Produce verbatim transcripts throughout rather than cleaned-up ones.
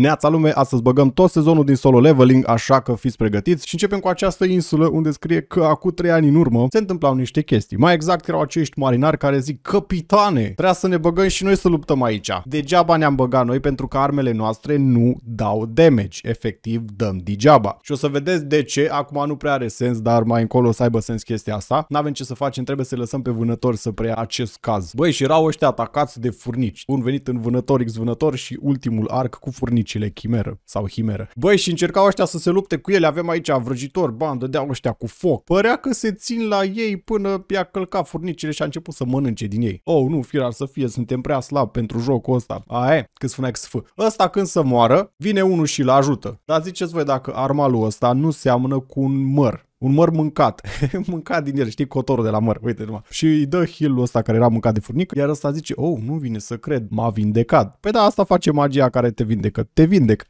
Neața lume, astăzi băgăm tot sezonul din Solo Leveling, așa că fiți pregătiți și începem cu această insulă unde scrie că acum trei ani în urmă se întâmplau niște chestii. Mai exact erau acești marinari care zic: capitane, trebuia să ne băgăm și noi să luptăm aici. Degeaba ne-am băgat noi pentru că armele noastre nu dau damage, efectiv dăm degeaba. Și o să vedeți de ce, acum nu prea are sens, dar mai încolo o să aibă sens chestia asta. N-avem ce să facem, trebuie să lăsăm pe vânători să preia acest caz. Băi, și erau ăștia atacați de furnici. Un venit în vânător x vânător și ultimul arc cu furnicile chimeră sau himeră. Băi, și încercau ăștia să se lupte cu ele, avem aici vrăjitor, bani, dădeau ăștia cu foc. Părea că se țin la ei până i-a călcat furnicile și a început să mănânce din ei. Oh, nu, firar să fie, suntem prea slabi pentru jocul ăsta. Ae, cât spunea X F. Ăsta când să moară, vine unul și-l ajută. Dar ziceți voi dacă armalul ăsta nu seamănă cu un măr. Un măr mâncat, mâncat din el, știi, cotorul de la măr, uite numai. Și îi dă heal-ul ăsta care era mâncat de furnică, iar ăsta zice: oh, nu vine să cred, m-a vindecat. Păi da, asta face magia care te vindecă, te vindec.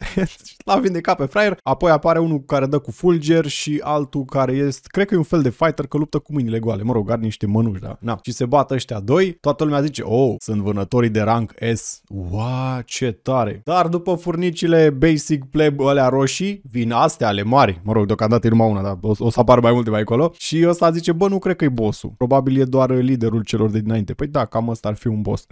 L-a vindecat pe fraier, apoi apare unul care dă cu fulger și altul care este, cred că e un fel de fighter că luptă cu mâinile goale, mă rog, are niște mănuși, da. Na. Și se bat ăștia doi, toată lumea zice: oh, sunt vânătorii de rank S, uau, ce tare. Dar după furnicile basic pleb alea roșii, vin astea ale mari, mă rog, deocamdată e numai una, dar o, o să apar mai multe mai acolo. Și ăsta zice: bă, nu cred că e bossul. Probabil e doar liderul celor de dinainte. Păi da, cam ăsta ar fi un boss.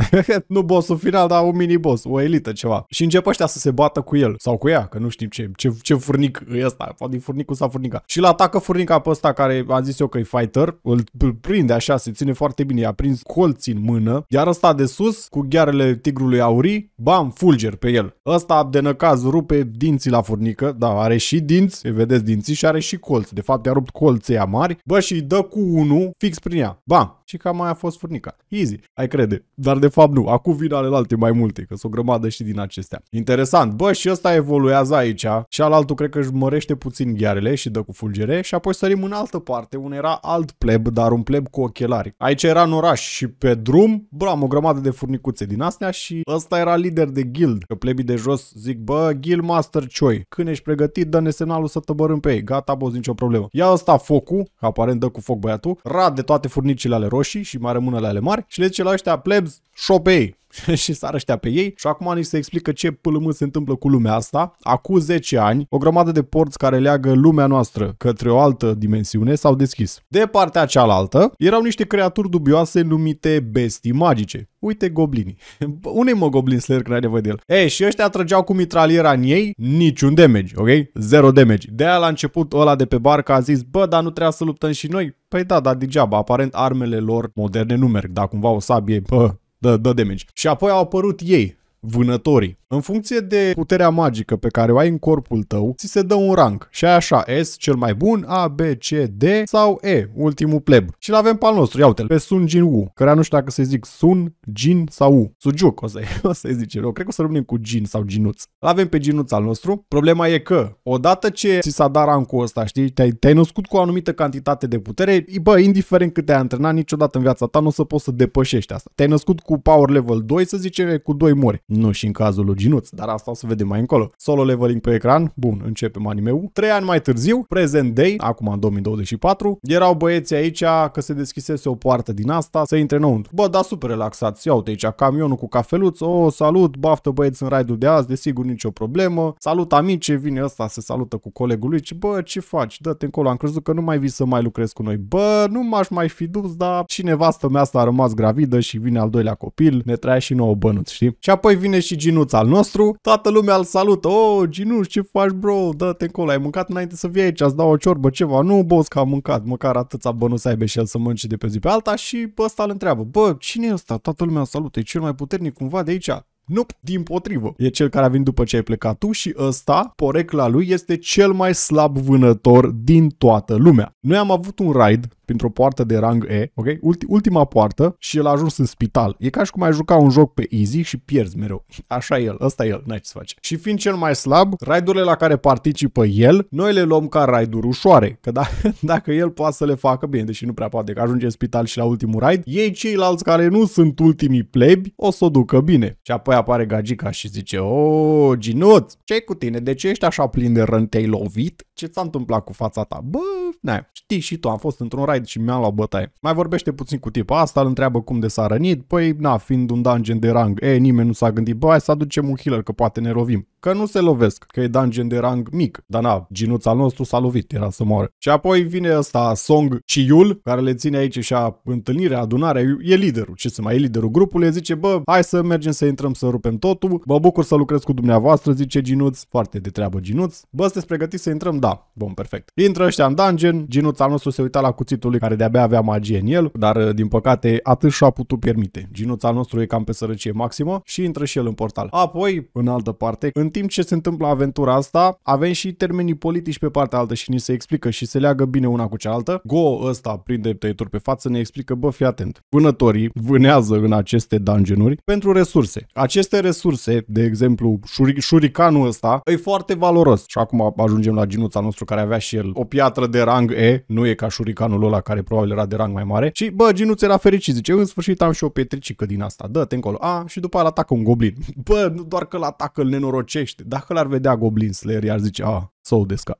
Nu bossul final, dar un mini-boss, o elită, ceva. Și încep ăștia să se bată cu el sau cu ea, că nu știm ce, ce, ce furnic e ăsta. Poate furnicul sau furnica. Și îl atacă furnica pe ăsta care a zis eu că e fighter. Îl, îl prinde așa, se ține foarte bine. I-a prins colții în mână. Iar ăsta de sus, cu ghearele tigrului aurii, bam, fulger pe el. Ăsta de năcaz rupe dinții la furnică. Da, are și dinți, vedeți dinții, și are și colți. De fapt i-a rupt colții mari, bă, și dă cu unul fix prin ea. Bam! Și cam aia a fost furnica. Easy, ai crede. Dar de fapt nu. Acum vin alelalte mai multe, că s-o grămadă și din acestea. Interesant. Bă, și ăsta evoluează aici și alaltul cred că își mărește puțin ghearele și dă cu fulgere și apoi sărim în altă parte, unde era alt pleb, dar un pleb cu ochelari. Aici era în oraș și pe drum, bă, am o grămadă de furnicuțe din astea și ăsta era lider de guild. Că plebii de jos zic: bă, guild master Choi, când ești pregătit, dă-ne semnalul să tăbărâm pe ei. Gata, boss, nicio problemă. Ia ăsta focul, aparent dă cu foc băiatul, rad de toate furnicile ale roșii și mai rămână la ale mari și le zice la ăștia plebs: șopei! Și s-ar ăștia pe ei și acum ni se explică ce pâlmă se întâmplă cu lumea asta. Acum zece ani, o grămadă de porți care leagă lumea noastră către o altă dimensiune s-au deschis. De partea cealaltă erau niște creaturi dubioase numite bestii magice. Uite goblinii. Unei mă goblin slayer când ai nevoie de el. Ei, și ăștia trăgeau cu mitraliera în ei, niciun damage, ok? Zero damage. De-aia la început ăla de pe barcă a zis: bă, dar nu trebuia să luptăm și noi? Păi da, dar degeaba, aparent armele lor moderne nu merg, dar cumva o sabie, bă, dă, dă damage. Și apoi au apărut ei, vânătorii. În funcție de puterea magică pe care o ai în corpul tău, ți se dă un rang. Și ai așa: S, cel mai bun, A, B, C, D sau E, ultimul pleb. Și l-avem pe al nostru, iau-te-l, pe Sung Jin-Woo, care nu știu dacă să-i zic Sun, Jin sau U. Sujuk o să-i să zice, eu cred că o să rămânem cu Jin sau Ginuț. L-avem pe Ginuț al nostru. Problema e că, odată ce ți s-a dat rangul ăsta, știi, te-ai te născut cu o anumită cantitate de putere, bă, indiferent cât te-ai antrenat, niciodată în viața ta nu o să poți să depășești asta. Te-ai născut cu power level doi, să zicem, cu doi mori. Nu și în cazul lui Ginuț, dar asta o să vedem mai încolo. Solo Leveling pe ecran, bun, începem anime-ul. Trei ani mai târziu, present day, acum în două mii douăzeci și patru, erau băieții aici că se deschisese o poartă din asta să intre înăuntru. Bă, da, super relaxați, ia uite aici, camionul cu cafeluț, o, salut, baftă băieți în raidul de azi, desigur nicio problemă, salut amice, vine ăsta, se salută cu colegul lui, ce bă, ce faci, dă-te încolo, am crezut că nu mai vii să mai lucrezi cu noi, bă, nu m-aș mai fi dus, dar și nevastă mea asta a rămas gravidă și vine al doilea copil, ne traia și nouă bănuț, știi? Și apoi vine și Ginuț al nostru, toată lumea îl salută. Oh, Ginuț, ce faci, bro? Dă-te încolo, ai mâncat înainte să vii aici, îți dau o ciorbă, ceva. Nu, boss, că am mâncat, măcar atâția bănuți să aibă și el să mănânce de pe zi pe alta. Și pe ăsta îl întreabă: bă, cine e ăsta? Toată lumea îl salută, e cel mai puternic cumva de aici. Nope, dimpotrivă. E cel care a venit după ce ai plecat tu și ăsta, porecla lui, este cel mai slab vânător din toată lumea. Noi am avut un raid printr-o poartă de rang E, ok? Ulti, ultima poartă și el a ajuns în spital. E ca și cum ai juca un joc pe easy și pierzi mereu. Așa e el, ăsta e el, n-ai ce să faci. Și fiind cel mai slab, raidurile la care participă el, noi le luăm ca raiduri ușoare. Că da, dacă el poate să le facă bine, deși nu prea poate, că ajunge în spital și la ultimul raid, ei ceilalți care nu sunt ultimii plebi o să o ducă bine. Și apoi apoi apare Gagica și zice: o, Ginuț, ce-i cu tine? De ce ești așa plin de răni? Te-ai lovit? Ce ți-a întâmplat cu fața ta? Bă, na, știi și tu, am fost într-un raid și mi-am luat bătaie. Mai vorbește puțin cu tipa asta, îl întreabă cum de s-a rănit. Păi, na, fiind un dungeon de rang, e, nimeni nu s-a gândit, bă, hai să aducem un healer, că poate ne lovim. Că nu se lovesc, că e dungeon de rang mic. Dar na, Ginuț al nostru s-a lovit, era să moară. Și apoi vine ăsta, Song Chi-Yul, care le ține aici și a întâlnirea, adunarea, e liderul, ce să mai e liderul grupului, zice: bă, hai să mergem să intrăm să rupem totul, mă bucur să lucrez cu dumneavoastră, zice Ginuț, foarte de treabă Ginuț, bă, sunteți pregătiți să intrăm? Da, bun, perfect. Intră ăștia în dungeon, Ginuț al nostru se uita la cuțitul lui care de-abia avea magie în el, dar din păcate atât și-a putut permite. Ginuț al nostru e cam pe sărăcie maximă și intră și el în portal. Apoi, în altă parte, în timp ce se întâmplă aventura asta, avem și termenii politici pe partea altă și ni se explică și se leagă bine una cu cealaltă. Go ăsta prinde tăieturi pe față, ne explică: bă, fii atent, vânătorii vânează în aceste dungeonuri pentru resurse. Aceste resurse, de exemplu, șuri, șuricanul ăsta e foarte valoros. Și acum ajungem la Ginuța nostru care avea și el o piatră de rang E, nu e ca șuricanul ăla care probabil era de rang mai mare. Și bă, Ginuț era fericit, zice: în sfârșit am și o pietricică din asta, dă-te încolo. A, și după aia atacă un goblin. Bă, nu doar că-l atacă, îl nenorocește. Dacă l-ar vedea Goblin Slayer, i-ar zice: a, s-o desca.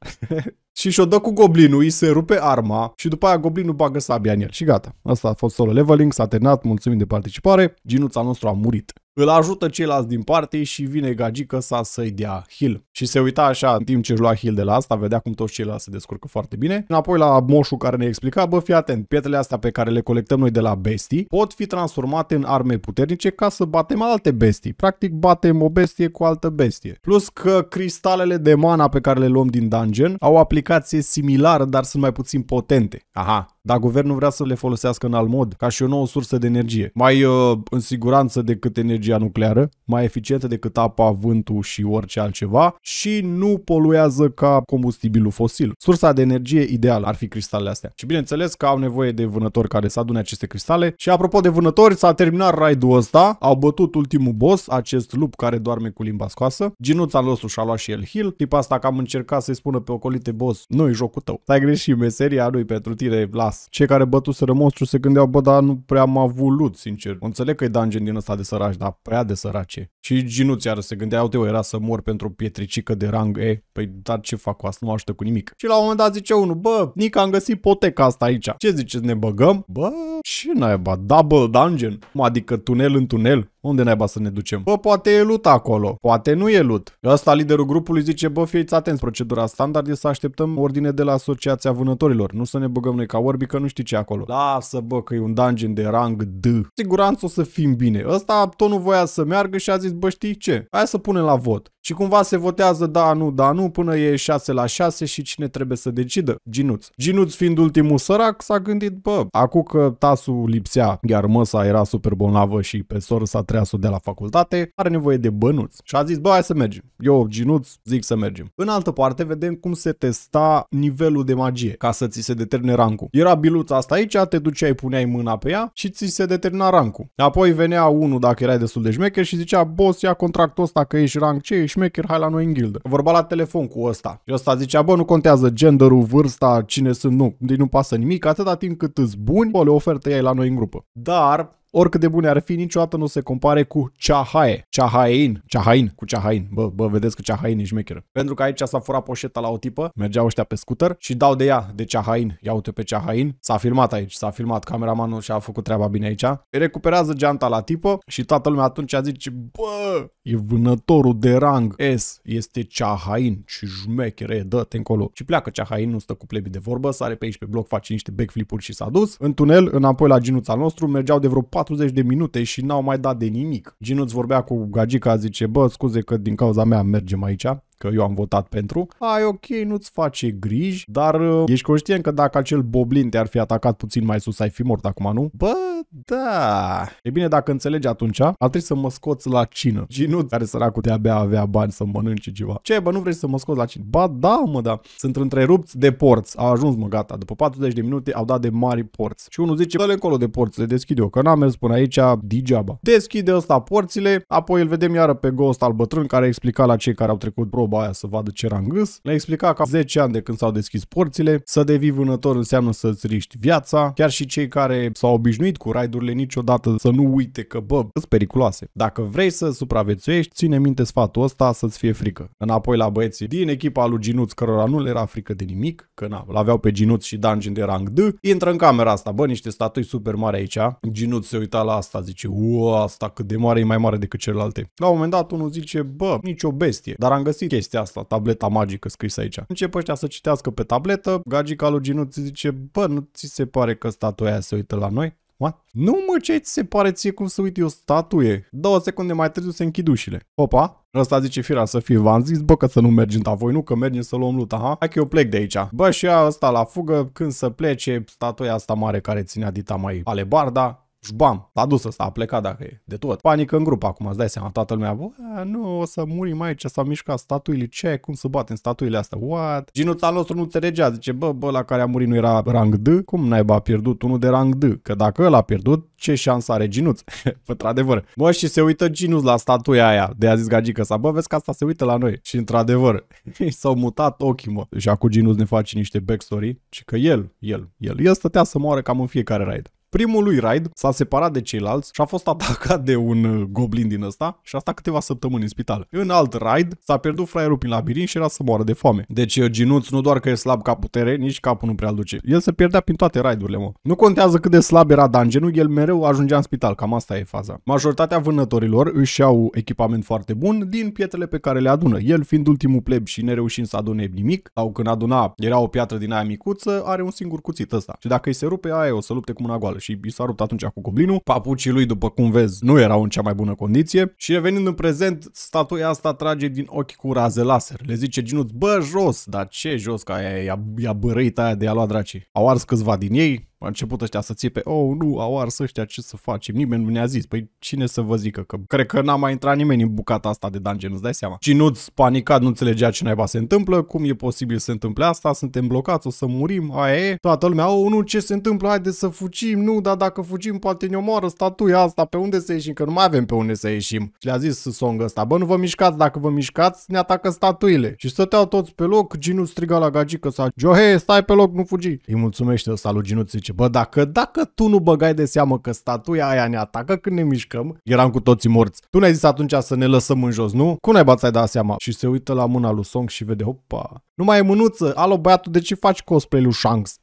Și și-o dă cu goblinul, îi se rupe arma și după aia goblinul bagă sabia în el și gata. Asta a fost Solo Leveling, s-a terminat, mulțumim de participare, Ginuța nostru a murit. Îl ajută ceilalți din parte și vine Gagica sa să-i dea heal. Și se uita așa în timp ce își lua heal de la asta, vedea cum toți ceilalți se descurcă foarte bine. Înapoi la moșul care ne explica: bă, fii atent, pietrele astea pe care le colectăm noi de la bestii pot fi transformate în arme puternice ca să batem alte bestii. Practic batem o bestie cu altă bestie. Plus că cristalele de mana pe care le luăm din dungeon au o aplicație similară, dar sunt mai puțin potente. Aha. Dar guvernul vrea să le folosească în alt mod, ca și o nouă sursă de energie. Mai uh, în siguranță decât energia nucleară, mai eficientă decât apa, vântul și orice altceva și nu poluează ca combustibilul fosil. Sursa de energie ideală ar fi cristalele astea. Și bineînțeles că au nevoie de vânători care să adune aceste cristale. Și apropo de vânători, s-a terminat raidul ăsta, au bătut ultimul boss, acest lup care doarme cu limba scoasă. Ginuța nostru și-a luat și el heal. Tipa asta că am încercat să-i spună pe ocolite: boss, nu-i jocul tău. S-ai greșit, meseria lui pentru tine, las. Cei care bătuseră monstru se gândeau: bă, dar nu prea am avut, sincer. Înțeleg că e dungeon din ăsta de săraci, dar prea de sărace. Și Ginuț iară se gândea: uite, era să mor pentru o pietricică de rang E. Păi, dar ce fac cu asta? Nu ajută cu nimic. Și la un moment dat zice unul: bă, Nick, am găsit poteca asta aici. Ce ziceți, ne băgăm? Bă, ce naiba? Double Dungeon? Adică tunel în tunel? Unde naiba să ne ducem? Bă, poate e lut acolo, poate nu e lut. Ăsta, liderul grupului, zice: bă, fiți atenți, procedura standard e să așteptăm ordine de la Asociația Vânătorilor. Nu să ne băgăm noi ca orbi, că nu știi ce acolo. Lasă, bă, că e un dungeon de rang D. Siguranță o să fim bine. Ăsta tot nu voia să meargă și a zis: bă, știi ce? Hai să punem la vot. Și cumva se votează da, nu, da, nu, până e șase la șase și cine trebuie să decidă? Ginuț. Ginuț fiind ultimul sărac, s-a gândit: bă, acum că tasul lipsea, iar măsa era super bolnavă și pe soră s-a treas-o de la facultate, are nevoie de bănuți. Și a zis: bă, hai să mergem. Eu, Ginuț, zic să mergem. În altă parte, vedem cum se testa nivelul de magie, ca să ți se determine rancul. Era biluța asta aici, te duceai, puneai mâna pe ea și ți se determina rancul. Apoi venea unul, dacă erai destul de șmecher, și zicea: boss, ia contractul ăsta că ești rank ce ești șmecher, hai la noi în ghildă. Vorba la telefon cu ăsta. Și ăsta zicea: bă, nu contează genderul, vârsta, cine sunt, nu. Nu pasă nimic, atâta timp cât îți buni, o le ofertă ei la noi în grupă. Dar oricât de bune ar fi, niciodată nu se compare cu Cha Hae, Cha Hae-In, Cha Hae-In, cu Cha Hae-In. Bă, bă, vedeți că Cha Hae-In e șmecheră. Pentru că aici s-a furat poșeta la o tipă, mergeau ăștia pe scooter și dau de ea, de Cha Hae-In. Ia uite pe Cha Hae-In. S-a filmat aici, s-a filmat, cameramanul și-a făcut treaba bine aici. Îi recuperează geanta la tipă și toată lumea atunci zice: bă, e vânătorul de rang S, este Cha Hae-In și șmechere, dă-te încolo. Și pleacă Cha Hae-In, nu stă cu plebii de vorbă, sare pe aici pe bloc, face niște backflip-uri și s-a dus. În tunel, înapoi la Ginuța nostru, mergeau de vreo patruzeci de minute și n-au mai dat de nimic. Ginuț vorbea cu Gagica, zice: bă, scuze că din cauza mea mergem aici, că eu am votat pentru. Ai, ok, nu-ți face griji, dar uh, ești conștient că dacă acel boblin te-ar fi atacat puțin mai sus, ai fi mort acum, nu? Bă, da. E bine, dacă înțelegi atunci, ar trebui să mă scoți la cină. Ginuț, care săracul de-abia avea bani să mănânce ceva. Ce, bă, nu vrei să mă scoți la cină? Ba, da, mă, da. Sunt întrerupți de porți. Au ajuns, mă, gata. După patruzeci de minute au dat de mari porți. Și unul zice: dă-le încolo de porți, le deschid eu, că n-am mers până aici degeaba. Deschide ăsta porțile, apoi îl vedem iară pe Ghost al bătrân, care explica la cei care au trecut proba treaba aia să vadă ce era în gâs. Le-a explicat că zece ani de când s-au deschis porțile, să devii vânător înseamnă să-ți riști viața, chiar și cei care s-au obișnuit cu raidurile niciodată să nu uite că, bă, sunt periculoase. Dacă vrei să supraviețuiești, ține minte sfatul ăsta să-ți fie frică. Înapoi la băieții din echipa lui Ginuț, cărora nu le era frică de nimic, că na, l-aveau pe Ginuț și Dungeon de rang D, intră în camera asta, bă, niște statui super mari aici. Ginuț se uita la asta, zice, uau, asta cât de mare e mai mare decât celelalte. La un moment dat unul zice, bă, nicio bestie, dar am găsit chestia asta, tableta magică scrisă aici. Încep ăștia să citească pe tabletă, gagica lui Ginuț zice, bă, nu ți se pare că statuia aia se uită la noi? What? Nu mă, ce ți se pare ție cum să uite o statuie? Două secunde mai târziu se închid ușile. Opa! Ăsta zice, fira să fie, v-am zis, bă, că să nu mergem, dar voi nu, că mergem să luăm luta, ha? Hai că eu plec de aici. Bă, și ea ăsta la fugă, când să plece, statuia asta mare care ținea dita mai alebarda, bam, s-a dus ăsta, a plecat dacă e, de tot. Panică în grup acum, îți dai seama, toată lumea, bă, nu, o să murim aici, s-au mișcat statuile, ce, cum să batem statuile astea, what? Ginuța nostru nu înțelegea, zice, bă, bă, la care a murit nu era rang D, cum naiba a pierdut unul de rang D, că dacă ăla a pierdut, ce șansă are Ginuț? Într-adevăr. Bă, și se uită Ginuț la statuia aia, de a zis gagică sa, bă, vezi că asta se uită la noi. Și într-adevăr, s-au mutat ochii, mă. Și acum Ginuț ne face niște backstory, și că el, el, el, el stătea să moară cam în fiecare raid. Primul lui raid s-a separat de ceilalți și a fost atacat de un goblin din ăsta și asta câteva săptămâni în spital. În alt raid s-a pierdut fraierul prin labirint și era să moară de foame. Deci Ginuț nu doar că e slab ca putere, nici capul nu prea îl duce. El se pierdea prin toate raidurile, mă. Nu contează cât de slab era dungeon-ul, el mereu ajungea în spital, cam asta e faza. Majoritatea vânătorilor își iau echipament foarte bun din pietrele pe care le adună. El fiind ultimul pleb și nereușind să adune nimic, sau când aduna era o piatră din aia micuță, are un singur cuțit ăsta. Și dacă îi se rupe aia, o să lupte cu mâna goală. Și i s-a rupt atunci cu goblinul. Papucii lui, după cum vezi, nu erau în cea mai bună condiție. Și revenind în prezent, statuia asta trage din ochi cu raze laser. Le zice Ginuț, bă, jos! Dar ce jos, că aia i-a bărăit aia de a lua dracii. Au ars câțiva din ei. A început ăștia să țipe, oh, nu, au ars ăștia, ce să facem? Nimeni nu ne-a zis, păi cine să vă zică, că cred că n-a mai intrat nimeni în bucata asta de dungeon, îți dai seama. Ginuț, panicat, nu înțelegea ce naiba se întâmplă, cum e posibil să se întâmple asta, suntem blocați, o să murim, aia e. Toată lumea, oh, nu, ce se întâmplă, haideți să fugim, nu, dar dacă fugim, poate ne omoară statuia asta, pe unde să ieșim, că nu mai avem pe unde să ieșim. Și le-a zis Song ăsta, bă, nu vă mișcați, dacă vă mișcați, ne atacă statuile. Și stăteau toți pe loc, Ginuț striga la gagică sa, Joo-Hee, stai pe loc, nu fugi. Îi mulțumește ăsta lui Ginuț, zice, bă, dacă, dacă tu nu băgai de seamă că statuia aia ne atacă când ne mișcăm, eram cu toții morți. Tu ne-ai zis atunci să ne lăsăm în jos, nu? Cum naiba ți-ai dat seama? Și se uită la mâna lui Song și vede, opa, nu mai e mânuță, alo băiatul, de ce faci cosplay-ul Shanks?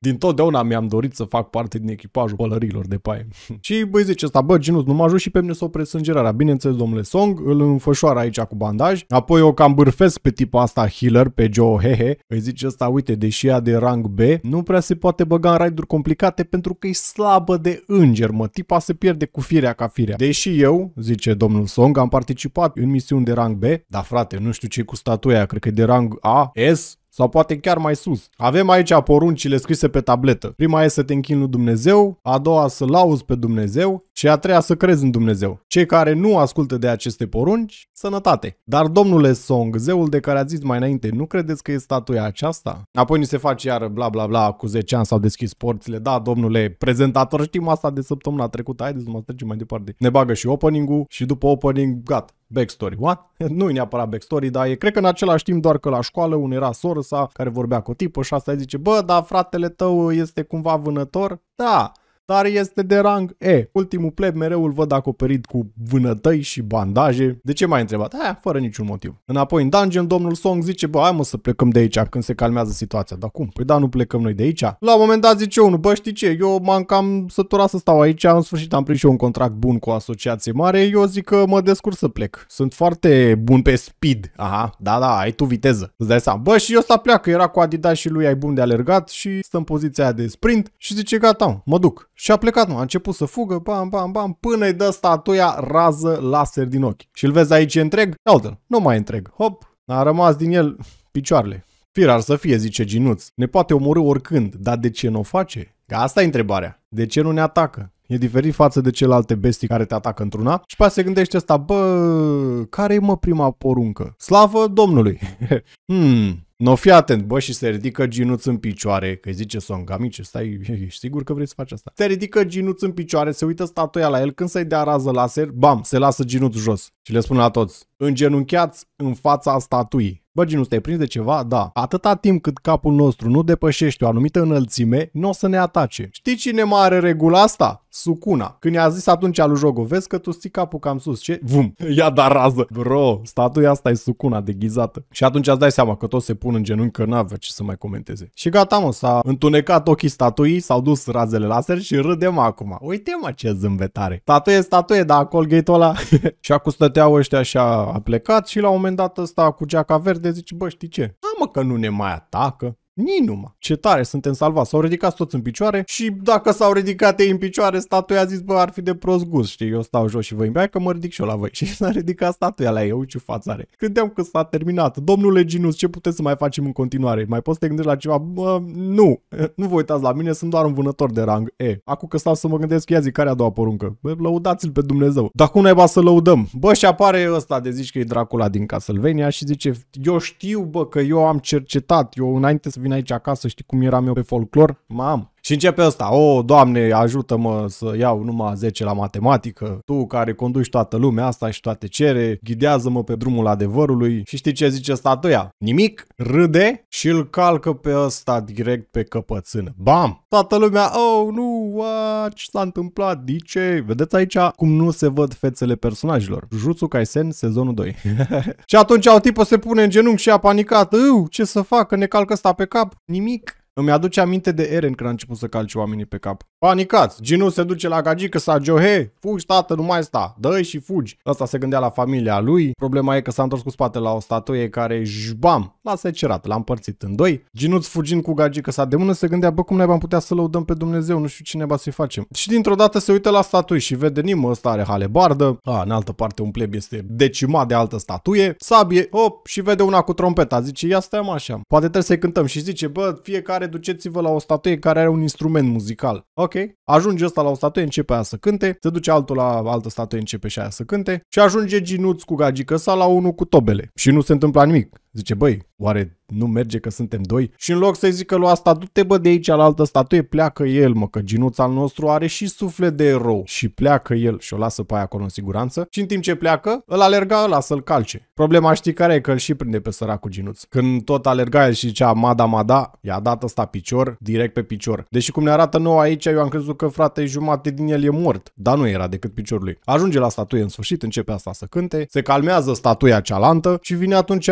Din totdeauna mi-am dorit să fac parte din echipajul pălărilor de paie. Și băi zice ăsta, bă, Ginuț, nu mă ajut și pe mine să opresc sângerarea. Bineînțeles, domnule Song, îl înfășoară aici cu bandaj, apoi o cam bârfesc pe tipul asta healer, pe Joo-Hee. Îi zice ăsta, uite, deși ea de rang B, nu prea se poate băga în raiduri complicate pentru că e slabă de înger, mă, tipa se pierde cu firea ca firea. Deși eu, zice domnul Song, am participat în misiuni de rang B, dar frate, nu știu ce cu statuia, cred că e de rang A, S, sau poate chiar mai sus. Avem aici poruncile scrise pe tabletă. Prima e să te închini lui Dumnezeu, a doua să lauzi pe Dumnezeu și a treia să crezi în Dumnezeu. Cei care nu ascultă de aceste porunci, sănătate. Dar domnule Song, zeul de care a zis mai înainte, nu credeți că e statuia aceasta? Apoi ni se face iară bla bla bla, cu zece ani s-au deschis porțile. Da, domnule prezentator, știm asta de săptămâna trecută, haideți să mă trecem mai departe. Ne bagă și opening-ul și după opening, gata. Backstory, what? Nu e neapărat backstory, dar e, cred că în același timp, doar că la școală un era soră sa care vorbea cu tipă și asta îi zice, bă, dar fratele tău este cumva vânător? Da, dar este de rang E. Ultimul pleb mereu îl văd acoperit cu vânătăi și bandaje. De ce m-ai întrebat? Aia, fără niciun motiv. Înapoi în dungeon, domnul Song zice, bă, hai mă să plecăm de aici când se calmează situația. Dar cum? Păi da, nu plecăm noi de aici? La un moment dat zice unul, bă, știi ce? Eu m-am cam săturat să stau aici, în sfârșit am prins și eu un contract bun cu o asociație mare, eu zic că mă descurc să plec. Sunt foarte bun pe speed. Aha, da, da, ai tu viteză. Îți dai seama. Bă, și ăsta pleacă, era cu Adidas și lui ai bun de alergat și stă în poziția aia de sprint și zice, gata, mă duc. Și a plecat, nu, a început să fugă, bam, bam, bam, până îi dă statuia rază laser din ochi. Și îl vezi aici întreg? Iată, nu mai întreg. Hop, a rămas din el picioarele. Firar să fie, zice Ginuț, ne poate omorî oricând, dar de ce nu o face? Că asta e întrebarea. De ce nu ne atacă? E diferit față de celelalte bestii care te atacă într-una. Și pe se gândește asta, bă, care e mă prima poruncă? Slavă Domnului! hmm... No, fii atent, bă, și se ridică Ginuț în picioare, că îi zice Song, amice, stai, ești sigur că vrei să faci asta? Se ridică Ginuț în picioare, se uită statuia la el, când să-i dea rază laser, bam, se lasă Ginuț jos. Și le spune la toți, îngenunchiați în fața statuii. Bă, Ginuț, te-ai prins de ceva? Da. Atâta timp cât capul nostru nu depășește o anumită înălțime, nu o să ne atace. Știi cine mai are regula asta? Sukuna. Când i-a zis atunci lui Jogo, vezi că tu ții capul cam sus, ce? Vum! Ia da rază! Bro, statuia asta e Sukuna deghizată. Și atunci îți dai seama că toți se pun în genunchi că n-avea ce să mai comenteze. Și gata, mă, s-a întunecat ochii statuii, s-au dus razele laser și râdem acum. Uite, mă, ce zâmbetare! Statuie, statuie, dar Colgate-ul ăla. Și acum stăteau ăștia așa, a plecat și la un moment dat ăsta cu geaca verde de zici, bă, știi ce? Da, mă, că nu ne mai atacă. Nici numai. Ce tare, suntem salvați. S-au ridicat toți în picioare și dacă s-au ridicat ei în picioare, statuia a zis, bă, ar fi de prost gust, știi, eu stau jos și vă imbea că mă ridic și eu la voi. Și s-a ridicat statuia la ei, uite fața are. Credeam că s-a terminat. Domnule Ginuț, ce puteți să mai facem în continuare? Mai poți să te gândești la ceva? Bă, nu, nu vă uitați la mine, sunt doar un vânător de rang E. Acum că stau să mă gândesc, ia zi, care a doua poruncă? Bă, lăudați-l pe Dumnezeu. Dar cum naiba să lăudăm? Bă, și apare ăsta de zici că e Dracula din Castlevania și zice, eu știu, bă, că eu am cercetat, eu înainte să vin aici acasă, știi cum eram eu pe folclor? Mam! Și începe ăsta, o, Doamne, ajută-mă să iau numai zece la matematică, tu care conduci toată lumea asta și toate cere, ghidează-mă pe drumul adevărului și știi ce zice statuia? Nimic, râde și îl calcă pe ăsta direct pe căpățână. Bam! Toată lumea, oh, nu, a, ce s-a întâmplat, dice? Vedeți aici cum nu se văd fețele personajelor. Jujutsu Kaisen, sezonul doi. Și atunci o tipă se pune în genunchi și a panicat, eu, ce să fac, că ne calcă ăsta pe cap? Nimic. Îmi aduce aminte de Eren când a început să calce oamenii pe cap. Panicați! Ginu se duce la gagică sa Joo-Hee, fugi tată, nu mai sta, dă-i și fugi. Ăsta se gândea la familia lui, problema e că s-a întors cu spatele la o statuie care, jbam, l-a secerat, l-a împărțit în doi. Ginuț fugind cu gagică sa de mână se gândea, bă, cum n-am putea să lăudăm pe Dumnezeu, nu știu cineva să-i facem. Și dintr-o dată se uită la statuie și vede nimă, ăsta are halebardă, a, în altă parte un pleb este decimat de altă statuie, sabie, hop, și vede una cu trompeta, zice, ia stai mă așa, poate trebuie să-i cântăm și zice, bă, fiecare duceți-vă la o statuie care are un instrument muzical. Ok? Ajunge ăsta la o statuie, începe aia să cânte, se duce altul la altă statuie, începe și aia să cânte și ajunge Ginuț cu gagică sa la unul cu tobele. Și nu se întâmplă nimic. Zice, băi, oare nu merge că suntem doi? Și în loc să-i zică lui asta, du-te bă de aici la altă statuie, pleacă el, mă, că Ginuț al nostru are și suflet de erou. Și pleacă el și o lasă pe aia acolo în siguranță și în timp ce pleacă, îl alerga ăla să-l calce. Problema știi care e? Că îl și prinde pe săracul Ginuț. Când tot alerga el și zicea mada, mada, i-a dat ăsta picior, direct pe picior. Deși cum ne arată nou aici, eu am crezut că frate jumate din el e mort, dar nu era decât piciorul lui. Ajunge la statuie în sfârșit, începe asta să cânte, se calmează statuia cealaltă și vine atunci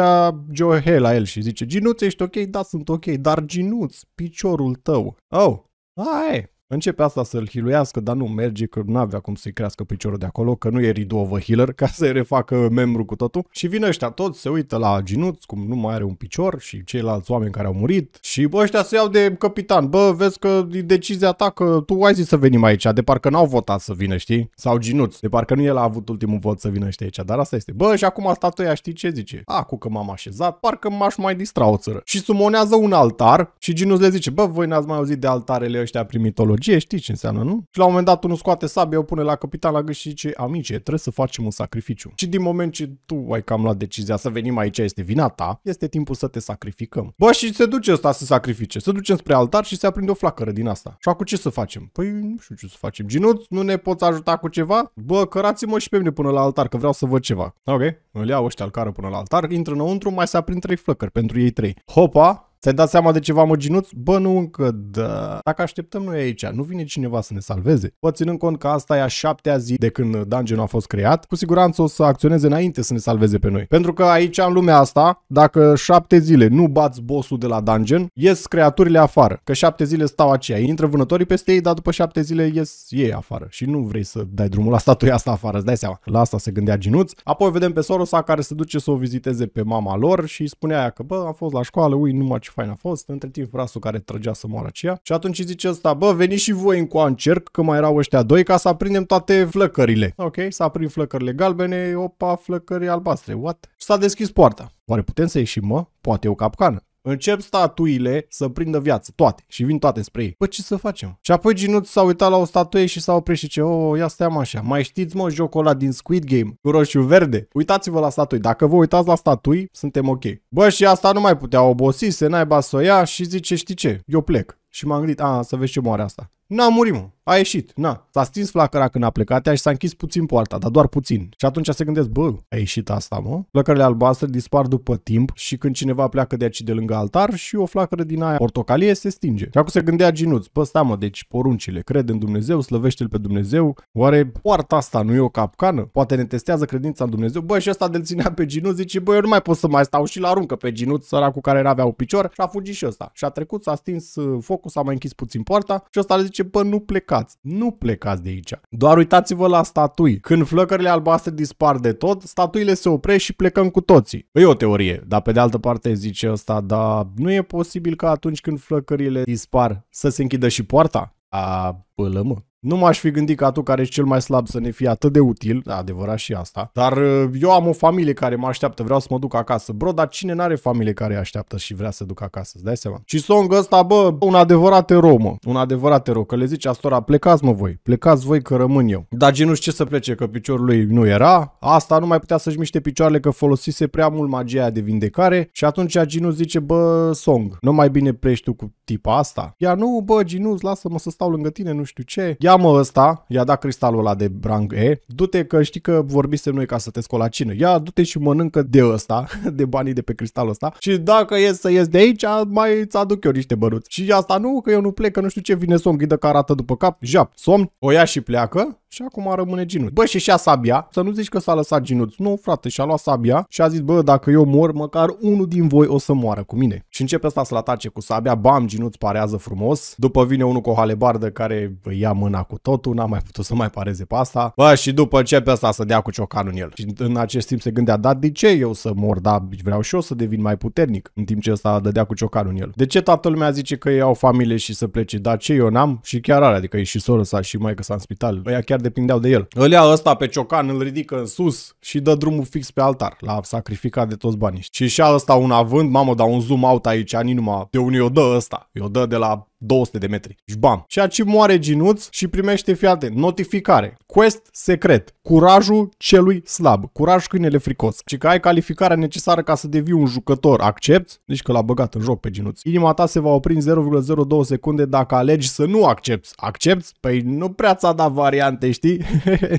Joo-Hee la el și zice, Ginuț, ești ok? Da, sunt ok, dar Ginuț, piciorul tău. Oh, hai! Începe asta să-l hiluiască, dar nu merge, că nu avea cum să-i crească piciorul de acolo, că nu e Ridu healer, ca să-i refacă membru cu totul. Și vin ăștia toți, se uită la Ginuț, cum nu mai are un picior și ceilalți oameni care au murit. Și bă, ăștia se iau de capitan, bă, vezi că e decizia ta, că tu ai zis să venim aici, de parcă n-au votat să vină, știi? Sau Ginuț, de parcă nu el a avut ultimul vot să vină ăștia aici, dar asta este. Bă, și acum statuia știi ce zice? Acu că m-am așezat, parcă m-aș mai distra o țără. Și sumonează un altar și Ginuț le zice, bă, voi n-ați mai auzit de altarele ăștia primitologii? Știi ce înseamnă, nu? Și la un moment dat unul scoate sabia, o pune la capitan la gât și zice, amice, trebuie să facem un sacrificiu. Și din moment ce tu ai cam luat decizia să venim aici, este vina ta, este timpul să te sacrificăm. Bă, și se duce ăsta să sacrifice, se duce spre altar și se aprinde o flacără din asta. Și acum ce să facem? Păi nu știu ce să facem. Ginuț, nu ne poți ajuta cu ceva? Bă, cărați-mă și pe mine până la altar, că vreau să văd ceva. Ok, îl iau ăștia al cară până la altar, intră înăuntru, mai se aprind trei flăcări pentru ei trei. Hopa! Ți-ai dat seama de ceva, mă, Ginuț? Bă, nu încă, da. Dacă așteptăm noi aici, nu vine cineva să ne salveze. Bă, ținând cont că asta e a șaptea zi de când dungeonul a fost creat, cu siguranță o să acționeze înainte să ne salveze pe noi. Pentru că aici, în lumea asta, dacă șapte zile nu bați bossul de la dungeon, ies creaturile afară. Că șapte zile stau aceia, intră vânătorii peste ei, dar după șapte zile ies ei afară. Și nu vrei să dai drumul la statuia asta afară, îți dai seama. La asta se gândea Ginuț. Apoi vedem pe sora care se duce să o viziteze pe mama lor și spunea aia că, bă, am fost la școală, ui, nu ce fain a fost, între timp brasul care trăgea să moară aceea. Și atunci îi zice ăsta, bă, veniți și voi încoa în cerc, că mai erau ăștia doi, ca să aprindem toate flăcările. Ok, s-a aprins flăcările galbene, opa, flăcări albastre, what? S-a deschis poarta. Oare putem să ieșim, mă? Poate e o capcană. Încep statuile să prindă viață, toate, și vin toate spre ei. Păi ce să facem? Și apoi Ginuț s-a uitat la o statuie și s-a oprit și ce, o, ia stai așa, mai știți mă jocul ăla din Squid Game, cu roșu-verde? Uitați-vă la statui, dacă vă uitați la statui, suntem ok. Bă, și asta nu mai putea obosi, se naiba să o ia și zice, știi ce, eu plec. Și m-am gândit, a, să vezi ce moare asta. N-a murit, mă. A ieșit, na. S-a stins flacăra când a plecat ea și s-a închis puțin poarta, dar doar puțin. Și atunci se gândesc, bă, a ieșit asta, mă. Flacările albastre dispar după timp și când cineva pleacă de aici de lângă altar și o flacără din aia portocalie se stinge. Și acum se gândea Ginuț, bă, stai mă, deci poruncile, crede în Dumnezeu, slăvește-l pe Dumnezeu. Oare poarta asta nu e o capcană? Poate ne testează credința în Dumnezeu. Bă, și ăsta de-l ținea pe Ginuț, zice, bă, eu nu mai pot să mai stau și l-aruncă pe Ginuț, săracul care n-avea un picior, și a fugit și ăsta. Și a trecut, s-a stins focul, s-a mai închis puțin poarta și ăsta le zice, bă, nu plecați, nu plecați de aici. Doar uitați-vă la statui. Când flăcările albastre dispar de tot, statuile se opresc și plecăm cu toții. E o teorie, dar pe de altă parte zice ăsta, dar nu e posibil că atunci când flăcările dispar să se închidă și poarta? A, pălă mă. Nu m-aș fi gândit ca tu care ești cel mai slab să ne fie atât de util, adevărat și asta, dar eu am o familie care mă așteaptă, vreau să mă duc acasă. Bro, dar cine n-are familie care așteaptă și vrea să se ducă acasă, îți dai seama? Și Song ăsta, bă, un adevărat erou, mă, un adevărat erou, că le zice astora, plecați mă voi, plecați voi că rămân eu. Dar Ginuș ce să plece, că piciorul lui nu era, asta nu mai putea să-și miște picioarele că folosise prea mult magia de vindecare și atunci Ginuș zice, bă, Song, nu mai bine pleci tu cu tipa asta? Ia nu, bă, Ginuș, lasă-mă să stau lângă tine, nu știu ce. Ia mă ăsta, i-a dat cristalul ăla de rang E, du-te că știi că vorbise noi ca să te scolacină. Ia du-te și mănâncă de ăsta, de banii de pe cristalul ăsta și dacă e să ies de aici, mai îți aduc eu niște băruți. Și asta nu, că eu nu plec, că nu știu ce, vine somn, ghidă că arată după cap, jap, somn, o ia și pleacă. Și acum rămâne Ginuț. Bă, și și-a sabia, să nu zici că s-a lăsat Ginuț. Nu, frate, și-a luat sabia și a zis, bă, dacă eu mor, măcar unul din voi o să moară cu mine. Și începe asta să-l atace cu sabia, bam, Ginuț parează frumos. După vine unul cu o halebardă care ia mâna cu totul, n-a mai putut să mai pareze pe asta. Bă, și după începe asta să dea cu ciocanul în el. Și în acest timp se gândea, da, de ce eu să mor, da, vreau și eu să devin mai puternic, în timp ce ăsta dădea cu ciocanul în el. De ce toată lumea zice că ei au familie și să plece, dar ce eu n-am? Și chiar are, adică e și soră sa și maică sa în spital. Ăia chiar depindeau de el. Îl ia ăsta pe ciocan, îl ridică în sus și dă drumul fix pe altar. L-a sacrificat de toți banii. Și și ăsta un avânt, mamă, dar un zoom out aici, ani numai de unii o dă ăsta. I-o dă de la două sute de metri. Și bam. Și aici moare Ginuț și primește, fii atent, notificare. Quest secret. Curajul celui slab. Curaj câinele fricos. Și că ai calificarea necesară ca să devii un jucător. Accepti? Deci că l-a băgat în joc pe Ginuț. Inima ta se va opri în zero virgulă zero două secunde dacă alegi să nu accepti. Accepti? Păi nu prea ți-a dat variante, știi?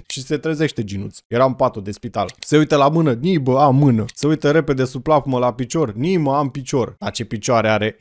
Și se trezește Ginuț. Era în patul de spital. Se uită la mână. Ni, bă, am mână. Se uită repede sub plapumă la picior. Ni, mă, am picior. Da, ce picioare are.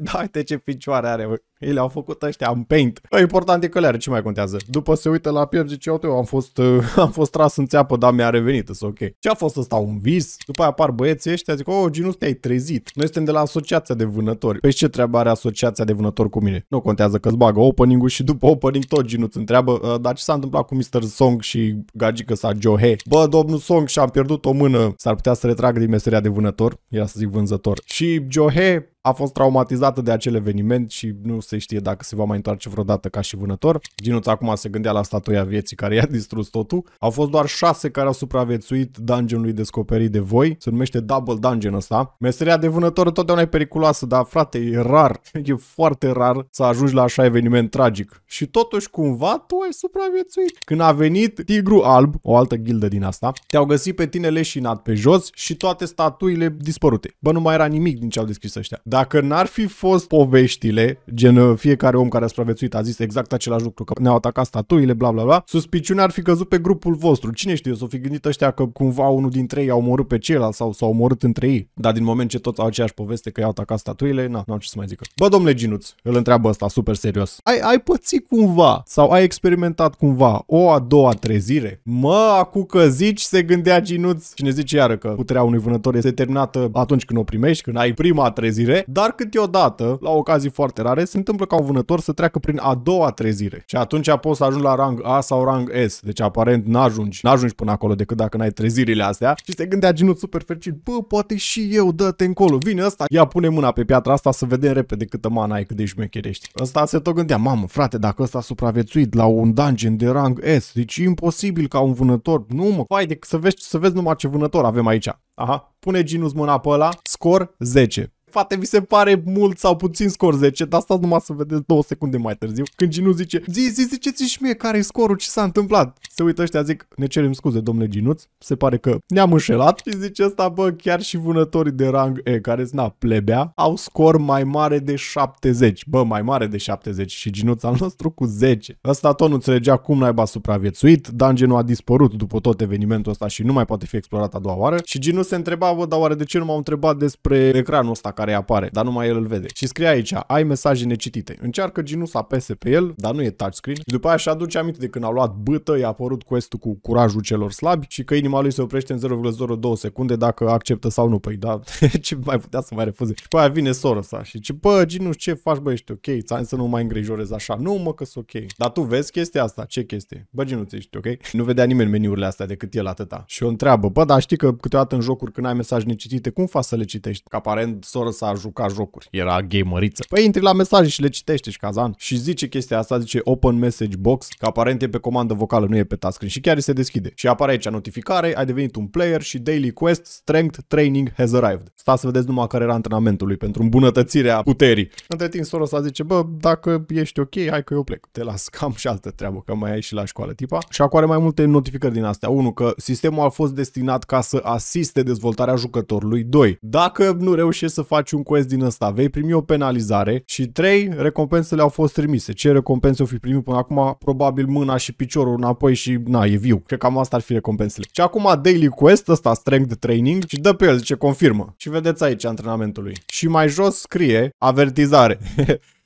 Da, uite ce picioare are, bă. Ei le-au făcut ăștia în paint. Bă, important e că le are, ce mai contează? După se uită la piept, zice, uite, eu am fost, uh, am fost tras în țeapă, dar mi-a revenit, îs ok. Ce a fost ăsta, un vis? După aia apar băieții ăștia, zic, oh, Ginuț, te-ai trezit. Noi suntem de la Asociația de Vânători. Păi ce treabă are Asociația de Vânători cu mine? Nu contează că-ți bagă opening-ul și după opening tot Ginuț întreabă, uh, dar ce s-a întâmplat cu mister Song și gagica sa Joo-Hee? Bă, domnul Song și-am pierdut o mână, s-ar putea să retragă din meseria de vânător, ia să zic vânzător. Și Joo-Hee a fost traumatizată de acel eveniment și nu se știe dacă se va mai întoarce vreodată ca și vânător. Ginuț acum se gândea la statuia vieții care i-a distrus totul. Au fost doar șase care au supraviețuit dungeonului descoperit de voi. Se numește Double Dungeon ăsta. Meseria de vânător întotdeauna e periculoasă, dar frate, e rar, e foarte rar să ajungi la așa eveniment tragic. Și totuși cumva tu ai supraviețuit. Când a venit Tigru Alb, o altă ghildă din asta, te-au găsit pe tine leșinat pe jos și toate statuile dispărute. Bă, nu mai era nimic din ce au descris ăștia. Dacă n-ar fi fost poveștile, gen fiecare om care a supraviețuit a zis exact același lucru, că ne-au atacat statuile, bla bla bla, suspiciunea ar fi căzut pe grupul vostru. Cine știe, s-o fi gândit ăștia că cumva unul dintre ei au omorât pe celălalt sau s-au omorât între ei. Dar din moment ce toți au aceeași poveste că i-au atacat statuile, na, n-am ce să mai zică. Bă, domnule Ginuț, îl întreabă ăsta super serios. Ai, ai pățit cumva sau ai experimentat cumva o a doua trezire? Mă, acu că zici, se gândea Ginuț. Cine zice iară că puterea unui vânător este terminată atunci când o primești, când ai prima trezire. Dar câteodată, la ocazii foarte rare, se întâmplă ca un vânător să treacă prin a doua trezire. Și atunci poți să ajungi la rang A sau rang S. Deci aparent n-ajungi, n-ajungi până acolo decât dacă n-ai trezirile astea. Și se gândea Ginuț super fericit, bă, poate și eu, dă-te încolo. Vine ăsta, ia pune mâna pe piatra asta să vedem repede câtă mana ai, cât de șmecherești. Ăsta se tot gândea, mamă, frate, dacă ăsta a supraviețuit la un dungeon de rang S, deci imposibil ca un vânător. Nu mă, fai de să vezi, să vezi numai ce vânător avem aici. Aha, pune Ginuț mâna pe ăla, scor zece. fate, vi se pare mult sau puțin scor zece, dar stați numai să vedeți două secunde mai târziu. Când Jin-Woo zice, zi, zi, ziceți-mi și mie care e scorul, ce s-a întâmplat. Se uită ăștia, zic, ne cerem scuze, domnule Jin-Woo, se pare că ne-am înșelat. Și zice ăsta, bă, chiar și vânătorii de rang E, care sunt, na, plebea, au scor mai mare de șaptezeci. Bă, mai mare de șaptezeci și Jin-Woo al nostru cu zece. Ăsta tot nu înțelegea cum naiba supraviețuit, dungeonul a dispărut după tot evenimentul ăsta și nu mai poate fi explorat a doua oară. Și Jin-Woo se întreba, bă, dar oare de ce nu m-au întrebat despre ecranul ăsta care apare, dar numai el îl vede. Și scrie aici, ai mesaje necitite. Încearcă Jin-Woo să apese pe el, dar nu e touchscreen. Și după aia și aduce aminte de când a luat bâtă, i-a apărut quest-ul cu curajul celor slabi și că inima lui se oprește în zero virgulă zero două secunde dacă acceptă sau nu. Păi da, ce mai putea să mai refuze? Și pe aia vine sora sa și zice, bă, Jin-Woo, ce faci, bă, ești ok, ți-am zis să nu mai îngrijorez așa. Nu, mă, că-s ok. Dar tu vezi chestia asta? Ce chestie? Bă, Jin-Woo, ești ok? Nu vedea nimeni meniurile astea decât el atâta. Și o întreabă, bă, dar știi că câteodată în jocuri când ai mesaje necitite, cum faci să le citești? Că aparent sora sa a jucat jocuri. Era gameăriță. Păi intri la mesaje și le citești, ești cazan. Și zice chestia asta, zice Open Message Box, că aparent e pe comandă vocală, nu e pe touchscreen și chiar se deschide. Și apare aici notificare, ai devenit un player și daily quest strength training has arrived. Stați să vedeți numai care era antrenamentul lui pentru îmbunătățirea puterii. Între timp sora sa zice, bă, dacă ești ok, hai că eu plec. Te las cam și altă treabă, că mai ai și la școală tipa. Și acum are mai multe notificări din astea. unu. Că sistemul a fost destinat ca să asiste dezvoltarea jucătorului. doi. Dacă nu reușești să faci un quest din ăsta, vei primi o penalizare. Și trei. Recompensele au fost trimise. Ce recompense o fi primit până acum? Probabil mâna și piciorul înapoi și na, e viu. Cred că cam asta ar fi recompensele. Și acum daily quest, ăsta strength training, și dă pe el, zice confirmă. Și vedeți aici antrenamentul lui. Și mai jos scrie avertizare.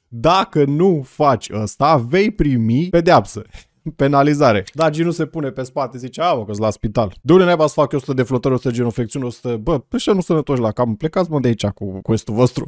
Dacă nu faci ăsta, vei primi pedeapsă. Penalizare. Da, Jin-Woo se pune pe spate, zice, a, că-s la spital. De unde naiba să fac eu o sută de flotări, o sută de genuflexiuni, o sută... Bă, ăștia nu sănătoși la cam, plecați mă de aici cu quest-ul vostru.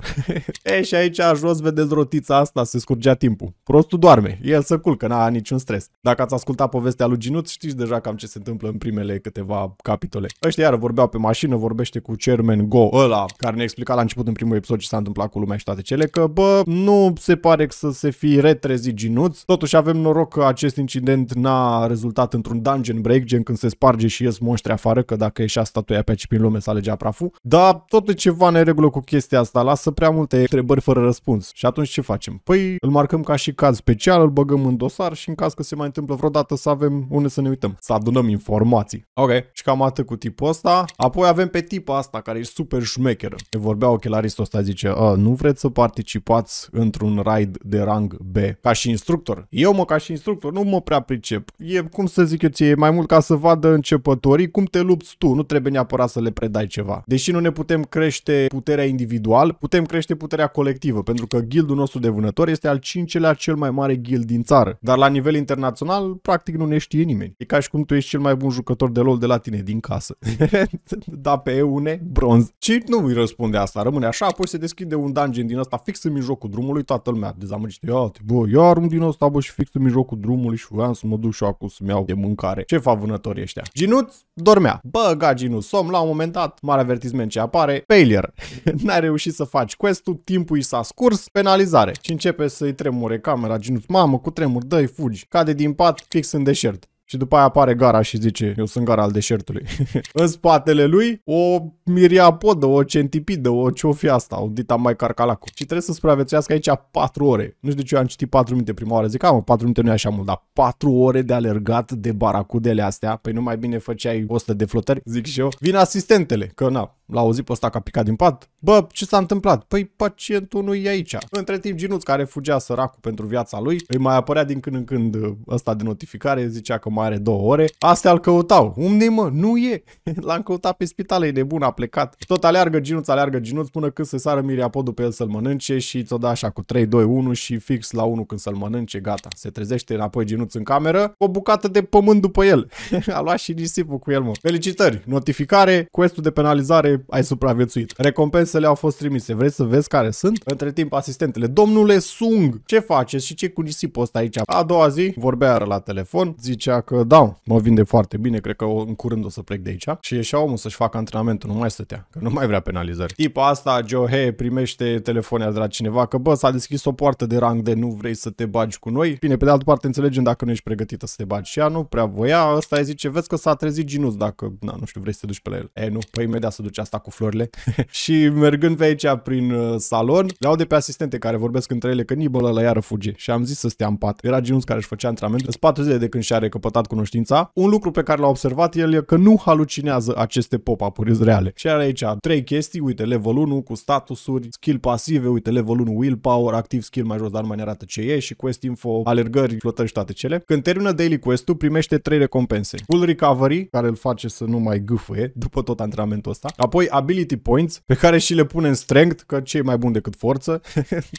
E, și aici jos vedeți rotița asta, se scurgea timpul. Prostul doarme, el se culcă, n-a niciun stres. Dacă ați ascultat povestea lui Jin-Woo, știți deja cam ce se întâmplă în primele câteva capitole. Ăștia iară vorbeau pe mașină, vorbește cu Chairman Go, ăla care ne explica la început în primul episod ce s-a întâmplat cu lumea și toate cele, că bă, nu se pare să se fi retrezit Jin-Woo. Totuși avem noroc că acest incident n-a rezultat într-un dungeon break, gen când se sparge și ies monștri afară, că dacă ieșea statuia pe aici prin lume s-a legea praful, dar tot e ceva neregulă cu chestia asta, lasă prea multe întrebări fără răspuns. Și atunci ce facem? Păi îl marcăm ca și caz special, îl băgăm în dosar și în caz că se mai întâmplă vreodată să avem unde să ne uităm, să adunăm informații. Ok, și cam atât cu tipul ăsta. Apoi avem pe tipa asta care e super șmecheră. E vorbea ochelaristul ăsta, zice, nu vreți să participați într-un raid de rang B ca și instructor? Eu mă, ca și instructor, nu mă prea pricep. E, cum să zic eu ție, mai mult ca să vadă începătorii cum te lupți tu, nu trebuie neapărat să le predai ceva. Deși nu ne putem crește puterea individual, putem crește puterea colectivă, pentru că guildul nostru de vânători este al cincelea cel mai mare guild din țară, dar la nivel internațional practic nu ne știe nimeni. E ca și cum tu ești cel mai bun jucător de LOL de la tine, din casă. Da, pe eune, bronz. Și nu îi răspunde asta, rămâne așa, apoi se deschide un dungeon din asta fix în mijlocul drumului, toată lumea dezamăgită, ia-te, bă, iar un din ăsta, bă, și fix în mijlocul drumului și voiam să mă duc și eu acum să-mi iau de mâncare. Ce fac vânătorii ăștia? Jin-Woo dormea. Băga Jin-Woo somn, la un moment dat, mare avertisment ce apare, failure. N-ai reușit să faci quest-ul, timpul i s-a scurs, penalizare. Și începe să-i tremure camera, Jin-Woo, mamă, cu tremur, dă-i, fugi. Cade din pat, fix în deșert. Și după aia apare gara și zice, eu sunt gara al deșertului. În spatele lui, o miriapodă, o centipidă, o ce-o fi asta, o dita mai carcalacu. Și trebuie să supraviețuiască aici patru ore. Nu știu de ce eu am citit patru minute prima oară, zic, mă, patru minute nu e așa mult, dar patru ore de alergat de baracudele astea, păi nu mai bine făceai o sută de flotări, zic și eu. Vin asistentele, că na, l-a auzit pe ăsta că a picat din pat. Bă, ce s-a întâmplat? Păi pacientul nu e aici. Între timp Jin-Woo, care fugea săracul pentru viața lui, îi mai apărea din când în când ăsta de notificare, zicea că mai are două ore. Astea îl căutau. Unde mă? Nu e. L-am căutat pe spital, e nebun, a plecat. Tot aleargă Jin-Woo, aleargă Jin-Woo până când se sară miriapodul pe el să-l mănânce și ți-o dă așa cu trei, doi, unu și fix la unu când să-l mănânce, gata. Se trezește înapoi Jin-Woo în cameră, o bucată de pământ după el. A luat și nisipul cu el, mă. Felicitări. Notificare, quest-ul de penalizare, ai supraviețuit. Recompensele au fost trimise. Vrei să vezi care sunt? Între timp asistentele, domnule Sung, ce faceți și ce cu nisipul ăsta aici? A doua zi vorbea iară la telefon, zicea că da, mă vinde foarte bine, cred că în curând o să plec de aici. Și ieșea omul să-și facă antrenamentul, nu mai stătea, că nu mai vrea penalizări. Tipa asta, Joo-Hee, primește telefonul de la cineva că bă, s-a deschis o poartă de rang de nu vrei să te bagi cu noi. Bine, pe de altă parte înțelegem dacă nu ești pregătită să te bagi. Și ea nu prea voia, ăsta îi zice, vezi că s-a trezit ginuț dacă, na, nu știu, vrei să te duci pe la el. E, nu, păi imediat să duce asta cu florile. Și mergând pe aici prin uh, salon, le-au de pe asistente care vorbesc între ele că Nibălă la iară fuge. Și am zis să stea în pat. Era genunț care își făcea antrenamentul. Sunt patru zile de când și-a recăpătat cunoștința. Un lucru pe care l-a observat el e că nu halucinează aceste pop-up-uri reale. Și are aici trei chestii, uite, level unu cu statusuri, skill pasive, uite, level unu willpower, activ skill mai jos, dar nu mai ne arată ce e, și quest info, alergări, flotări și toate cele. Când termină daily quest-ul, primește trei recompense. Full recovery, care îl face să nu mai gâfâie după tot antrenamentul ăsta. Apoi ability points, pe care și le pune în strength, că ce e mai bun decât forță.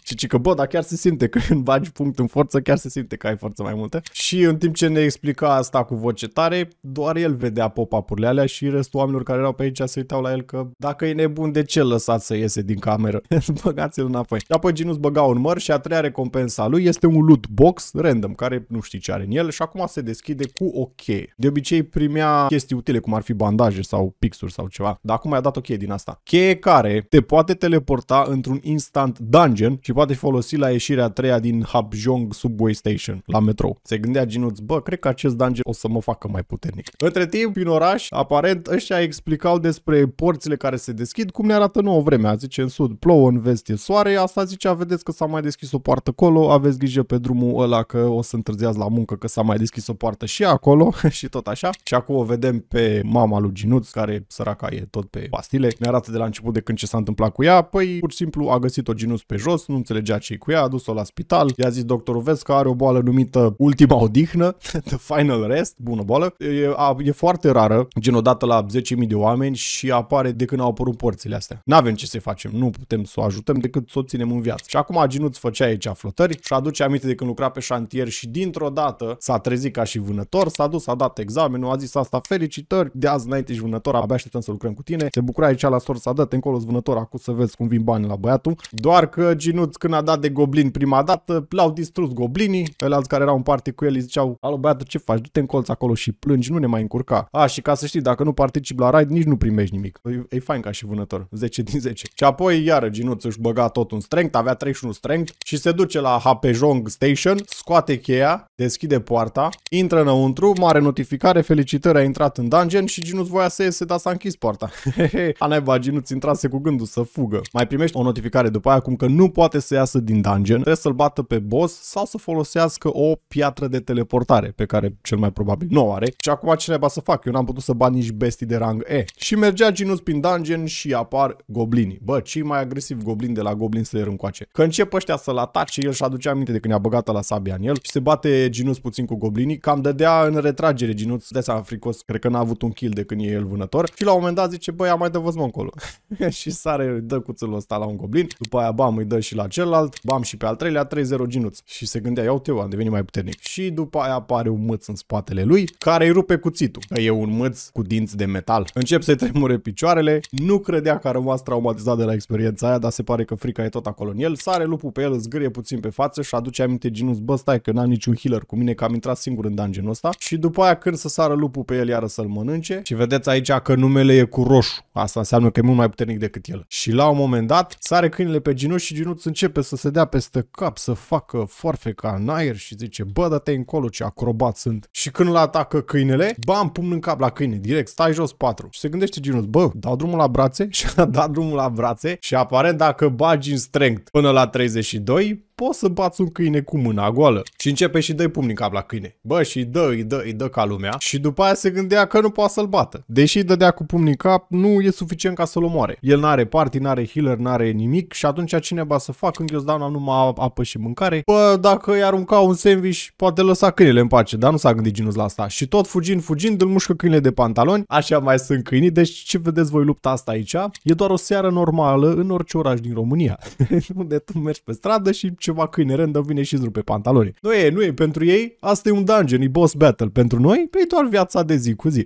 Și ci că bă, dar chiar se simte că când bagi punct în forță, chiar se simte că ai forță mai multă. Și în timp ce ne explica asta cu voce tare, doar el vedea pop-up-urile alea și restul oamenilor care erau pe aici se uitau la el că dacă e nebun, de ce lăsați să iese din cameră? Băgați-l înapoi. Și apoi Ginu-ți băga un măr și a treia recompensa lui este un loot box random, care nu știi ce are în el și acum se deschide cu o cheie. De obicei primea chestii utile, cum ar fi bandaje sau pixuri sau ceva, dar acum i-a dat o cheie din asta. Cheie care te poate teleporta într-un instant dungeon și poate fi folosit la ieșirea a treia din Hapjong Subway Station, la metrou. Se gândea Ginu-ți, bă, cred că acest dungeon o să mă facă mai puternic. Între timp, în oraș, aparent, ăștia explicau despre porțile care se deschid, cum ne arată nouă vremea. Zice, în sud plouă, în vest e soare, asta zicea, vedeți că s-a mai deschis o poartă acolo, aveți grijă pe drumul ăla că o să întârziați la muncă, că s-a mai deschis o poartă și acolo și tot așa. Și acum o vedem pe mama lui Ginuț, care săraca e tot pe pastile. Ne arată de la început de când ce s-a întâmplat cu ea, păi pur și simplu a găsit-o Ginuț pe jos, nu înțelegea ce-i cu ea, a dus-o la spital, i-a zis doctorul, vezi că are o boală numită ultima odihnă, the final rest, bună boală, e, a, e foarte rară, gen odată la zece mii de oameni și apare de când au apărut porțile astea. N-avem ce să facem, nu putem să o ajutăm decât să o ținem în viață. Și acum Ginuț făcea aici flotări și aduce aminte de când lucra pe șantier și dintr-o dată s-a trezit ca și vânător, s-a dus, a dat examenul, a zis asta, felicitări, de azi înainte ești vânător, abia așteptăm să lucrăm cu tine, se bucura aici la sor, s-a dat încolo vânător, acum să vezi cum vin bani la băiatul. Doar că Ginuț, când a dat de goblin prima dată, l-au distrus goblinii, ălalți care erau în parte cu el îi ziceau, alo băiatul, ce faci, du-te în colț acolo și plângi, nu ne mai încurca. A, și ca să știi, dacă nu participi la raid, nici nu primești nimic. E, e fain ca și vânător, zece din zece. Și apoi iară Ginuț își băga tot un strength, avea treizeci și unu strength și se duce la Hapejong Station, scoate cheia, deschide poarta, intră înăuntru, mare notificare, felicitări, a intrat în dungeon, și Ginuț voia să iese, dar s-a închis poarta. A naiba, Ginuț intrase cu gândul să fugă. Mai primești o notificare după aia cum că nu poate să iasă din dungeon, trebuie să-l bată pe boss sau să folosească o piatră de teleportare, pe care cel mai probabil nu o are. Și acum ce naiba să fac? Eu n-am putut să bat nici bestii de rang E. Și mergea Ginuț prin dungeon și apar goblinii. Bă, cei mai agresiv goblin de la Goblin Slayer încoace. Că încep ăștia să-l atace, el și aduce aminte de când a băgat la sabia în el și se bate Ginuț puțin cu goblinii, cam dădea în retragere Ginuț, de seama fricos, cred că n-a avut un kill de când e el vânător. Și la un moment dat zice, băi, mai dă-vă mă încolo. Și sare, dă cuțelul ăsta la un goblin, după aia bam, îi dă și la celălalt, bam și pe al treilea, trei zero Ginuț. Și se gândea, iau te, am devenit mai puternic. Și după aia apare un mâț în spatele lui, care îi rupe cuțitul. E un mâț cu dinți de metal. Încep să-i tremure picioarele, nu credea că a rămas traumatizat de la experiența aia, dar se pare că frica e tot acolo în el. Sare lupul pe el, zgârie puțin pe față și aduce aminte Ginuț, bă, stai că n-am niciun healer cu mine, că am intrat singur în dungeon ăsta. Și după aia când să sară lupul pe el, iară să-l mănânce. Și vedeți aici că numele e cu roșu. Asta înseamnă că e mult mai puternic decât el. Și la un moment dat, sare câinele pe Ginuț și Ginuț începe să se dea peste cap, să facă forfeca în aer și zice, bă, dă-te încolo, ce acrobat sunt. Și când îl atacă câinele, bam, pumn în cap la câine, direct, stai jos patru. Și se gândește Ginuț, bă, dau drumul la brațe și a dat drumul la brațe și aparent dacă bagi în strength până la treizeci și doi, poți să bați un câine cu mâna goală. Și începe și dă-i pumni în cap la câine. Bă, și dă, îi dă, îi dă ca lumea. Și după aia se gândea că nu poate să-l bată. Deși îi dădea cu pumni în cap, nu e suficient ca să-l omoare. El n-are party, n-are healer, n-are nimic și atunci cineva să facă în ghiozdanul numai apă și mâncare. Bă, dacă îi arunca un sandwich, poate lăsa câinele în pace, dar nu s-a gândit Ginuț la asta. Și tot fugind, fugind, îl mușcă câinele de pantaloni. Așa mai sunt câinii, deci ce vedeți voi lupta asta aici? E doar o seară normală în orice oraș din România. Unde tu mergi pe stradă și ce ceva câine random vine și îți rupe pantaloni. Nu e, nu e pentru ei, asta e un dungeon, e boss battle. Pentru noi, pe doar viața de zi cu zi.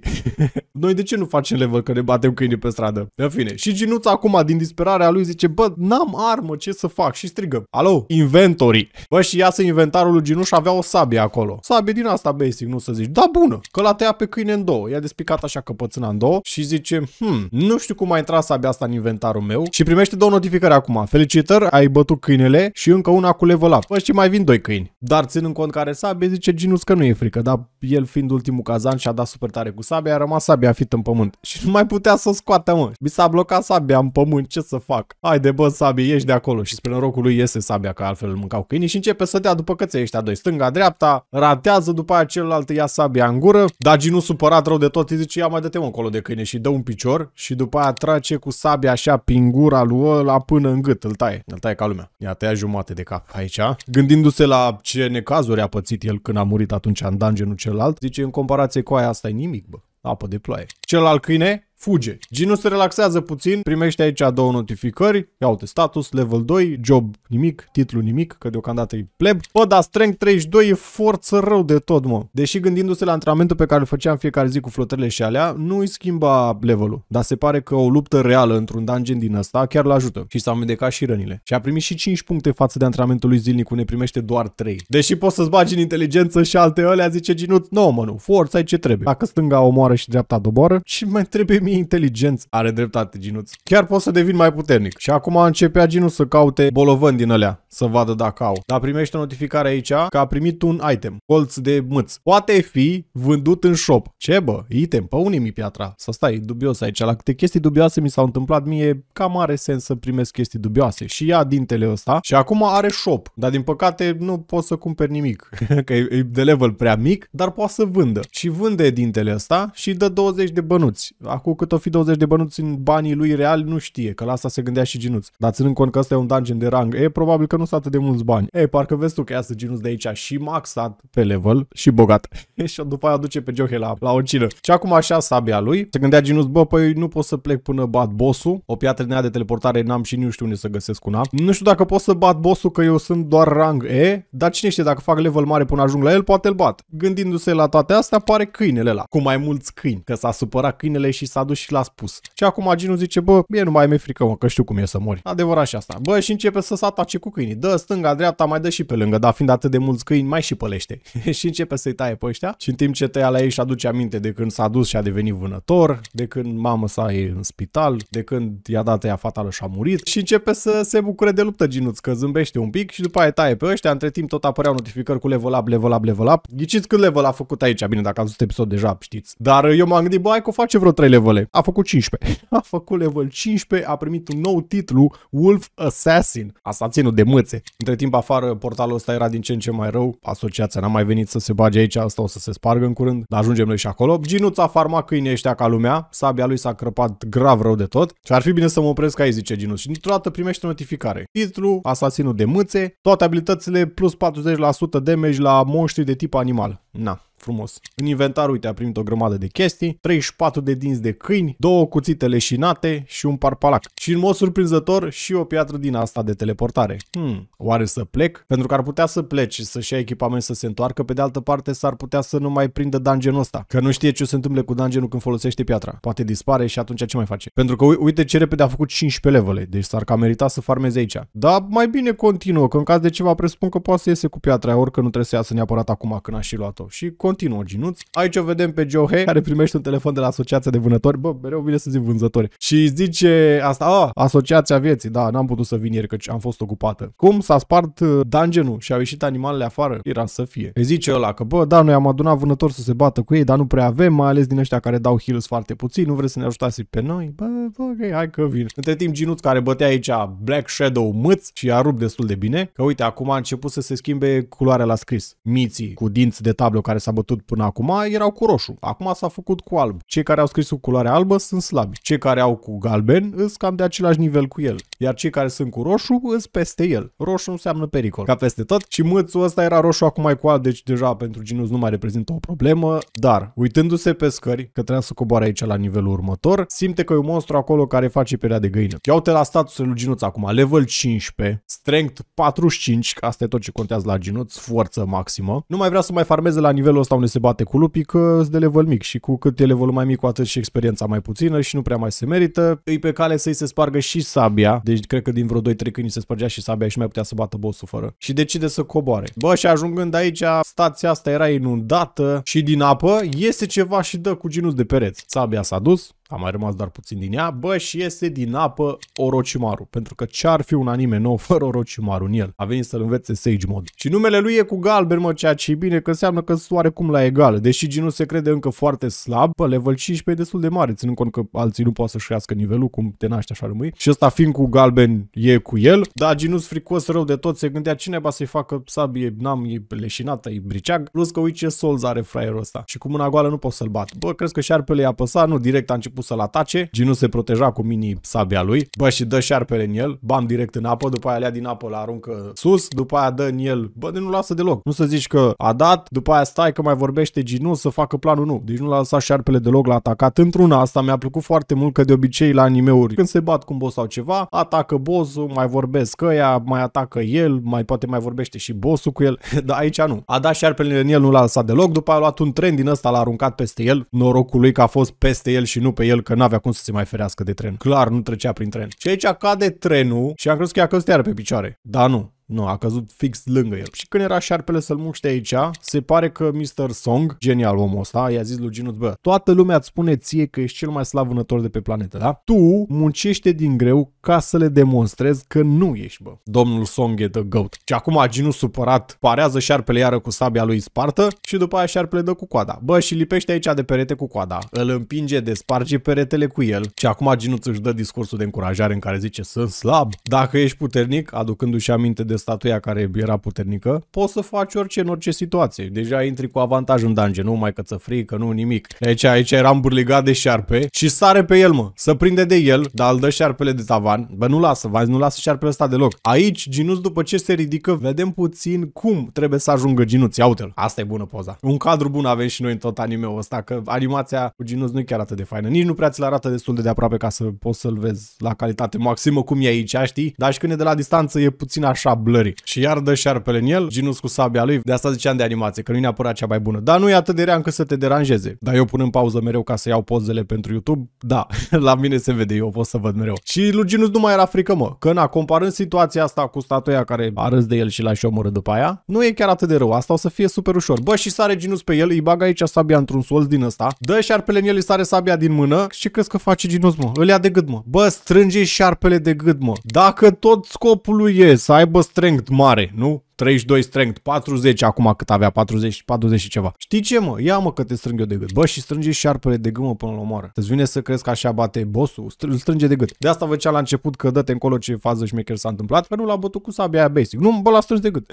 Noi de ce nu facem level că ne batem câinii pe stradă? În fine. Și Ginuț acum din disperarea lui zice: "Bă, n-am armă, ce să fac?" Și strigă: "Alo, inventory." Bă, și iasă inventarul lui Ginuș, avea o sabie acolo. Sabie din asta basic, nu să zici. Da, bună, că l-a tăiat pe câine în două. I-a despicat așa căpățâna în două și zice: "Hm, nu știu cum a intrat sabia asta în inventarul meu." Și primește două notificări acum. Felicitări, ai bătut câinele și încă una cu level up. Bă, și mai vin doi câini. Dar ținând cont care sabie, zice Ginuț că nu e frică, dar el fiind ultimul cazan și a dat super tare cu sabia, a rămas sabia fită în pământ. Și nu mai putea să o scoate, mă. Mi s-a blocat sabia în pământ, ce să fac? Haide, bă, sabie, ieși de acolo. Și spre norocul lui iese sabia, că altfel îl mâncau câinii, și începe să dea după căței ăștia doi. Stânga, dreapta, ratează, după aia celălalt ia sabia în gură. Dar Ginu, supărat rău de tot, îi zice: "Ia mai dă-te, mă, încolo de câine." Și dă un picior și după aia trage cu sabia așa prin gura lui ăla până în gât, îl taie. Îl taie ca lumea. I-a tăiat jumate de cap aici, gândindu-se la ce necazuri a pățit el când a murit atunci în dungeonul celălalt. Zice: "În comparație cu aia, asta e nimic, bă. Apă de ploaie." Celălalt câine fuge. Ginu se relaxează puțin, primește aici două notificări. Ia uite, status, level doi, job nimic, titlu nimic, că deocamdată e pleb. Bă, dar strength treizeci și doi e forță rău de tot, mă. Deși gândindu-se la antrenamentul pe care îl făceam fiecare zi cu flotările și alea, nu îi schimba levelul. Dar se pare că o luptă reală într-un dungeon din ăsta chiar l-ajută. Și s-a amedecat și rănile. Și a primit și cinci puncte față de antrenamentul lui zilnic, ne primește doar trei. Deși poți să-ți bagi în inteligență și alte alea, zice Ginu: "Nu, mă, nu, forța e ce trebuie. Dacă stânga omoară și dreapta doboară, ce mai trebuie mie inteligență?" Are dreptate Ginuț. Chiar pot să devin mai puternic. Și acum începea Ginuț să caute bolovani din alea, să vadă dacă au. Dar primește notificare aici că a primit un item, colț de mâț. Poate fi vândut în shop. Ce, bă? Item, pe unii mi piatra. Să stai, dubios aici. La câte chestii dubioase mi s-au întâmplat mie, cam are sens să primesc chestii dubioase. Și ia dintele ăsta și acum are shop. Dar din păcate nu pot să cumperi nimic, că e de level prea mic, dar poate să vândă. Și vânde dintele ăsta și dă douăzeci de bănuți. Acum cât o fi douăzeci de bănuți în banii lui reali, nu știe, că la asta se gândea și Ginuț. Dar ținând cont că ăsta e un dungeon de rang, e probabil că nu sunt atât de mulți bani. E, parcă vezi tu că iasă Ginuț de aici și maxat pe level și bogat. Și după aia duce pe Joo-Hee la, la o cină. Și acum așa sabia lui. Se gândea Ginuț: "Bă, păi nu pot să plec până bat bossul. O piatră din aia de teleportare n-am și nu știu unde să găsesc una. Nu știu dacă pot să bat bossul că eu sunt doar rang E, dar cine știe, dacă fac level mare până ajung la el, poate îl bat." Gândindu-se la toate astea, apare câinele ăla cu mai mulți câini, că s-a supărat câinele și s-a dus și l-a spus. Și acum Ginu zice: "Bă, mie nu mai mi-e frică, mă, că știu cum e să mori." Adevărat și asta. Bă, și începe să se atace cu câinii. Dă stânga, dreapta, mai dă și pe lângă, dar fiind atât de mulți câini, mai și pălește. Și începe să-i taie pe ăștia. Și în timp ce tăia la ei, și aduce aminte de când s-a dus și a devenit vânător, de când mama sa e în spital, de când i-a dat ea fatală și a murit. Și începe să se bucure de luptă Ginuț, că zâmbește un pic și după aia taie pe ăștia. Între timp tot apăreau notificări cu level up, level up, level up. Ghiciți cât level a făcut aici? Bine, dacă ați văzut episod deja, știți. Dar eu m-am gândit: "Bă, hai că face vreo trei levele. A făcut cincisprezece. A făcut level cincisprezece, a primit un nou titlu, Wolf Assassin, asasinul de mâțe. Între timp afară portalul ăsta era din ce în ce mai rău. Asociația n-a mai venit să se bage aici, asta o să se spargă în curând. Dar ajungem noi și acolo. Ginuț a farmat câinii ăștia ca lumea, sabia lui s-a crăpat grav rău de tot. Și ar fi bine să mă opresc aici, zice Ginuț. Și dintr-o dată primește notificare. Titlu, asasinul de mâțe, toate abilitățile plus patruzeci la sută damage la monștri de tip animal. Na. Frumos. În inventar, uite, a primit o grămadă de chestii, treizeci și patru de dinți de câini, două cuțite leșinate și un parpalac. Și în mod surprinzător și o piatră din asta de teleportare. Hmm, oare să plec? Pentru că ar putea să pleci, să-și ia echipament să se întoarcă, pe de altă parte s-ar putea să nu mai prindă dungeonul ăsta. Că nu știe ce se întâmplă cu dungeonul când folosește piatra. Poate dispare și atunci ce mai face? Pentru că uite ce repede a făcut cincisprezece levele, deci s-ar cam merita să farmeze aici. Dar mai bine continuă, că în caz de ceva presupun că poate să iese cu piatra, orică nu trebuie să iasă neapărat acum când a și luat-o. Și continuă Ginuț. Aici o vedem pe Joo-Hee, care primește un telefon de la Asociația de Vânători. Bă, mereu vine să zic vânzători. Și zice asta: "A, Asociația Vieții, da, n-am putut să vin ieri că am fost ocupată. Cum s-a spart dungeonul și au ieșit animalele afară? Era să fie." Îi zice ăla că: "Bă, da, noi am adunat vânători să se bată cu ei, dar nu prea avem, mai ales din ăștia care dau heals foarte puțin, nu vreți să ne ajutați pe noi?" Bă, ok, hai că vin. Între timp Ginuț, care bătea aici Black Shadow mâț și a rupt destul de bine, că uite, acum a început să se schimbe culoarea la scris. Miții cu dinți de tablă care s-a bătut până acum erau cu roșu. Acum s-a făcut cu alb. Cei care au scris cu culoare albă sunt slabi. Cei care au cu galben îs cam de același nivel cu el. Iar cei care sunt cu roșu îs peste el. Roșu înseamnă pericol. Ca peste tot. Și mâțul ăsta era roșu, acum e cu alb, deci deja pentru Ginus nu mai reprezintă o problemă. Dar, uitându-se pe scări, că trebuia să coboare aici la nivelul următor, simte că e un monstru acolo care face pielea de găină. Ia uite la statusul lui Ginuț acum. Level cincisprezece, strength patruzeci și cinci, că asta e tot ce contează la Ginuț, forță maximă. Nu mai vrea să mai farmeze la nivelul ăsta unde se bate cu lupii, că e de level mic și cu cât e levelul mai mic, cu atât și experiența mai puțină și nu prea mai se merită. Îi pe cale să-i se spargă și sabia, deci cred că din vreo doi trei câini se spargea și sabia și nu mai putea să bată bossul fără. Și decide să coboare. Bă, și ajungând aici, stația asta era inundată și din apă iese ceva și dă cu Ginuț de pereți. Sabia s-a dus. A mai rămas doar puțin din ea, bă, și iese din apă Orochimaru, pentru că ce-ar fi un anime nou fără Orochimaru în el? A venit să-l învețe Sage Mode. Și numele lui e cu galben, mă, ceea ce e bine, că înseamnă că sunt oarecum la egal. Deși Ginu se crede încă foarte slab, bă, level cincisprezece e destul de mare, ținând cont că alții nu pot să-și crească nivelul, cum te naști așa rămâi. Și ăsta fiind cu galben e cu el, dar Ginu fricos rău de tot, se gândea cineva să-i facă sabie, n-am, e leșinată, e briceag, plus că uite ce solz are fraierul ăsta. Și cu mâna goală nu poți să-l bat. Bă, crezi că șarpele i-a apăsat? Nu, direct a început să-l atace, Ginu se proteja cu mini sabia lui, bă, și dă șarpele în el, bam, direct în apă, după aia lea din apă, la aruncă sus, după aia dă în el, bă, de nu lasă deloc. Nu să zici că a dat, după aia stai că mai vorbește Ginu să facă planul, nu. Deci nu l-a lăsat șarpele deloc, l-a atacat într-una. Asta mi-a plăcut foarte mult, că de obicei la animeuri, când se bat cu un boss sau ceva, atacă bossul, mai vorbesc ăia, mai atacă el, mai poate mai vorbește și bossul cu el, dar aici nu. A dat șarpele în el, nu l-a lăsat deloc, după aia a luat un tren din ăsta, l-a aruncat peste el. Norocul lui că a fost peste el și nu pe el, că n-avea cum să se mai ferească de tren. Clar, nu trecea prin tren. Și aici cade trenul și am crezut că i-a căzut iar pe picioare. Dar nu. Nu, a căzut fix lângă el. Și când era șarpele să-l muște aici, se pare că mister Song, genial omul ăsta, i-a zis lui Ginuț, bă, toată lumea îți spune ție că ești cel mai slab vânător de pe planetă, da? Tu muncește din greu ca să le demonstrezi că nu ești, bă. Domnul Song e the goat. Și acum Ginuț supărat parează șarpele iară cu sabia lui spartă și după aia șarpele dă cu coada. Bă, și lipește aici de perete cu coada, îl împinge, desparge peretele cu el și acum Ginuț își dă discursul de încurajare în care zice, sunt slab, dacă ești puternic, aducându-și aminte de statuia care era puternică, poți să faci orice în orice situație. Deja intri cu avantaj în dungeon, nu mai că ți-e frică, nu nimic. Aici, aici era îmburligat de șarpe și sare pe el, mă. Să prinde de el, dar îl dă șarpele de tavan. Bă, nu lasă, vă, nu lasă șarpele ăsta deloc. Aici, Ginuț, după ce se ridică, vedem puțin cum trebuie să ajungă Ginuț. Ia uite-l. Asta e bună poza. Un cadru bun avem și noi în tot anime-ul ăsta, că animația cu Ginuț nu e chiar atât de faină. Nici nu prea ți-l arată destul de de aproape ca să poți să-l vezi la calitate maximă cum e aici, știi? Dar și când e de la distanță e puțin așa blurry. Și iar dă șarpele în el, Ginuț cu sabia lui, de asta ziceam de animație, că nu e neapărat cea mai bună. Dar nu e atât de rea încât să te deranjeze. Dar eu pun în pauză mereu ca să iau pozele pentru YouTube, da, la mine se vede, eu pot să văd mereu. Și lui Ginuț nu mai era frică, mă, că na, comparând situația asta cu statuia care arăți de el și l-a și omorât după aia, nu e chiar atât de rău, asta o să fie super ușor. Bă, și sare Ginuț pe el, îi bagă aici sabia într-un solț din ăsta, dă șarpele în el, îi sare sabia din mână și crezi că face Ginuț, mă, îl ia de gât, mă. Bă, strânge șarpele de gât, mă. Dacă tot scopul lui e să aibă strength mare, nu? treizeci și doi strength, patruzeci acum cât avea, patruzeci, patruzeci și ceva. Știi ce, mă? Ia, mă, că te strâng eu de gât. Bă, și strânge șarpele de gât, mă, până la omoară. Îți vine să crezi că așa bate bossul? Îl strânge de gât. De asta vă cea la început că dă-te încolo ce fază șmecher s-a întâmplat, că nu l-a bătut cu sabia aia basic. Nu, bă, l-a strâns de gât.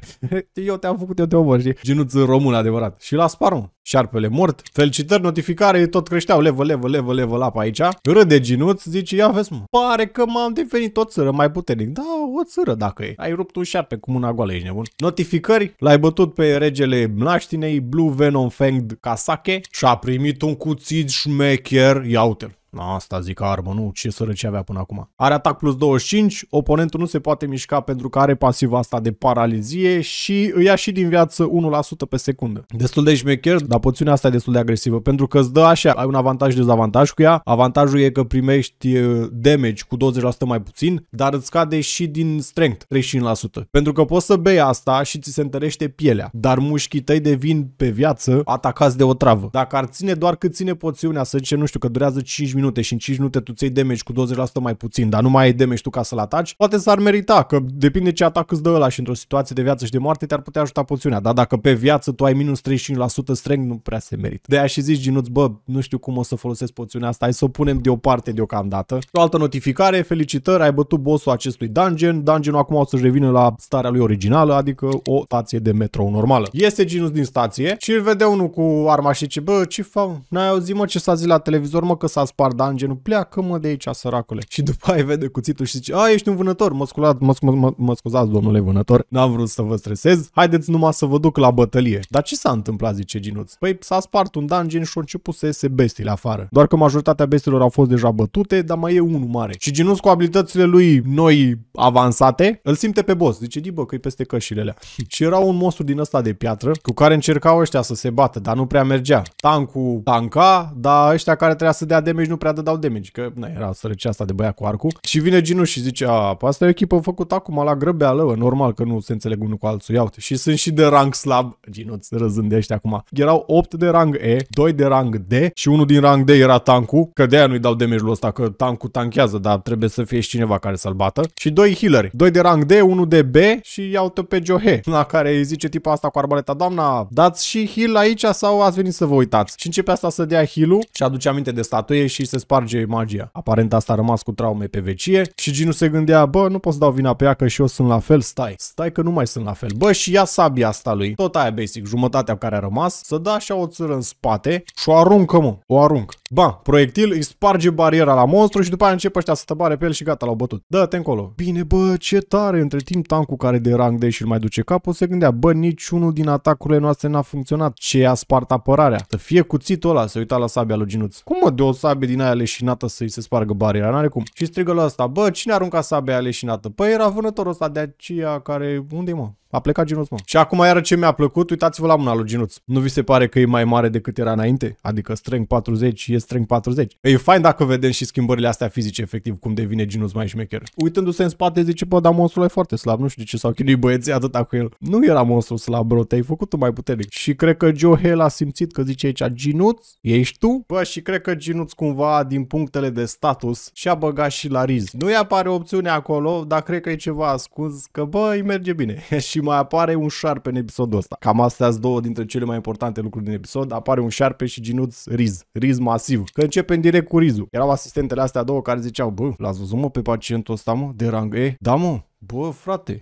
Eu te-am făcut, eu te omor, știi? Ginuț român adevărat. Și l-a spart, mă. Șarpele mort. Felicitări, notificare, tot creșteau. Level, level, level, level up aici. Râde Ginuț, zice, ia vezi, mă. Pare că m-am devenit o țără mai puternic. Da, o țără dacă e. Ai rupt un șarpe cu mâna goală. Ești nebun. Notificări, l-ai bătut pe regele mlaștinei Blue Venom Fanged Kasake și a primit un cuțit șmecher. Ia uite-l. Asta zic armă, nu? Ce sărăcie avea până acum. Are atac plus douăzeci și cinci, oponentul nu se poate mișca pentru că are pasiva asta de paralizie și îi ia și din viață unu la sută pe secundă. Destul de șmecher, dar poțiunea asta e destul de agresivă pentru că îți dă așa, ai un avantaj, dezavantaj cu ea. Avantajul e că primești damage cu douăzeci la sută mai puțin, dar îți scade și din strength, treizeci și cinci la sută. Pentru că poți să bei asta și ți se întărește pielea, dar mușchii tăi devin pe viață atacați de o travă. Dacă ar ține doar cât ține poțiunea, să zice, nu știu, că durează cinci minute minute și în cinci minute tu ți-ai damage cu douăzeci la sută mai puțin, dar nu mai ai damage tu ca să-l ataci, poate s-ar merita, că depinde ce atac îți dă ăla și într-o situație de viață și de moarte te-ar putea ajuta poțiunea, dar dacă pe viață tu ai minus treizeci și cinci la sută strength, nu prea se merită. De-aia și zici Ginuț, bă, nu știu cum o să folosesc poțiunea asta, hai să o punem deoparte deocamdată. O altă notificare, felicitări, ai bătut bossul acestui dungeon, dungeonul acum o să-și revină la starea lui originală, adică o stație de metrou normală. Iese Ginuț din stație și îl vede unul cu arma și zice, bă, ce fac? N-ai auzit, mă, ce s-a zis la televizor, mă, că s-a spart dungeonul, pleacă, mă, de aici, săracule. Și după aia vede cuțitul și zice, a, ești un vânător, mă, sculat, mă, mă, mă, mă scuzați, domnule vânător, n-am vrut să vă stresez, haideți numai să vă duc la bătălie. Dar ce s-a întâmplat, zice Ginuț? Păi s-a spart un dungeon și au început să iese bestiile afară. Doar că majoritatea bestilor au fost deja bătute, dar mai e unul mare. Și Ginuț cu abilitățile lui noi avansate, îl simte pe boss. Zice, dibă, că-i peste cășile alea. Și era un monstru din ăsta de piatră cu care încercau ăștia să se bată, dar nu prea mergea. Tancul tanca, dar ăștia care trebuia să dea damage nu prea dădeau damage, că na, era sărăcia asta de băia cu arcul. Și vine Ginuț și zice, a, asta e o echipă făcută acum la grăbeală, normal că nu se înțeleg unul cu alții, iau. Și sunt și de rang slab, Ginuț răzândește acum. Erau opt de rang E, doi de rang D și unul din rang D era tancul, că de aia nu-i dau damage-ul ăsta, că tancul tanchează, dar trebuie să fie și cineva care să-l bată. Și doi healeri, doi de rang D, unul de B și iau-te pe Joo-Hee, la care îi zice tipa asta cu arbaleta, doamna, dați și heal aici sau ați venit să vă uitați? Și începe asta să dea heal-ul și aduce aminte de statuie și se sparge magia. Aparent asta a rămas cu traume pe vecie și Ginuț se gândea, bă, nu pot să dau vina pe ea că și eu sunt la fel, stai, stai că nu mai sunt la fel. Bă, și ia sabia asta lui, tot aia basic, jumătatea care a rămas, să dă așa o țără în spate și o aruncă, mă, o arunc. Ba, proiectil îi sparge bariera la monstru și după aia încep ăștia să tăbare pe el și gata, l-au bătut. Dă-te încolo. Bine, bă, ce tare, între timp tancul care de rang de și îl mai duce capul se gândea, bă, niciunul din atacurile noastre n-a funcționat, ce a spart apărarea. Să fie cuțitul ăla, se uita la sabia lui Ginuț. Cum, mă, de o sabie din aia leșinată să-i se spargă bariera, n-are cum. Și strigă la asta, bă, cine arunca sabia leșinată? Păi era vânătorul ăsta de aceea care, unde, mă? A plecat Ginuț, mă. Și acum iară ce mi-a plăcut, uitați-vă la mâna lui Ginuț. Nu vi se pare că e mai mare decât era înainte? Adică strength patruzeci e strength patruzeci. E fain dacă vedem și schimbările astea fizice, efectiv, cum devine Ginuț mai șmecher. Uitându-se în spate, zice, bă, dar monstrul e foarte slab, nu știu de ce s-au chinuit băieții atâta cu el. Nu era monstru slab, bro, te-ai făcut tu mai puternic. Și cred că Joo-Hee l-a simțit că zice aici, Ginuț, ești tu? Bă, și cred că Ginuț cumva din punctele de status și-a băgat și la riz. Nu-i apare opțiunea acolo, dar cred că e ceva ascuns, că bă, îi merge bine. Și mai apare un șarpe în episodul ăsta. Cam astea sunt două dintre cele mai importante lucruri din episod. Apare un șarpe și Ginuț riz. Riz masiv. Că începem direct cu rizul. Erau asistentele astea două care ziceau, bă, l-ați văzut, mă, pe pacientul ăsta, mă, de rang E? Da, mă. Bă, frate,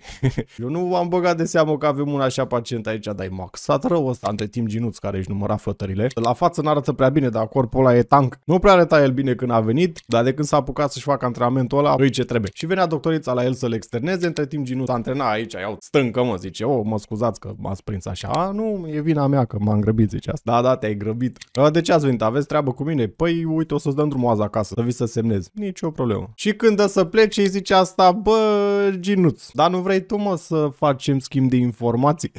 eu nu am băgat de seamă că avem un așa pacient aici, dar e maxat rău ăsta. Între timp Ginuț, care își număra flătările, la față n-arată prea bine, dar corpul ăla e tank. Nu prea arăta el bine când a venit, dar de când s-a apucat să-și facă antrenamentul ăla, îi ce trebuie. Și venea doctorița la el să-l externeze, între timp Ginuț antrena aici, iau stâncă, mă, zice, o, mă scuzați că m-ați prins așa. A, nu, e vina mea că m-am grăbit, zice asta. Da, da, te-ai grăbit. A, de ce ați venit? Aveți treabă cu mine? Păi, uite, o să-ți dăm drumul azi acasă, să vii să semnezi. Nici o problemă. Și când o să plece, îi zice asta, bă, Ginuț, dar nu vrei tu, mă, să facem schimb de informații?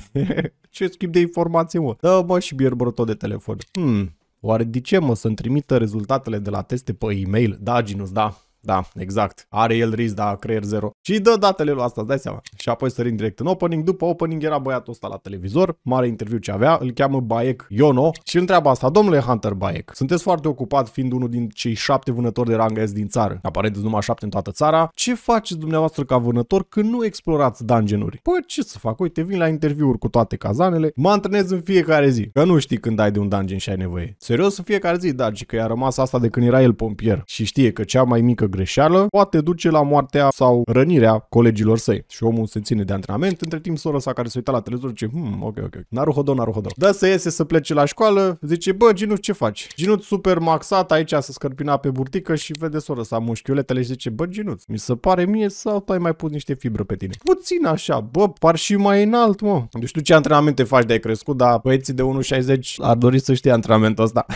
Ce schimb de informații, mă? Da, mă, și bierbră tot de telefon. Hmm, oare de ce, mă, să-mi trimită rezultatele de la teste pe e-mail? Da, Ginuț, da. Da, exact. Are el risc, da, creier zero. Și dă datele lui asta, îți dai seama. Și apoi sărim direct în opening. După opening era băiatul ăsta la televizor, mare interviu ce avea, îl cheamă Baek Yoon-ho și întreabă asta, domnule Hunter Baek, sunteți foarte ocupat fiind unul din cei șapte vânători de rang S din țară. Aparent sunt numai șapte în toată țara. Ce faceți dumneavoastră ca vânător când nu explorați dungeon-uri? Păi ce să fac? Uite, vin la interviuri cu toate cazanele, mă antrenez în fiecare zi. Că nu știi când ai de un dungeon și ai nevoie. Serios, în fiecare zi, dar că i-a rămas asta de când era el pompier și știe că cea mai mică greșeală poate duce la moartea sau rănirea colegilor săi. Și omul se ține de antrenament, între timp sora sa care se uita la televizor zice, hmm, ok, ok, ok, naruhodo, naruhodo. Dă să iese să plece la școală, zice, bă, Ginuț, ce faci? Ginuț super maxat aici să scărpina pe burtică și vede sora sa mușchiuletele și zice, bă, Ginuț, mi se pare mie sau tu ai mai pus niște fibră pe tine? Puțin așa, bă, par și mai înalt, mă. Nu știu ce antrenamente faci de ai crescut, dar băieții de unu șaizeci ar dori să știe antrenamentul ăsta.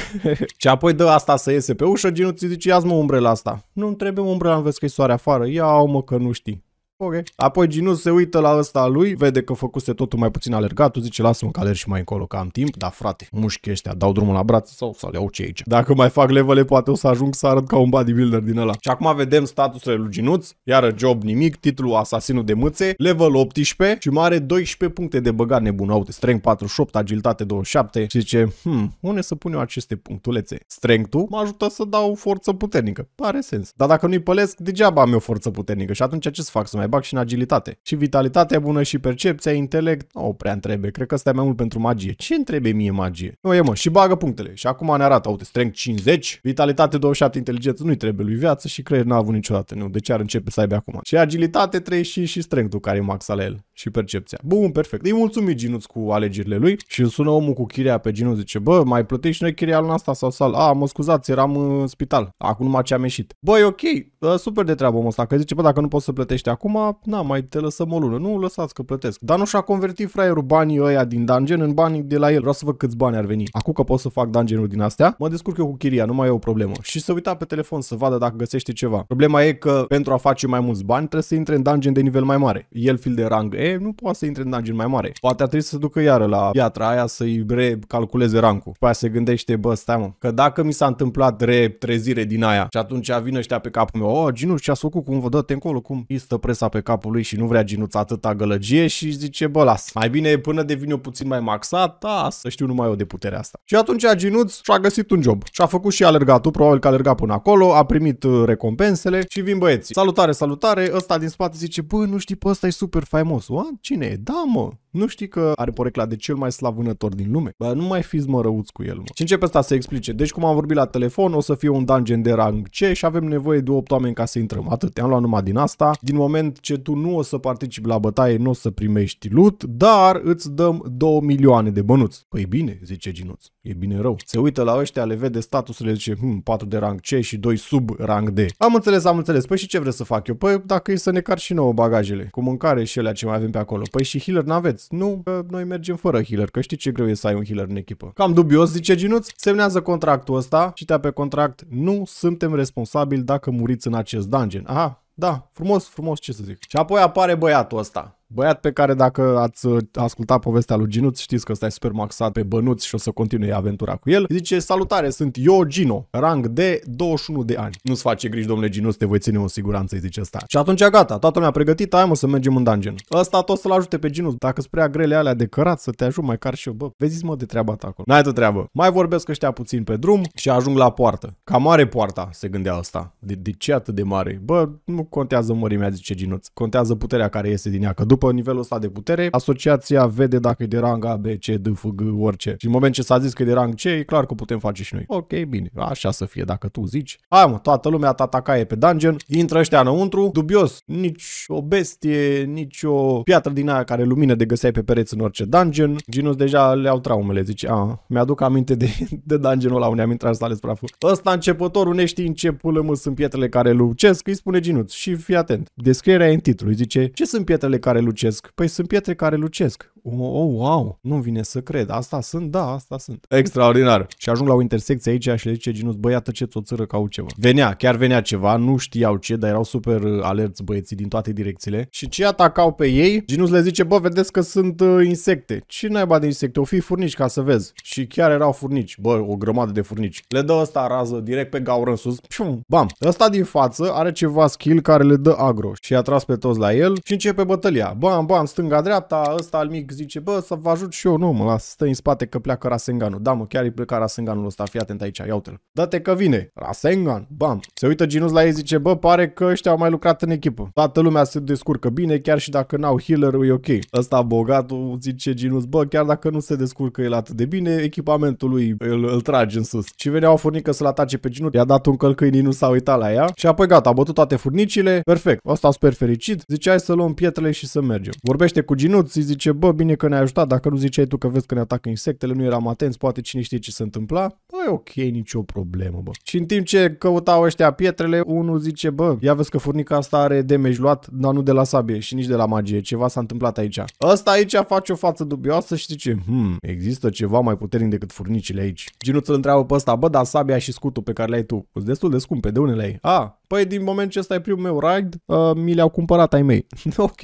Și apoi dă asta să iese pe ușă, Ginuț îi zice, ia-ți, mă, umbrela asta. Nu-mi trebuie umbrela, înveți că-i soare afară. Ia-o, mă, că nu știi. Ok. Apoi Jin-Woo se uită la ăsta lui, vede că făcuse totul mai puțin alergatul, zice lasă-mă că alerg și mai încolo, că am timp. Dar frate, mușchii ăștia dau drumul la braț sau să le iau ce aici. Dacă mai fac levele, poate o să ajung să arăt ca un bodybuilder din ăla. Și acum vedem statusul lui Jin-Woo, iară job nimic, titlul asasinul de mâțe, level optsprezece și mare doisprezece puncte de băgat nebun. Uite, strength patruzeci și opt, agilitate douăzeci și șapte și zice, hmm, unde să pun eu aceste punctulețe? Strength-ul mă ajută să dau forță puternică. Are sens. Dar dacă nu-i pălesc, degeaba am eu forță puternică și atunci ce să fac? Să mai bag și în agilitate. Și vitalitatea bună și percepția, intelect. O, prea întrebe. Cred că ăsta e mai mult pentru magie. Ce întrebe mie magie? Nu e mă. Și bagă punctele. Și acum ne arată. Uite, strength cincizeci, vitalitate douăzeci și șapte, inteligență. Nu-i trebuie lui viață și creier n-a avut niciodată. Nu. De ce ar începe să aibă acum? Și agilitate treizeci și cinci și strength-ul care e max ale el. Și percepția. Bun, perfect. Îi mulțumim Jin-Woo cu alegerile lui și îl sună omul cu chiria pe Jin-Woo, zice: "Bă, mai plătești noi chiria luna asta sau sal?" A, mă scuzați, eram în spital. Acum numai ce am ieșit. Băi, ok, super de treabă omul ăsta, că zice: "Bă, dacă nu poți să plătești acum, na, mai te lăsăm o lună." Nu, lăsați că plătesc. Dar nu și-a convertit fraierul banii ăia din dungeon în banii de la el. Vreau să văd câți bani ar veni. Acum că pot să fac dungeon-uri din astea, mă descurc eu cu chiria, nu mai e o problemă. Și să uita pe telefon să vadă dacă găsește ceva. Problema e că pentru a face mai mulți bani trebuie să intre în dungeon de nivel mai mare. El fiind de rang E, nu poate să intre în dungeon mai mare. Poate ar trebui să se ducă iară la piatra aia să-i recalculeze rancul. După aia se gândește, bă, stai mă, că dacă mi s-a întâmplat retrezire din aia și atunci vin ăștia pe capul meu, oh, Jin-Woo ce-a făcut, cum vă dă-te încolo, cum îi stă presa pe capul lui și nu vrea Jin-Woo atâta gălăgie și zice, bă, las, mai bine până devin eu puțin mai maxat, da, să știu numai eu de puterea asta. Și atunci Jin-Woo și-a găsit un job și-a făcut și alergatul, probabil că a alergat până acolo, a primit recompensele și vin băieții. Salutare, salutare, ăsta din spate zice, bă, nu știi, pe ăsta e super faimos, oa? Cine e? Da, mă! Nu știi că are porecla de cel mai slab vânător din lume? Bă, nu mai fiți mă răuți cu el, mă. Și începe asta să explice. Deci cum am vorbit la telefon, o să fie un dungeon de rang C și avem nevoie de opt oameni ca să intrăm. Atât, te-am luat numai din asta. Din moment ce tu nu o să participi la bătaie, nu o să primești loot, dar îți dăm două milioane de bănuți. Păi bine, zice Jin-Woo. E bine rău. Se uită la ăștia, le vede statusul, le zice, hm, patru de rang C și doi sub rang D. Am înțeles, am înțeles. Păi și ce vreți să fac eu? Păi dacă e să ne car și nouă bagajele, cu mâncare și alea ce mai avem pe acolo. Păi și healer n-aveți. Nu, că noi mergem fără healer, că știi ce greu e să ai un healer în echipă. Cam dubios, zice Jin-Woo, semnează contractul ăsta, citea pe contract, nu suntem responsabili dacă muriți în acest dungeon. Aha, da, frumos, frumos, ce să zic. Și apoi apare băiatul ăsta. Băiat pe care dacă ați ascultat povestea lui Jin-Woo, știți că ăsta e super maxat pe bănuți și o să continue aventura cu el. Zice, salutare, sunt Yojin-ho, rang de douăzeci și unu de ani. Nu-ți face griji, domnule Jin-Woo, te voi ține în siguranță, îi zice ăsta. Și atunci gata, toată lumea pregătită, hai mă să mergem în dungeon. Ăsta tot să-l ajute pe Jin-Woo, dacă-s prea grele alea de cărat să te ajut mai car și eu, bă, vezi mă de treaba ta acolo. N-ai tu treabă. Mai vorbesc ăștia puțin pe drum și ajung la poartă. Cam mare poarta, se gândea ăsta. De, de ce atât de mare? Bă, nu contează mărimea, zice Jin-Woo, contează puterea care iese din ea, că după nivelul ăsta de putere, asociația vede dacă e de rang A, B, C, D, F, G, orice. Și în moment ce s-a zis că e de rang C, e clar că putem face și noi. Ok, bine, așa să fie dacă tu zici. Hai mă, toată lumea tatacaie pe dungeon, intră ăștia înăuntru, dubios, nici o bestie, nici o piatră din aia care lumină de găseai pe pereți în orice dungeon. Jin-Woo deja le au traumele, zice, a, mi-aduc aminte de, de dungeonul ăla unde am intrat să ales praful. Ăsta începătorul neștii începul mă sunt pietrele care lucesc, îi spune Jin-Woo și fii atent. Descrierea e în titlu, îi zice, ce sunt pietrele care lucesc? Păi sunt pietre care lucesc. Oh, oh, wow! Nu-mi vine să cred. Asta sunt? Da, asta sunt. Extraordinar! Și ajung la o intersecție aici și le zice Jin-Woo, băiată ce o țără caut ceva. Venea, chiar venea ceva, nu știau ce, dar erau super alerți băieții din toate direcțiile. Și ce atacau pe ei? Jin-Woo le zice, bă, vedeți că sunt uh, insecte. Ce naiba de insecte? O fi furnici ca să vezi. Și chiar erau furnici. Bă, o grămadă de furnici. Le dă ăsta rază direct pe gaură în sus. Pșum, bam! Ăsta din față are ceva skill care le dă agro și i-a tras pe toți la el și începe bătălia. Bam, bam, stânga-dreapta, ăsta al mic zice, bă, să vă ajut și eu, nu mă las, stă în spate că pleacă Rasenganul. Da, mă, chiar îi pleca Rasenganul ăsta, fii atent aici, ia-te-l. Dă-te că vine, Rasengan, bam. Se uită Jin-Woo la ei, zice, bă, pare că ăștia au mai lucrat în echipă. Toată lumea se descurcă bine, chiar și dacă n-au healer-ul, e ok. Ăsta bogatul zice Jin-Woo, bă, chiar dacă nu se descurcă el atât de bine, echipamentul lui îl, îl trage în sus. Și venea o furnică să-l atace pe Jin-Woo, i-a dat un călcâini, nu s-a uitat la ea. Și apoi gata, a bătut toate furnicile, perfect. Ăsta super fericit, zice, hai să luăm pietrele și să mergem. Vorbește cu Jin-Woo, îi zice, bă, bine că ne-ai ajutat, dacă nu ziceai tu că vezi că ne atacă insectele, nu eram atenți, poate cine știe ce se întâmpla. Bă, e ok, nicio problemă, bă. Și în timp ce căutau ăștia pietrele, unul zice, bă, ia vezi că furnica asta are damage luat, dar nu de la sabie și nici de la magie, ceva s-a întâmplat aici. Ăsta aici face o față dubioasă și zice, hmm, există ceva mai puternic decât furnicile aici. Jin-Woo îl întreabă pe ăsta, bă, dar sabia și scutul pe care le-ai tu, sunt destul de scumpe, de unde le-ai? A, Păi din moment ce ăsta e primul meu raid, uh, mi le-au cumpărat ai mei. Ok,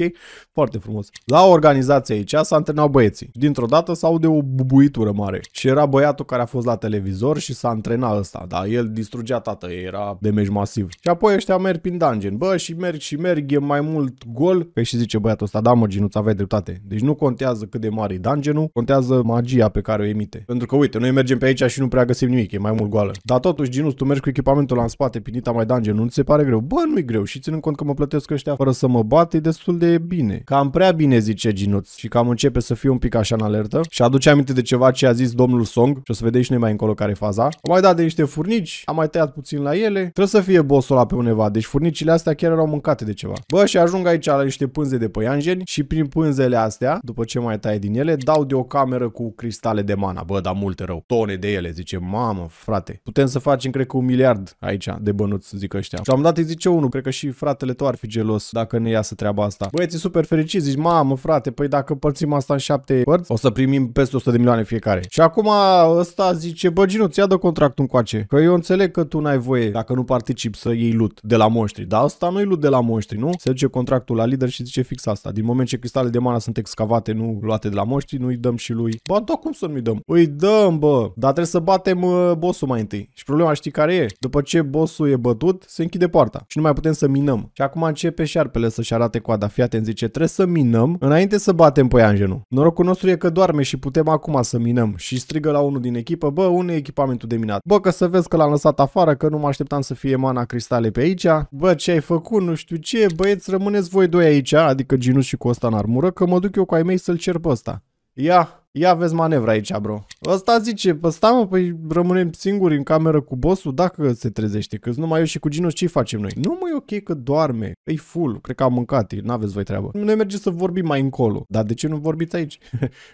foarte frumos. La organizația aici s-a antrenat băieții. Dintr-o dată s-au de o bubuitură mare. Și era băiatul care a fost la televizor și s-a antrenat ăsta. Dar el distrugea tată, era damage masiv. Și apoi ăștia merg prin dungeon. Bă, și merg și merg, e mai mult gol. Păi și zice băiatul ăsta, da mă, Ginuț, aveai dreptate. Deci nu contează cât de mare e dungeonul, contează magia pe care o emite. Pentru că uite, noi mergem pe aici și nu prea găsim nimic, e mai mult goală. Dar totuși, Ginuț, tu mergi cu echipamentul la în spate, pinita mai dungeonul. Se pare greu. Bă, nu-i greu și ținând cont că mă plătesc ăștia fără să mă bat, e destul de bine. Cam prea bine, zice Ginuț, și cam începe să fiu un pic așa în alertă și aduce aminte de ceva ce a zis domnul Song și o să vedeți și noi mai încolo care e faza. Am mai dat de niște furnici, am mai tăiat puțin la ele, trebuie să fie bossul ăla pe undeva, deci furnicile astea chiar erau mâncate de ceva. Bă, și ajung aici la niște pânze de păianjeni și prin pânzele astea, după ce mai taie din ele, dau de o cameră cu cristale de mana. Bă, da multe rău, tone de ele, zice, mamă, frate, putem să facem, cred că, un miliard aici de bănuți, zic ăștia. Și am dat, îi zice unul, cred că și fratele tău ar fi gelos dacă ne iasă treaba asta. Băieții super fericiți, zici, mamă frate, păi dacă părțim asta în șapte părți, o să primim peste o sută de milioane fiecare. Și acum ăsta zice, bă Ginuț, ia dă contractul încoace, că eu înțeleg că tu n-ai voie dacă nu participi să iei loot de la monștri, dar asta nu-i loot de la monștri, nu? Se duce contractul la lider și zice fix asta, din moment ce cristale de mana sunt excavate, nu luate de la monștri, nu-i dăm și lui. Bă, da, cum să nu-i dăm? Îi dăm, bă, dar trebuie să batem uh, bossul mai întâi. Și problema știi care e? După ce bossul e bătut, se închide poarta și nu mai putem să minăm. Și acum începe șarpele să-și arate coada. Fii atent, zice, trebuie să minăm înainte să batem păianjenul. Norocul nostru e că doarme și putem acum să minăm. Și strigă la unul din echipă, bă, unde e echipamentul de minat? Bă, că să vezi că l-am lăsat afară, că nu mă așteptam să fie mana cristale pe aici. Bă, ce ai făcut, nu știu ce, băieți, rămâneți voi doi aici, adică Ginuț și cu ăsta în armură, că mă duc eu cu ai mei să-l cer pe ăsta. Ia! Ia vezi manevra aici, bro. Ăsta zice, ăsta mă, păi rămânem singuri în cameră cu bossul dacă se trezește, că numai eu și cu Ginuț ce facem noi? Nu mă, e ok că doarme, e full, cred că am mâncat, n-aveți voi treabă. Noi mergem să vorbim mai încolo, dar de ce nu vorbiți aici?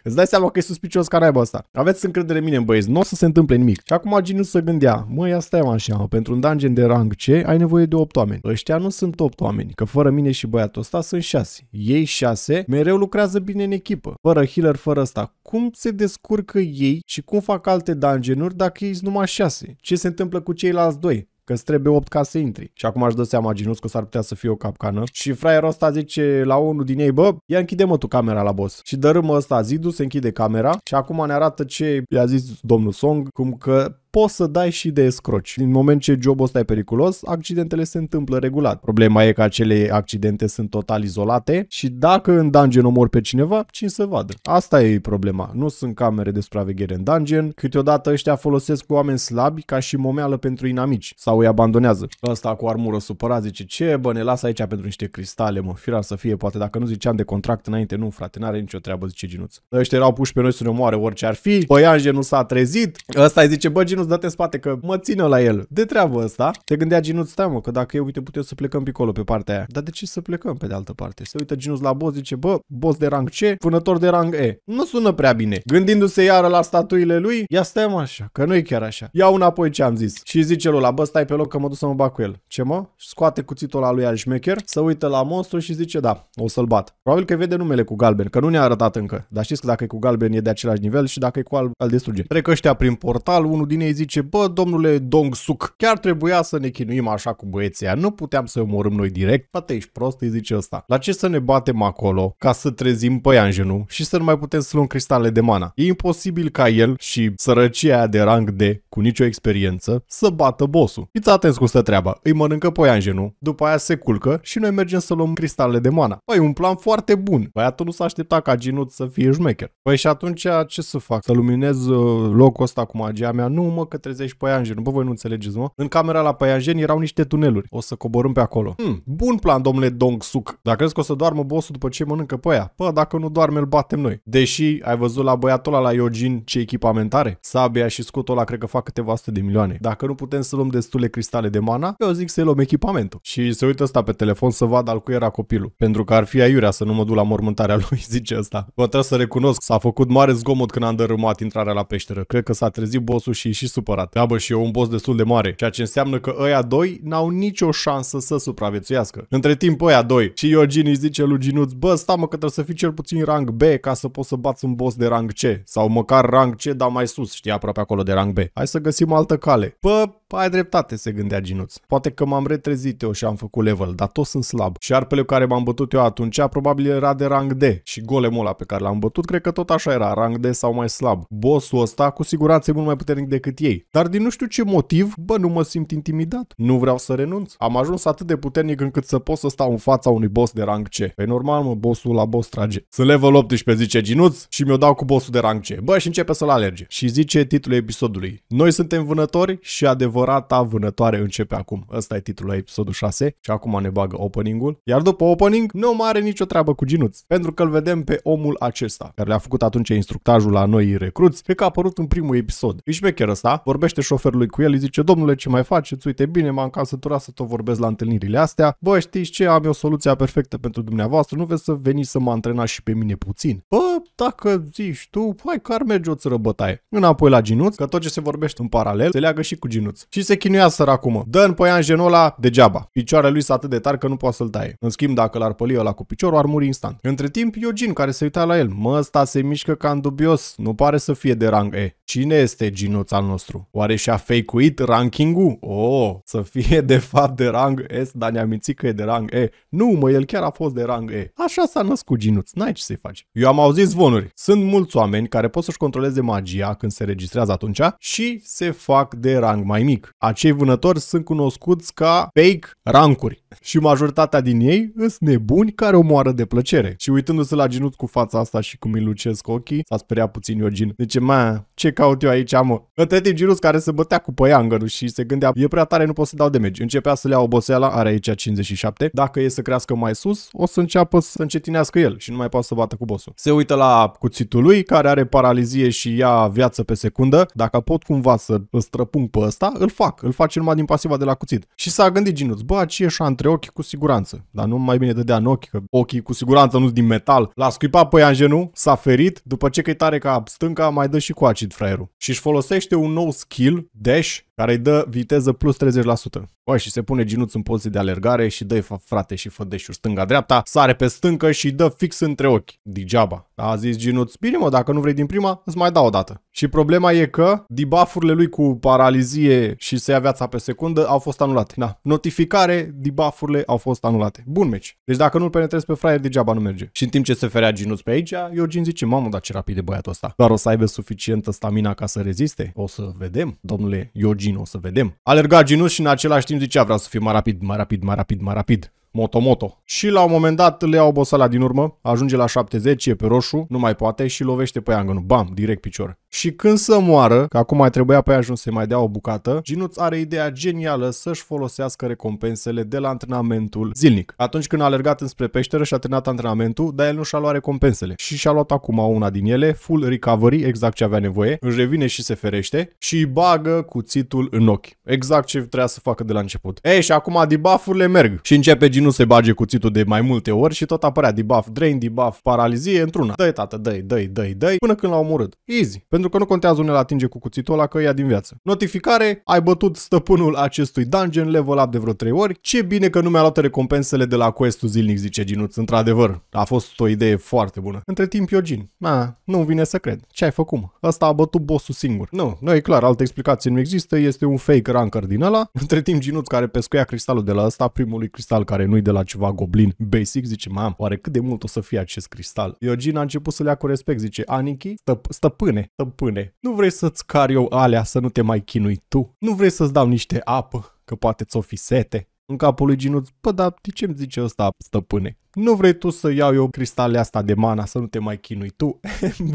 Îți dai seama că e suspicios ca naiba asta. Aveți încredere în mine, băieți, nu o să se întâmple nimic. Și acum Ginuț se gândea, măi, asta e așa, mă, pentru un dungeon de rang C ai nevoie de opt oameni. Ăștia nu sunt opt oameni, că fără mine și băiatul ăsta sunt șase. Ei șase mereu lucrează bine în echipă, fără healer, fără ăsta. Cum se descurcă ei și cum fac alte dungeon-uri dacă ei sunt numai șase? Ce se întâmplă cu ceilalți doi? Că-ți trebuie opt ca să intri. Și acum aș dă seama, Ginuț, că s-ar putea să fie o capcană. Și fraierul ăsta zice la unul din ei, bă, ia închide-mă tu camera la boss. Și dărâmă ăsta zidul, se închide camera și acum ne arată ce i-a zis domnul Song, cum că poți să dai și de escroci. Din moment ce jobul ăsta e periculos, accidentele se întâmplă regulat. Problema e că acele accidente sunt total izolate și dacă în dungeon omori pe cineva, cine să vadă? Asta e problema. Nu sunt camere de supraveghere în dungeon. Câteodată ăștia folosesc cu oameni slabi ca și momeală pentru inamici sau îi abandonează. Ăsta cu armură supărat zice, ce bă, ne lasă aici pentru niște cristale, mă, firar să fie, poate dacă nu ziceam de contract înainte, nu frate, n-are nicio treabă, zice Ginuț. Ăștia erau puși pe noi să ne omoare orice ar fi. Păianjen nu s-a trezit. Ăsta îi zice, bă, Ginuț, dă-te în spate că mă țină la el. De treabă ăsta. Te gândea Ginuț, stai mă, că dacă eu, uite, putem să plecăm pe acolo, pe partea aia. Dar de ce să plecăm pe de altă parte? Se uită Ginuț la boss, zice, bă, boss de rang C, vânător de rang E. Nu sună prea bine. Gândindu-se iară la statuile lui, ia stai mă așa, că nu e chiar așa. Ia înapoi ce am zis. Și zice lui la, bă, stai pe loc că mă duc să mă bag cu el. Ce mă? Scoate cuțitul ăla lui al șmecher, se uită la monstru și zice, da, o să-l bat. Probabil că vede numele cu galben, că nu ne-a arătat încă. Dar știți că dacă e cu galben e de același nivel și dacă e cu alb, îl distruge. Trec ăștia prin portal, unul din ei zice, bă, domnule Dong-Suk, chiar trebuia să ne chinuim așa cu băieții aia, nu puteam să-i omorâm noi direct, poate ești prost, îi zice ăsta. La ce să ne batem acolo ca să trezim păianjenul și să nu mai putem să luăm cristale de mana? E imposibil ca el și sărăcia aia de rang D, cu nicio experiență, să bată bossul. Fiți atenți cum stă treaba, îi mănâncă păianjenul, după aia se culcă și noi mergem să luăm cristale de mana. Păi, un plan foarte bun, băiatul nu s-a așteptat ca Ginuț să fie șmecher. Păi și atunci ce să fac? Să luminez locul ăsta cu magia mea? Nu, mă, că trezești păianjeni. Bă, voi nu înțelegeți, mă? În camera la păianjeni erau niște tuneluri. O să coborâm pe acolo. Hmm, bun plan, domnule Dong-Suk. Dacă crezi că o să doarmă bossul după ce mănâncă pe aia? Bă, dacă nu doarme, îl batem noi. Deși ai văzut la băiatul ăla la Yojin ce echipamentare? Sabia și scutul ăla cred că fac câteva sute de milioane. Dacă nu putem să luăm destule cristale de mana, eu zic să luăm echipamentul. Și se uită ăsta pe telefon să vadă al cui era copilul, pentru că ar fi aiurea să nu mă duc la mormântarea lui, zice ăsta. Bă, trebuie să recunosc, s-a făcut mare zgomot când am dărâmat intrarea la peșteră. Cred că s-a trezit bossul și și supărată. Abă și eu un boss destul de mare, ceea ce înseamnă că ăia doi n-au nicio șansă să supraviețuiască. Între timp ăia doi și Yojin îi zice lui Jinuț, bă, stai mă că trebuie să fii cel puțin rang B ca să poți să bați un boss de rang C. Sau măcar rang C, dar mai sus, știi, aproape acolo de rang B. Hai să găsim altă cale. Bă, ai dreptate, se gândea Jinuț. Poate că m-am retrezit eu și am făcut level, dar tot sunt slab. Și arpele care m-am bătut eu atunci probabil era de rang D. Și golemul ăla pe care l-am bătut, cred că tot așa era, rang D sau mai slab. Bossul ăsta cu siguranță e mult mai puternic decât ei. Dar din nu știu ce motiv, bă, nu mă simt intimidat. Nu vreau să renunț. Am ajuns atât de puternic încât să pot să stau în fața unui boss de rang C. Pe normal, mă, bossul la boss trage. Sunt level optsprezece, zice Jinuț, și mi-o dau cu bossul de rang C. Bă, și începe să-l alerge. Și zice titlul episodului: noi suntem vânători și adevărata vânătoare începe acum. Ăsta e titlul la episodul șase și acum ne bagă opening-ul. Iar după opening, nu mai are nicio treabă cu Jinuț, pentru că îl vedem pe omul acesta, care le-a făcut atunci instructajul la noi recruți, cred că a apărut în primul episod. Și șmecher ăsta vorbește șoferului cu el, îi zice: domnule, ce mai faceți? Uite, bine, m-am căsăturat să tot vorbesc la întâlnirile astea. Bă, știți ce? Am eu soluția perfectă pentru dumneavoastră, nu veți să veniți să mă antrenați și pe mine puțin? Bă, dacă zici tu, hai că ar merge o țără bătaie. Înapoi la Jinuț, că tot ce se vorbește în paralel se leagă și cu Jinuț. Și se chinuia săracul, mă. Dă în păian genul ăla degeaba. Picioarele lui sunt atât de tari că nu poate să-l taie. În schimb, dacă l-ar păli ăla cu piciorul, ar muri instant. Între timp, Yojin, care se uita la el: mă, ăsta se mișcă cam dubios, nu pare să fie de rang E. Cine este Jinuț al nostru? Oare și-a fake-uit ranking-ul? Oh, să fie de fapt de rang S, dar ne-a mințit că e de rang E. Nu, mă, el chiar a fost de rang E. Așa s-a născut Jinuț, n-ai ce să-i faci. Eu am auzit zvonuri. Sunt mulți oameni care pot să-și controleze magia când se registrează atunci și se fac de rang mai mic. Acei vânători sunt cunoscuți ca fake rankuri și majoritatea din ei sunt nebuni care o moară de plăcere. Și uitându-se la Jinuț cu fața asta și cum îi lucesc ochii, s-a speriat puțin Yojin. Zice: mă, ce caut eu aici, mă? Între timp, Jinuț, care se bătea cu păiangărul și se gândea: e prea tare, nu pot să dau damage. Începea să le ia oboseala, are aici cincizeci și șapte. Dacă e să crească mai sus, o să înceapă să încetinească el și nu mai poate să bată cu bossul. Se uită la cuțitul lui, care are paralizie și ia viață pe secundă. Dacă pot cumva să îl străpung pe ăsta, îl fac. Îl face numai din pasiva de la cuțit. Și s-a gândit Jinuț: bă, ce e între ochi cu siguranță. Dar nu mai bine dădea în ochi, că ochii cu siguranță nu-s din metal. L-a scuipat păian genul, s-a ferit, după ce că-i tare ca stânca, mai dă și cu acid fraierul. Și-și folosește un nou skill, dash, care îi dă viteză plus treizeci la sută. Băi, și se pune Jinuț în poziție de alergare și dă-i, frate, și fă deșuri stânga-dreapta, sare pe stâncă și dă fix între ochi. Degeaba. A zis Jinuț: bine, mă, dacă nu vrei din prima, îți mai dau o dată. Și problema e că debuff-urile lui cu paralizie și să ia viața pe secundă au fost anulate. Na, notificare, debuff-urile au fost anulate. Bun meci. Deci dacă nu-l penetrezi pe fraier, degeaba nu merge. Și în timp ce se ferea Jinuț pe aici, Yojin zice: mamă, dar ce rapid e băiatul ăsta. Dar o să aibă suficientă stamina ca să reziste? O să vedem, domnule Yojin. O să vedem. Alerga Jinuț și în același timp zicea: vreau să fiu mai rapid, mai rapid, mai rapid, mai rapid. Motomoto. Și la un moment dat le ia oboseala din urmă, ajunge la șaptezeci, e pe roșu, nu mai poate și lovește pe iangănul. Bam, direct picior. Și când să moară, că acum mai trebuia pe ajuns să mai dea o bucată, Jinuț are ideea genială să-și folosească recompensele de la antrenamentul zilnic. Atunci când a alergat înspre peșteră și a terminat antrenamentul, dar el nu și-a luat recompensele. Și și-a luat acum una din ele, full recovery, exact ce avea nevoie, își revine și se ferește și îi bagă cuțitul în ochi. Exact ce trebuia să facă de la început. Ei, și acum debuff-urile merg. Și începe Jinuț se bage cuțitul de mai multe ori și tot apărea debuff, drain, debuff, paralizie, într-una. Dă-i, tată, dă-i, dă-i, dă-i, dă-i, până când l-a omorât. Easy. Pentru că nu contează unde l-atinge cu cuțitul ăla, că ia din viață. Notificare: ai bătut stăpânul acestui dungeon, level up de vreo trei ori. Ce bine că nu mi-a luat recompensele de la quest-ul zilnic, zice Jinuț. Într-adevăr, a fost o idee foarte bună. Între timp, Yojin: na, nu-mi vine să cred. Ce ai făcut? Ăsta a bătut bossul singur. Nu, nu e clar, altă explicație nu există, este un fake ranker din ăla. Între timp, Jinuț, care pescuia cristalul de la ăsta, primului cristal care nu-i de la ceva goblin basic, zice: mam, oare cât de mult o să fie acest cristal? Yojin a început să le ia cu respect, zice: Aniki, stăp stăpâne, stăpâne, nu vrei să-ți car eu alea să nu te mai chinui tu? Nu vrei să-ți dau niște apă, că poate ți-o fi sete? În capul lui Jinuț: bă, dar ce-mi zice ăsta, stăpâne? Nu vrei tu să iau eu cristalele astea de mana să nu te mai chinui tu?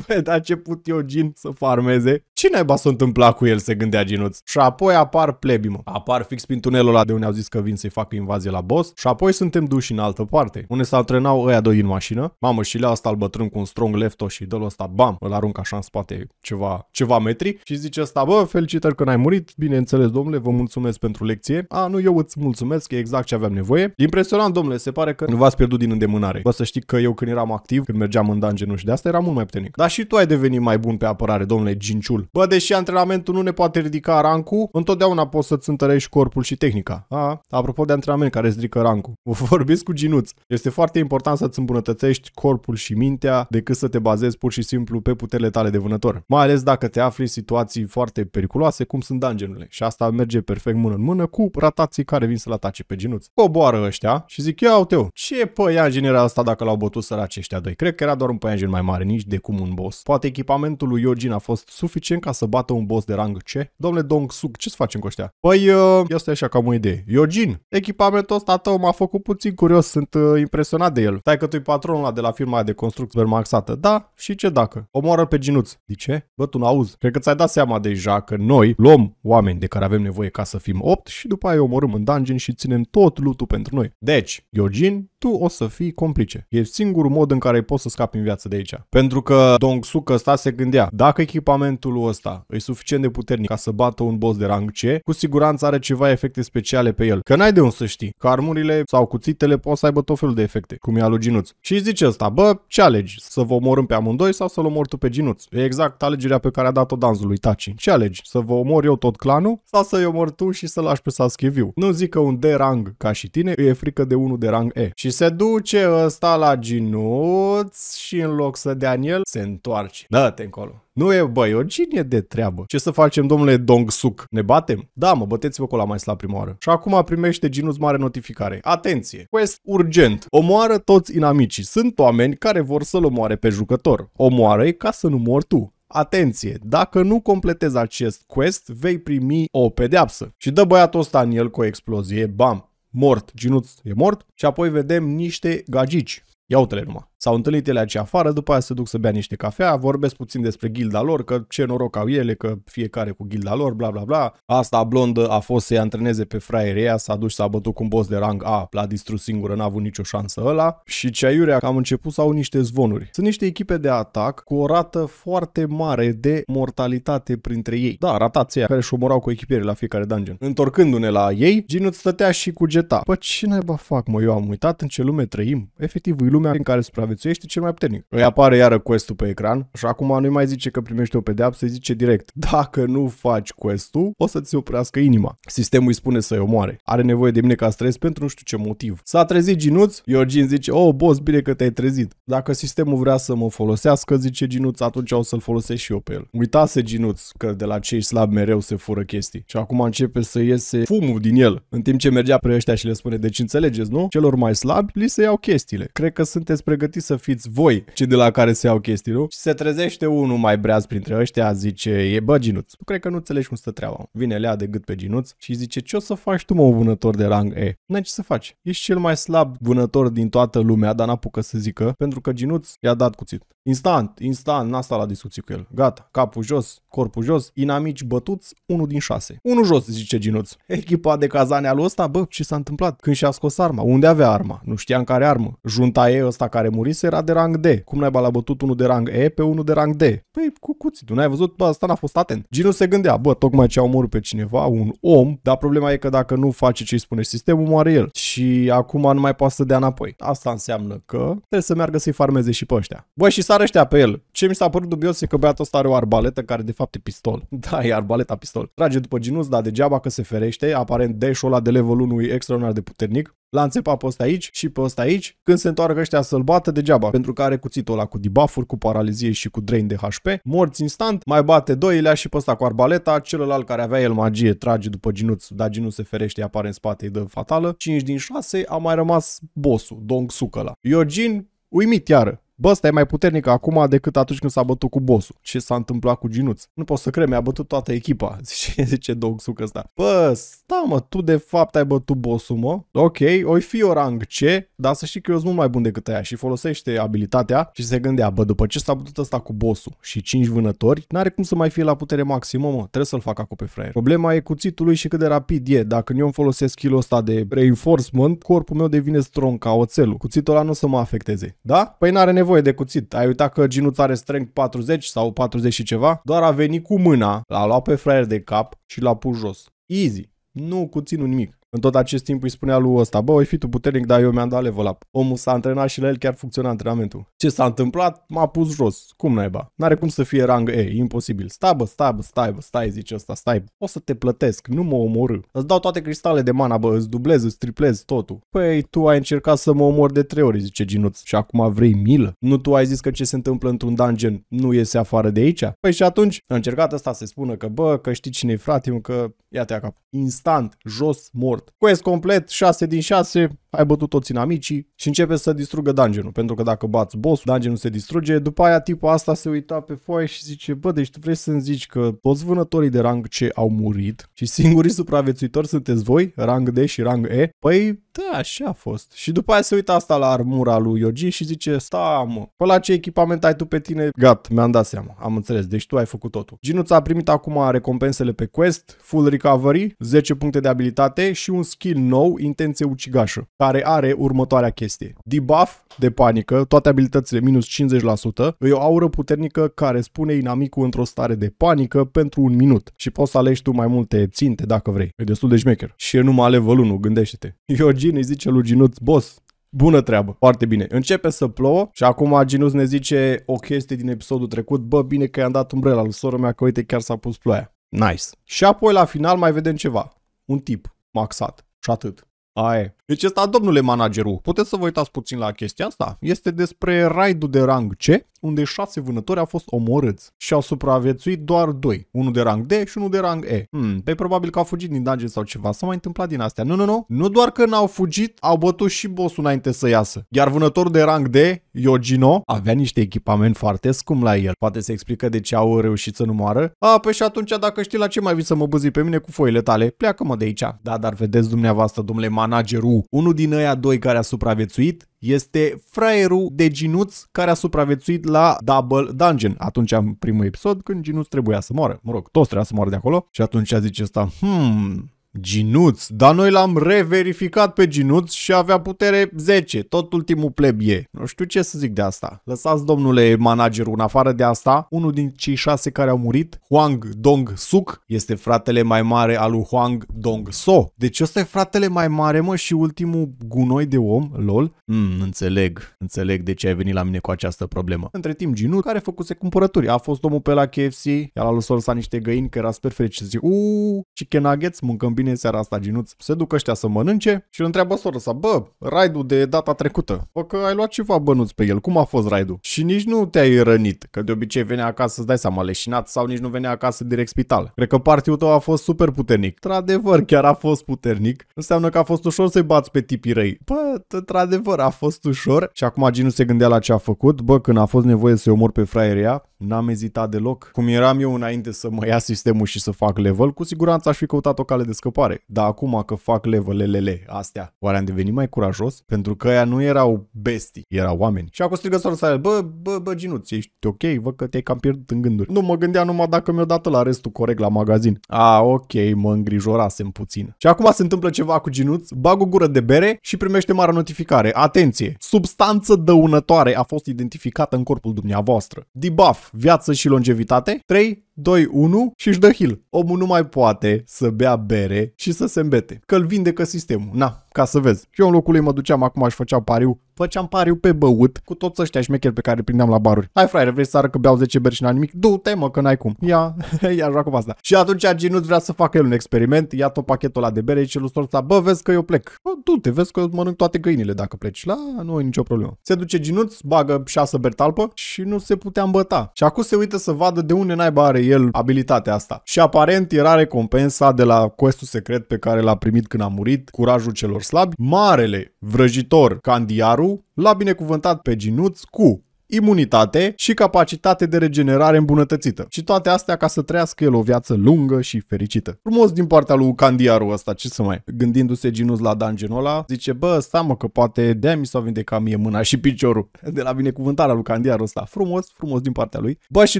Bă, dar ce put Yojin să farmeze? Ce naiba s-a întâmplat cu el, se gândea Jinuț. Și apoi apar plebii, mă. Apar fix prin tunelul ăla de unde au zis că vin să-i facă invazie la boss. Și apoi suntem duși în altă parte, unde s-au antrenat ăia doi în mașină. Mamă, și lea asta îl bătrân cu un strong left-o și dă-l ăsta, bam, îl aruncă așa în spate ceva, ceva metri. Și zice ăsta: bă, felicitări că n-ai murit. Bineînțeles, domnule, vă mulțumesc pentru lecție. A, nu, eu îți mulțumesc bineînțeles că e exact ce aveam nevoie. Impresionant, domnule, se pare că nu v-ați pierdut din îndemânare. Vă să știi că eu când eram activ, când mergeam în dungeon și de asta, eram mult mai puternic. Dar și tu ai devenit mai bun pe apărare, domnule Ginciul. Bă, deși antrenamentul nu ne poate ridica rancul, întotdeauna poți să-ți întărești corpul și tehnica. A, apropo de antrenament care îți ridică rancul, vorbesc cu Ginuț. Este foarte important să-ți îmbunătățești corpul și mintea decât să te bazezi pur și simplu pe puterile tale de vânător. Mai ales dacă te afli în situații foarte periculoase, cum sunt dungeonurile. Și asta merge perfect mână în mână cu ratații care vin să-l atace pe Ginuț. Coboară ăștia și zic, ia uite-o, ce păianjen era asta dacă l-au bătut săraci ăștia doi? Cred că era doar un păianjen mai mare, nici de cum un boss. Poate echipamentul lui Yojin a fost suficient ca să bată un boss de rang C? Domnule Dong-Suk, ce-ți facem cu ăștia? Păi, asta e așa ca o idee. Yojin, echipamentul ăsta tău m-a făcut puțin curios, sunt uh, impresionat de el. Stai că tu-i patronul ăla de la firma de construcție supermaxată. Da, și ce dacă? Omoară pe Ginuț. De ce? Bă, tu n-auzi. Cred că ți-ai dat seama deja că noi luăm oameni de care avem nevoie ca să fim opt și după aia omorâm în dungeon și ținem tot lootul pentru noi. Deci, Yojin, tu o să fii complice. E singurul mod în care poți să scapi în viață de aici. Pentru că Dong-Suk ăsta se gândea, dacă echipamentul ăsta e suficient de puternic ca să bată un boss de rang C, cu siguranță are ceva efecte speciale pe el. Că n-ai de unde să știi. Că armurile sau cuțitele pot să aibă tot felul de efecte, cum e al lui Ginuț. Și zice ăsta, bă, ce alegi? Să vă omorâm pe amândoi sau să-l omor tu pe Ginuț? E exact alegerea pe care a dat-o Danzul lui Tachi. Ce alegi? Să vă omor eu tot clanul sau să-i omor tu și să-l lași pe Sasuke viu? Nu zic că un D-rang ca și tine îi e frică de unul de rang E. Și se duce ăsta la Ginuț și în loc să dea în el, se întoarce. Dă-te încolo. Nu e, bă, Yojin e de treabă. Ce să facem, domnule Dong-Suk? Ne batem? Da, mă, băteți-vă cu ăla mai slab prima oară. Și acum primește Ginuț mare notificare. Atenție! Quest urgent. Omoară toți inamicii. Sunt oameni care vor să-l omoare pe jucător. Omoară-i ca să nu mori tu. Atenție! Dacă nu completezi acest quest, vei primi o pedeapsă. Și dă băiatul ăsta în el cu o explozie. Bam! Mort. Ginuț e mort. Și apoi vedem niște gagici. Ia uite-le numai. S-au întâlnit ele aici afară, după aia se duc să bea niște cafea, vorbesc puțin despre gilda lor, că ce noroc au ele, că fiecare cu gilda lor, bla bla bla. Asta blondă a fost să-i antreneze pe fraierea, s-a dus și s-a bătut cu un boss de rang A, l-a distrus singură, n-a avut nicio șansă ăla. Și ceiurea că am început să au niște zvonuri. Sunt niște echipe de atac cu o rată foarte mare de mortalitate printre ei. Da, ratația care își omorau cu echipiere la fiecare dungeon. Întorcându-ne la ei, Ginuț stătea și cugeta. Păi ce naiba fac, mă, eu am uitat în ce lume trăim. Efectiv, e lumea în care supraviețuim. Ești cel mai puternic. Îi apare iară quest-ul pe ecran și acum nu mai zice că primește o pedeapsă, îi zice direct, dacă nu faci quest-ul, o să-ți oprească inima. Sistemul îi spune să-i omoare. Are nevoie de mine ca stres pentru nu știu ce motiv. S-a trezit Ginuț, Yojin zice, oh, boss, bine că te-ai trezit. Dacă sistemul vrea să mă folosească, zice Ginuț, atunci o să-l folosesc și eu pe el. Uitase Ginuț că de la cei slabi mereu se fură chestii și acum începe să iese fumul din el, în timp ce mergea pe ăștia și le spune, deci înțelegeți, nu? Celor mai slabi li se iau chestiile. Cred că sunteți pregătiți să fiți voi cei de la care se iau chestii, nu? Și se trezește unul mai breaz printre ăștia, zice, e bă, Ginuț, tu cred că nu înțelegi cum stă treaba. Vine Lea de gât pe Ginuț și zice, ce o să faci tu, mă, vânător de rang E? N-ai ce să faci. Ești cel mai slab vânător din toată lumea, dar n-apucă să zică, pentru că Ginuț i-a dat cuțit. Instant, instant, n-a stat la discuții cu el. Gata, capul jos, corpul jos, inamici bătuți, unul din șase. Unul jos, zice Ginuț. Echipa de cazane al ăsta, bă, ce s-a întâmplat? Când și-a scos arma? Unde avea arma? Nu știam care armă. Junta E ăsta care murise era de rang D. Cum naiba l-a bătut unul de rang E pe unul de rang D? Păi cu cuțitul, n-ai văzut? Bă, ăsta n-a fost atent. Ginuț se gândea, bă, tocmai ce a omorât pe cineva, un om, dar problema e că dacă nu face ce îi spune sistemul, moare el. Și acum nu mai poate să dea înapoi. Asta înseamnă că trebuie să meargă să-i farmeze și pe ăștia. Bă, și sară ăștia pe el. Ce mi s-a părut dubios e că băiatul ăsta are o arbaletă care de fapt e pistol. Da, e arbaleta pistol. Trage după Ginuț, dar degeaba că se ferește, aparent deșul ăla de level unu e extraordinar de puternic. L-a înțepat pe ăsta aici și pe ăsta aici. Când se întoarcă ăștia să-l bată, degeaba, pentru că are cuțitul ăla cu debuff-uri, cu paralizie și cu drain de H P. Morți instant, mai bate doilea și pe ăsta cu arbaleta. Celălalt care avea el magie trage după Ginuț, dar Ginuț se ferește, apare în spate, îi dă fatală. cinci din șase, a mai rămas bossul, Dong-Suk ăla. Yojin, uimit iară. Bă, ăsta e mai puternic acum decât atunci când s-a bătut cu bossul. Ce s-a întâmplat cu Ginuț? Nu pot să cred, mi-a bătut toată echipa. Zice, zice Dong-Suk ăsta. Bă, sta mă, tu de fapt ai bătut bossul, mă. Ok, oi fi o rang C, dar să știi că eu sunt mult mai bun decât aia. Și folosește abilitatea și se gândea, bă, după ce s-a bătut ăsta cu bossul și cinci vânători, n-are cum să mai fie la putere maximă, mă. Trebuie să-l fac acum pe fraier. Problema e cuțitul lui și cât de rapid e. Dacă eu îmi folosesc skill-ul ăsta de reinforcement, corpul meu devine strong ca oțelul. Cuțitul ăla nu o să mă afecteze. Da? Păi n-are nevoie de cuțit. Ai uitat că Ginuț are strength patruzeci sau patruzeci și ceva? Doar a venit cu mâna, l-a luat pe fraier de cap și l-a pus jos. Easy. Nu cuțin nimic. În tot acest timp îi spunea lui ăsta, bă, oi fi tu puternic, dar eu mi-am dat level up. Omul s-a antrenat și la el chiar funcționa antrenamentul. Ce s-a întâmplat? M-a pus jos. Cum naiba? N-are cum să fie rang E, imposibil. Stai bă, stai bă, stai bă, stai, zice ăsta, stai bă. O să te plătesc, nu mă omorâ. Îți dau toate cristale de mana, bă, îți dublez, îți triplez totul. Păi, tu ai încercat să mă omori de trei ori, zice Ginuț, și acum vrei milă? Nu tu ai zis că ce se întâmplă într-un dungeon nu iese afară de aici? Păi și atunci a încercat ăsta să spună că, bă, că știi cine-i frate, că ia-te acap. Instant, jos, mort. Quest complet, șase din șase, ai bătut toți inamicii și începe să distrugă dungeon-ul. Pentru că dacă bați boss-ul, dungeon-ul se distruge. După aia tipul asta se uita pe foaie și zice, bă, deci tu vrei să-mi zici că toți vânătorii de rang C au murit și singurii supraviețuitori sunteți voi, rang D și rang E? Păi, da, așa a fost. Și după aia se uita asta la armura lui Yoji și zice, sta mă, pe la ce echipament ai tu pe tine? Gat, mi-am dat seama, am înțeles, deci tu ai făcut totul. Ginuț a primit acum recompensele pe quest, full recovery, zece puncte de abilitate și un skill nou, intenție ucigașă, care are următoarea chestie. Debuff de panică, toate abilitățile minus cincizeci la sută, îi o aură puternică care spune inamicul într-o stare de panică pentru un minut. Și poți să alegi tu mai multe ținte dacă vrei. E destul de șmecher. Și e numai level unu, gândește-te. Yojin îi zice lui Ginuț, boss, bună treabă, foarte bine. Începe să plouă și acum Ginuț ne zice o chestie din episodul trecut, bă, bine că i-am dat umbrela lui sora mea, că uite chiar s-a pus ploaia. Nice. Și apoi la final mai vedem ceva. Un tip maxat. Și atât. Aie. Deci ăsta, domnule managerul, puteți să vă uitați puțin la chestia asta? Este despre raidul de rang C, unde șase vânători au fost omorâți și au supraviețuit doar doi. Unul de rang D și unul de rang E. Hmm, pe probabil că au fugit din dungeon sau ceva. S-a mai întâmplat din astea. Nu, nu, nu. Nu doar că n-au fugit, au bătut și bossul înainte să iasă. Iar vânătorul de rang D, Yojin-ho, avea niște echipament foarte scump la el. Poate se explică de ce au reușit să nu moară. A, păi și atunci dacă știi la ce mai vii să mă băzi pe mine cu foile tale, pleacă-mă de aici. Da, dar vedeți dumneavoastră, domnule managerul, unul din ăia doi care a supraviețuit este fraierul de Ginuț care a supraviețuit la Double Dungeon. Atunci în primul episod când Ginuț trebuia să moară. Mă rog, toți trebuia să moară de acolo. Și atunci zice ăsta, hmm, Ginuț, dar noi l-am reverificat pe Ginuț și avea putere zece, tot ultimul plebie. Nu știu ce să zic de asta. Lăsați, domnule managerul, în afară de asta, unul din cei șase care au murit, Hwang Dong-Suk, este fratele mai mare al lui Hwang Dong-So. Deci ăsta e fratele mai mare, mă, și ultimul gunoi de om, lol. Mm, înțeleg, înțeleg de ce ai venit la mine cu această problemă. Între timp, Ginuț, care făcuse cumpărături, a fost omul pe la K F C, iar la lui Solsa niște găini, că era super fericit și zice, uuu, chicken nuggets, mâncăm bine. Bine, seara asta, Ginuț, se duc ăștia să mănânce și îl întreabă sora sa, bă, raidul de data trecută, bă, că ai luat ceva bănuți pe el, cum a fost raidul? Și nici nu te-ai rănit, că de obicei venea acasă, îți dai seama, leșinat sau nici nu venea acasă direct spital. Cred că partiul tău a fost super puternic. Într-adevăr, chiar a fost puternic. Înseamnă că a fost ușor să-i bați pe tipii răi. Bă, într-adevăr, a fost ușor. Și acum Ginuț se gândea la ce a făcut, bă, când a fost nevoie să-i omor pe fraieria, n-am ezitat deloc. Cum eram eu înainte să mă ia sistemul și să fac level, cu siguranță aș fi căutat o cale de scăpare. Dar acum că fac levelelele astea, oare am devenit mai curajos? Pentru că aia nu erau bestii, erau oameni. Și acum strigă sora sa, bă, bă, bă, Ginuț, ești ok? Văd că te-ai cam pierdut în gânduri. Nu, mă gândeam numai dacă mi-o dată la restul corect la magazin. A, ok, mă îngrijorasem puțin. Și acum se întâmplă ceva cu Ginuț, bag o gură de bere și primește mare notificare. Atenție! Substanță dăunătoare a fost identificată în corpul dumneavoastră. Debuff, viață și longevitate, trei, doi, unu și își dă heal. Omul nu mai poate să bea bere și să se îmbete, că îl vindecă sistemul. Na, ca să vezi. Și eu în locul lui mă duceam acum și făceam pariu, făceam pariu pe băut cu toți ăștia șmecheri pe care îi prindeam la baruri. Hai fraiere, vrei să arăt că beau zece beri și n-am nimic? Du-te mă, că n-ai cum. Ia, ia joacă cu asta. Și atunci Ginuț vrea să facă el un experiment, ia tot pachetul ăla de bere și lui Solsa, bă, vezi că eu plec. Bă, du-te, vezi că eu mănânc toate găinile dacă pleci. La, nu e nicio problemă. Se duce Ginuț, bagă șase beri talpă și nu se putea îmbăta. Și acum se uită să vadă de unde naiba are el abilitatea asta. Și aparent era recompensa de la quest-ul secret pe care l-a primit când a murit, curajul celor slabi. Marele vrăjitor Candiaru l-a binecuvântat pe Ginuț cu imunitate și capacitate de regenerare îmbunătățită. Și toate astea ca să trăiască el o viață lungă și fericită. Frumos din partea lui Candiaru ăsta, ce să mai... Gândindu-se Ginuț la dungeon-ul ăla, zice, bă, stai mă, că poate de-aia mi s-au vindecat mie mâna și piciorul. De la binecuvântarea lui Candiaru ăsta. Frumos, frumos din partea lui. Bă, și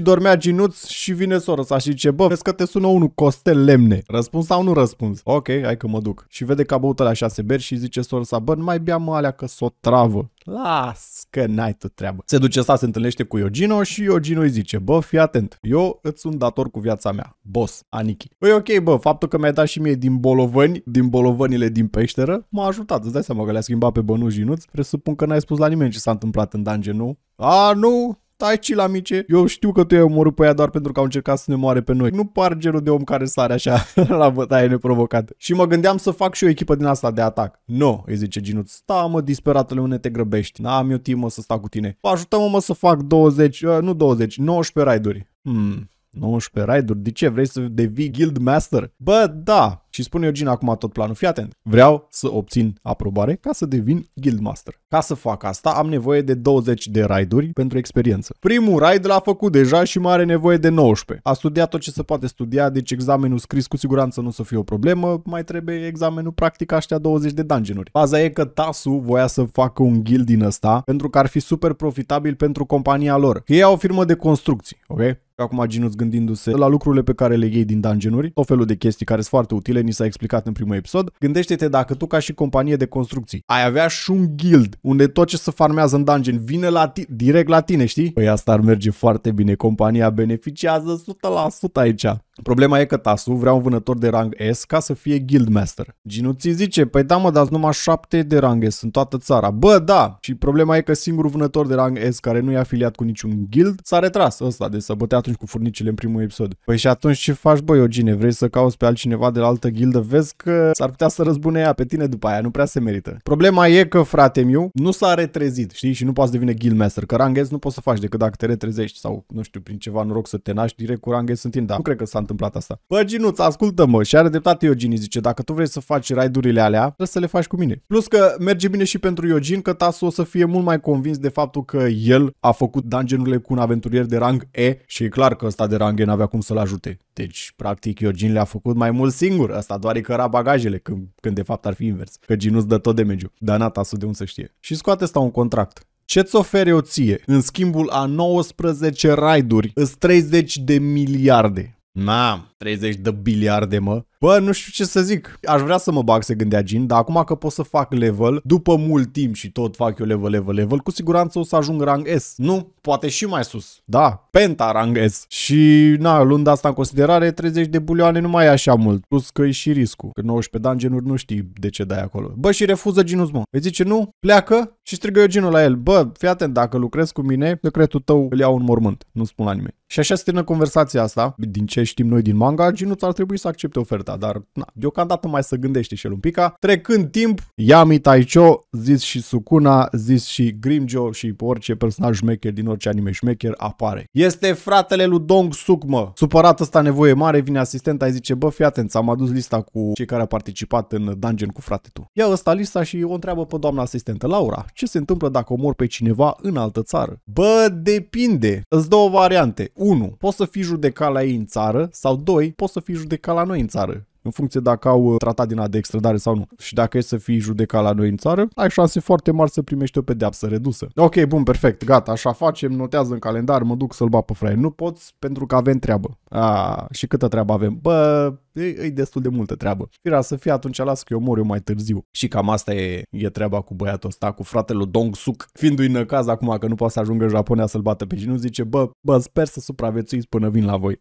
dormea Ginuț și vine sora sa și zice, bă, vezi că te sună unul, Costel Lemne. Răspuns sau nu răspuns? Ok, hai că mă duc. Și vede că a băut alea șase beri și zice sora sa, bă, nu mai bea mă alea că s-o travă. Las că n-ai tu treabă. Se duce să se întâlnește cu Yojin-ho și Yojin-ho îi zice: bă, fii atent, eu îți sunt dator cu viața mea, boss, Aniki. Păi ok, bă, faptul că mi-ai dat și mie din bolovăni, din bolovănile din peșteră, m-a ajutat, îți dai seama că le-a schimbat pe bănuși Jinuț. Presupun că n-ai spus la nimeni ce s-a întâmplat în dungeon, nu? A, nu! Tai ci la mice, eu știu că tu ai omorât pe ea doar pentru că au încercat să ne moare pe noi. Nu par genul de om care sare așa la bătaie neprovocată. Și mă gândeam să fac și o echipă din asta de atac. No, îi zice Jinuț, sta mă, disperatele, unde te grăbești? N-am eu timp mă să stau cu tine. Ajută-mă mă să fac douăzeci, nu douăzeci, nouăsprezece raiduri. Hmm... nouăsprezece raiduri? De ce? Vrei să devii guild master? Bă, da! Și spune Yojin acum tot planul. Fii atent. Vreau să obțin aprobare ca să devin guild master. Ca să fac asta am nevoie de douăzeci de raiduri pentru experiență. Primul raid l-a făcut deja și mai are nevoie de nouăsprezece. A studiat tot ce se poate studia, deci examenul scris cu siguranță nu o să fie o problemă. Mai trebuie examenul practic aștia douăzeci de dungeon-uri. Baza e că Tasu voia să facă un guild din ăsta pentru că ar fi super profitabil pentru compania lor. Ei au o firmă de construcții, ok? Acum Jinuț gândindu-se la lucrurile pe care le iei din dungeon-uri, tot felul de chestii care sunt foarte utile, ni s-a explicat în primul episod. Gândește-te dacă tu ca și companie de construcții ai avea și un guild unde tot ce se farmează în dungeon vine la direct la tine, știi? Păi asta ar merge foarte bine, compania beneficiază o sută la sută aici. Problema e că Tasu vrea un vânător de rang S ca să fie guildmaster. Jinuț îi zice, păi da mă, dar numai șapte de rang S în toată țara. Bă, da! Și problema e că singurul vânător de rang S care nu e afiliat cu niciun guild s-a retras ăsta, de să bătea atunci cu furnicile în primul episod. Păi și atunci ce faci, bă, Yojine? Vrei să cauți pe altcineva de la altă gildă? Vezi că s-ar putea să răzbune ea pe tine după aia, nu prea se merită. Problema e că frate meu nu s-a retrezit, știi? Și nu poți devine guildmaster, că rang S nu poți să faci decât dacă te retrezești sau, nu știu, prin ceva noroc să te naști direct cu rang S în timp, dar nu cred că s-a întâmplat asta. Bă, Jinuț, ascultă-mă, și are dreptate Yojin, zice, dacă tu vrei să faci raidurile alea, trebuie să le faci cu mine. Plus că merge bine și pentru Yojin că Tasu o să fie mult mai convins de faptul că el a făcut dungeon-urile cu un aventurier de rang E și e clar că ăsta de rang E n-avea cum să-l ajute. Deci, practic, Yojin le-a făcut mai mult singur. Asta doar căra bagajele, când, când de fapt ar fi invers. Că Jinuț dă tot damage-ul. Dar na, Tasu de unde să știe. Și scoate asta un contract. Ce-ți oferi eu ție? În schimbul a nouăsprezece raiduri îți treizeci de miliarde. Na, treizeci de biliarde, mă. Bă, nu știu ce să zic. Aș vrea să mă bag, se gândea Jin, dar acum că pot să fac level, după mult timp și tot fac eu level, level, level, cu siguranță o să ajung rang S. Nu? Poate și mai sus. Da, penta rang S. Și, na, luând asta în considerare, treizeci de bulioane nu mai e așa mult. Plus că e și riscul. Că nouăsprezece dungeon-uri nu știi de ce dai acolo. Bă, și refuză Jinuț, mă. Îi zice nu, pleacă și strigă Yojin-ul la el. Bă, fii atent, dacă lucrezi cu mine, secretul tău îl iau în mormânt. Nu spun la nimeni. Și așa se termină conversația asta. Din ce știm noi din manga, Jinuț ar trebui să accepte oferta, dar na, deocamdată mai să gândește și el un pica. Trecând timp, Yami Taicho, zis și Sukuna, zis și Grimjo și orice personaj șmecher din orice anime șmecher apare. Este fratele lui Dong-Suk, mă! Supărat ăsta, nevoie mare, vine asistenta, îi zice, bă, fii atent, am adus lista cu cei care au participat în dungeon cu frate tu. Ia ăsta lista și o întreabă pe doamna asistentă, Laura, ce se întâmplă dacă omor pe cineva în altă țară? Bă, depinde! Îți două variante. unu. Poți să fii judecat la ei în țară sau doi. Poți să fii judecat la noi în țară. În funcție dacă au tratat din a de extradare sau nu. Și dacă e să fii judecat la noi în țară, ai șanse foarte mari să primești o pedeapsă redusă. Ok, bun, perfect, gata, așa facem, notează în calendar, mă duc să-l bat pe fraier. Nu poți pentru că avem treabă. A, și câtă treabă avem? Bă, e destul de multă treabă. Fira să fie, atunci las că eu mor eu mai târziu. Și cam asta e, e treaba cu băiatul ăsta, cu fratele lui Dong-Suk. Fiindu-i năcaz acum că nu poate să ajungă Japonia să-l bată pe Jinuț, zice, bă, bă, sper să supraviețuiți până vin la voi.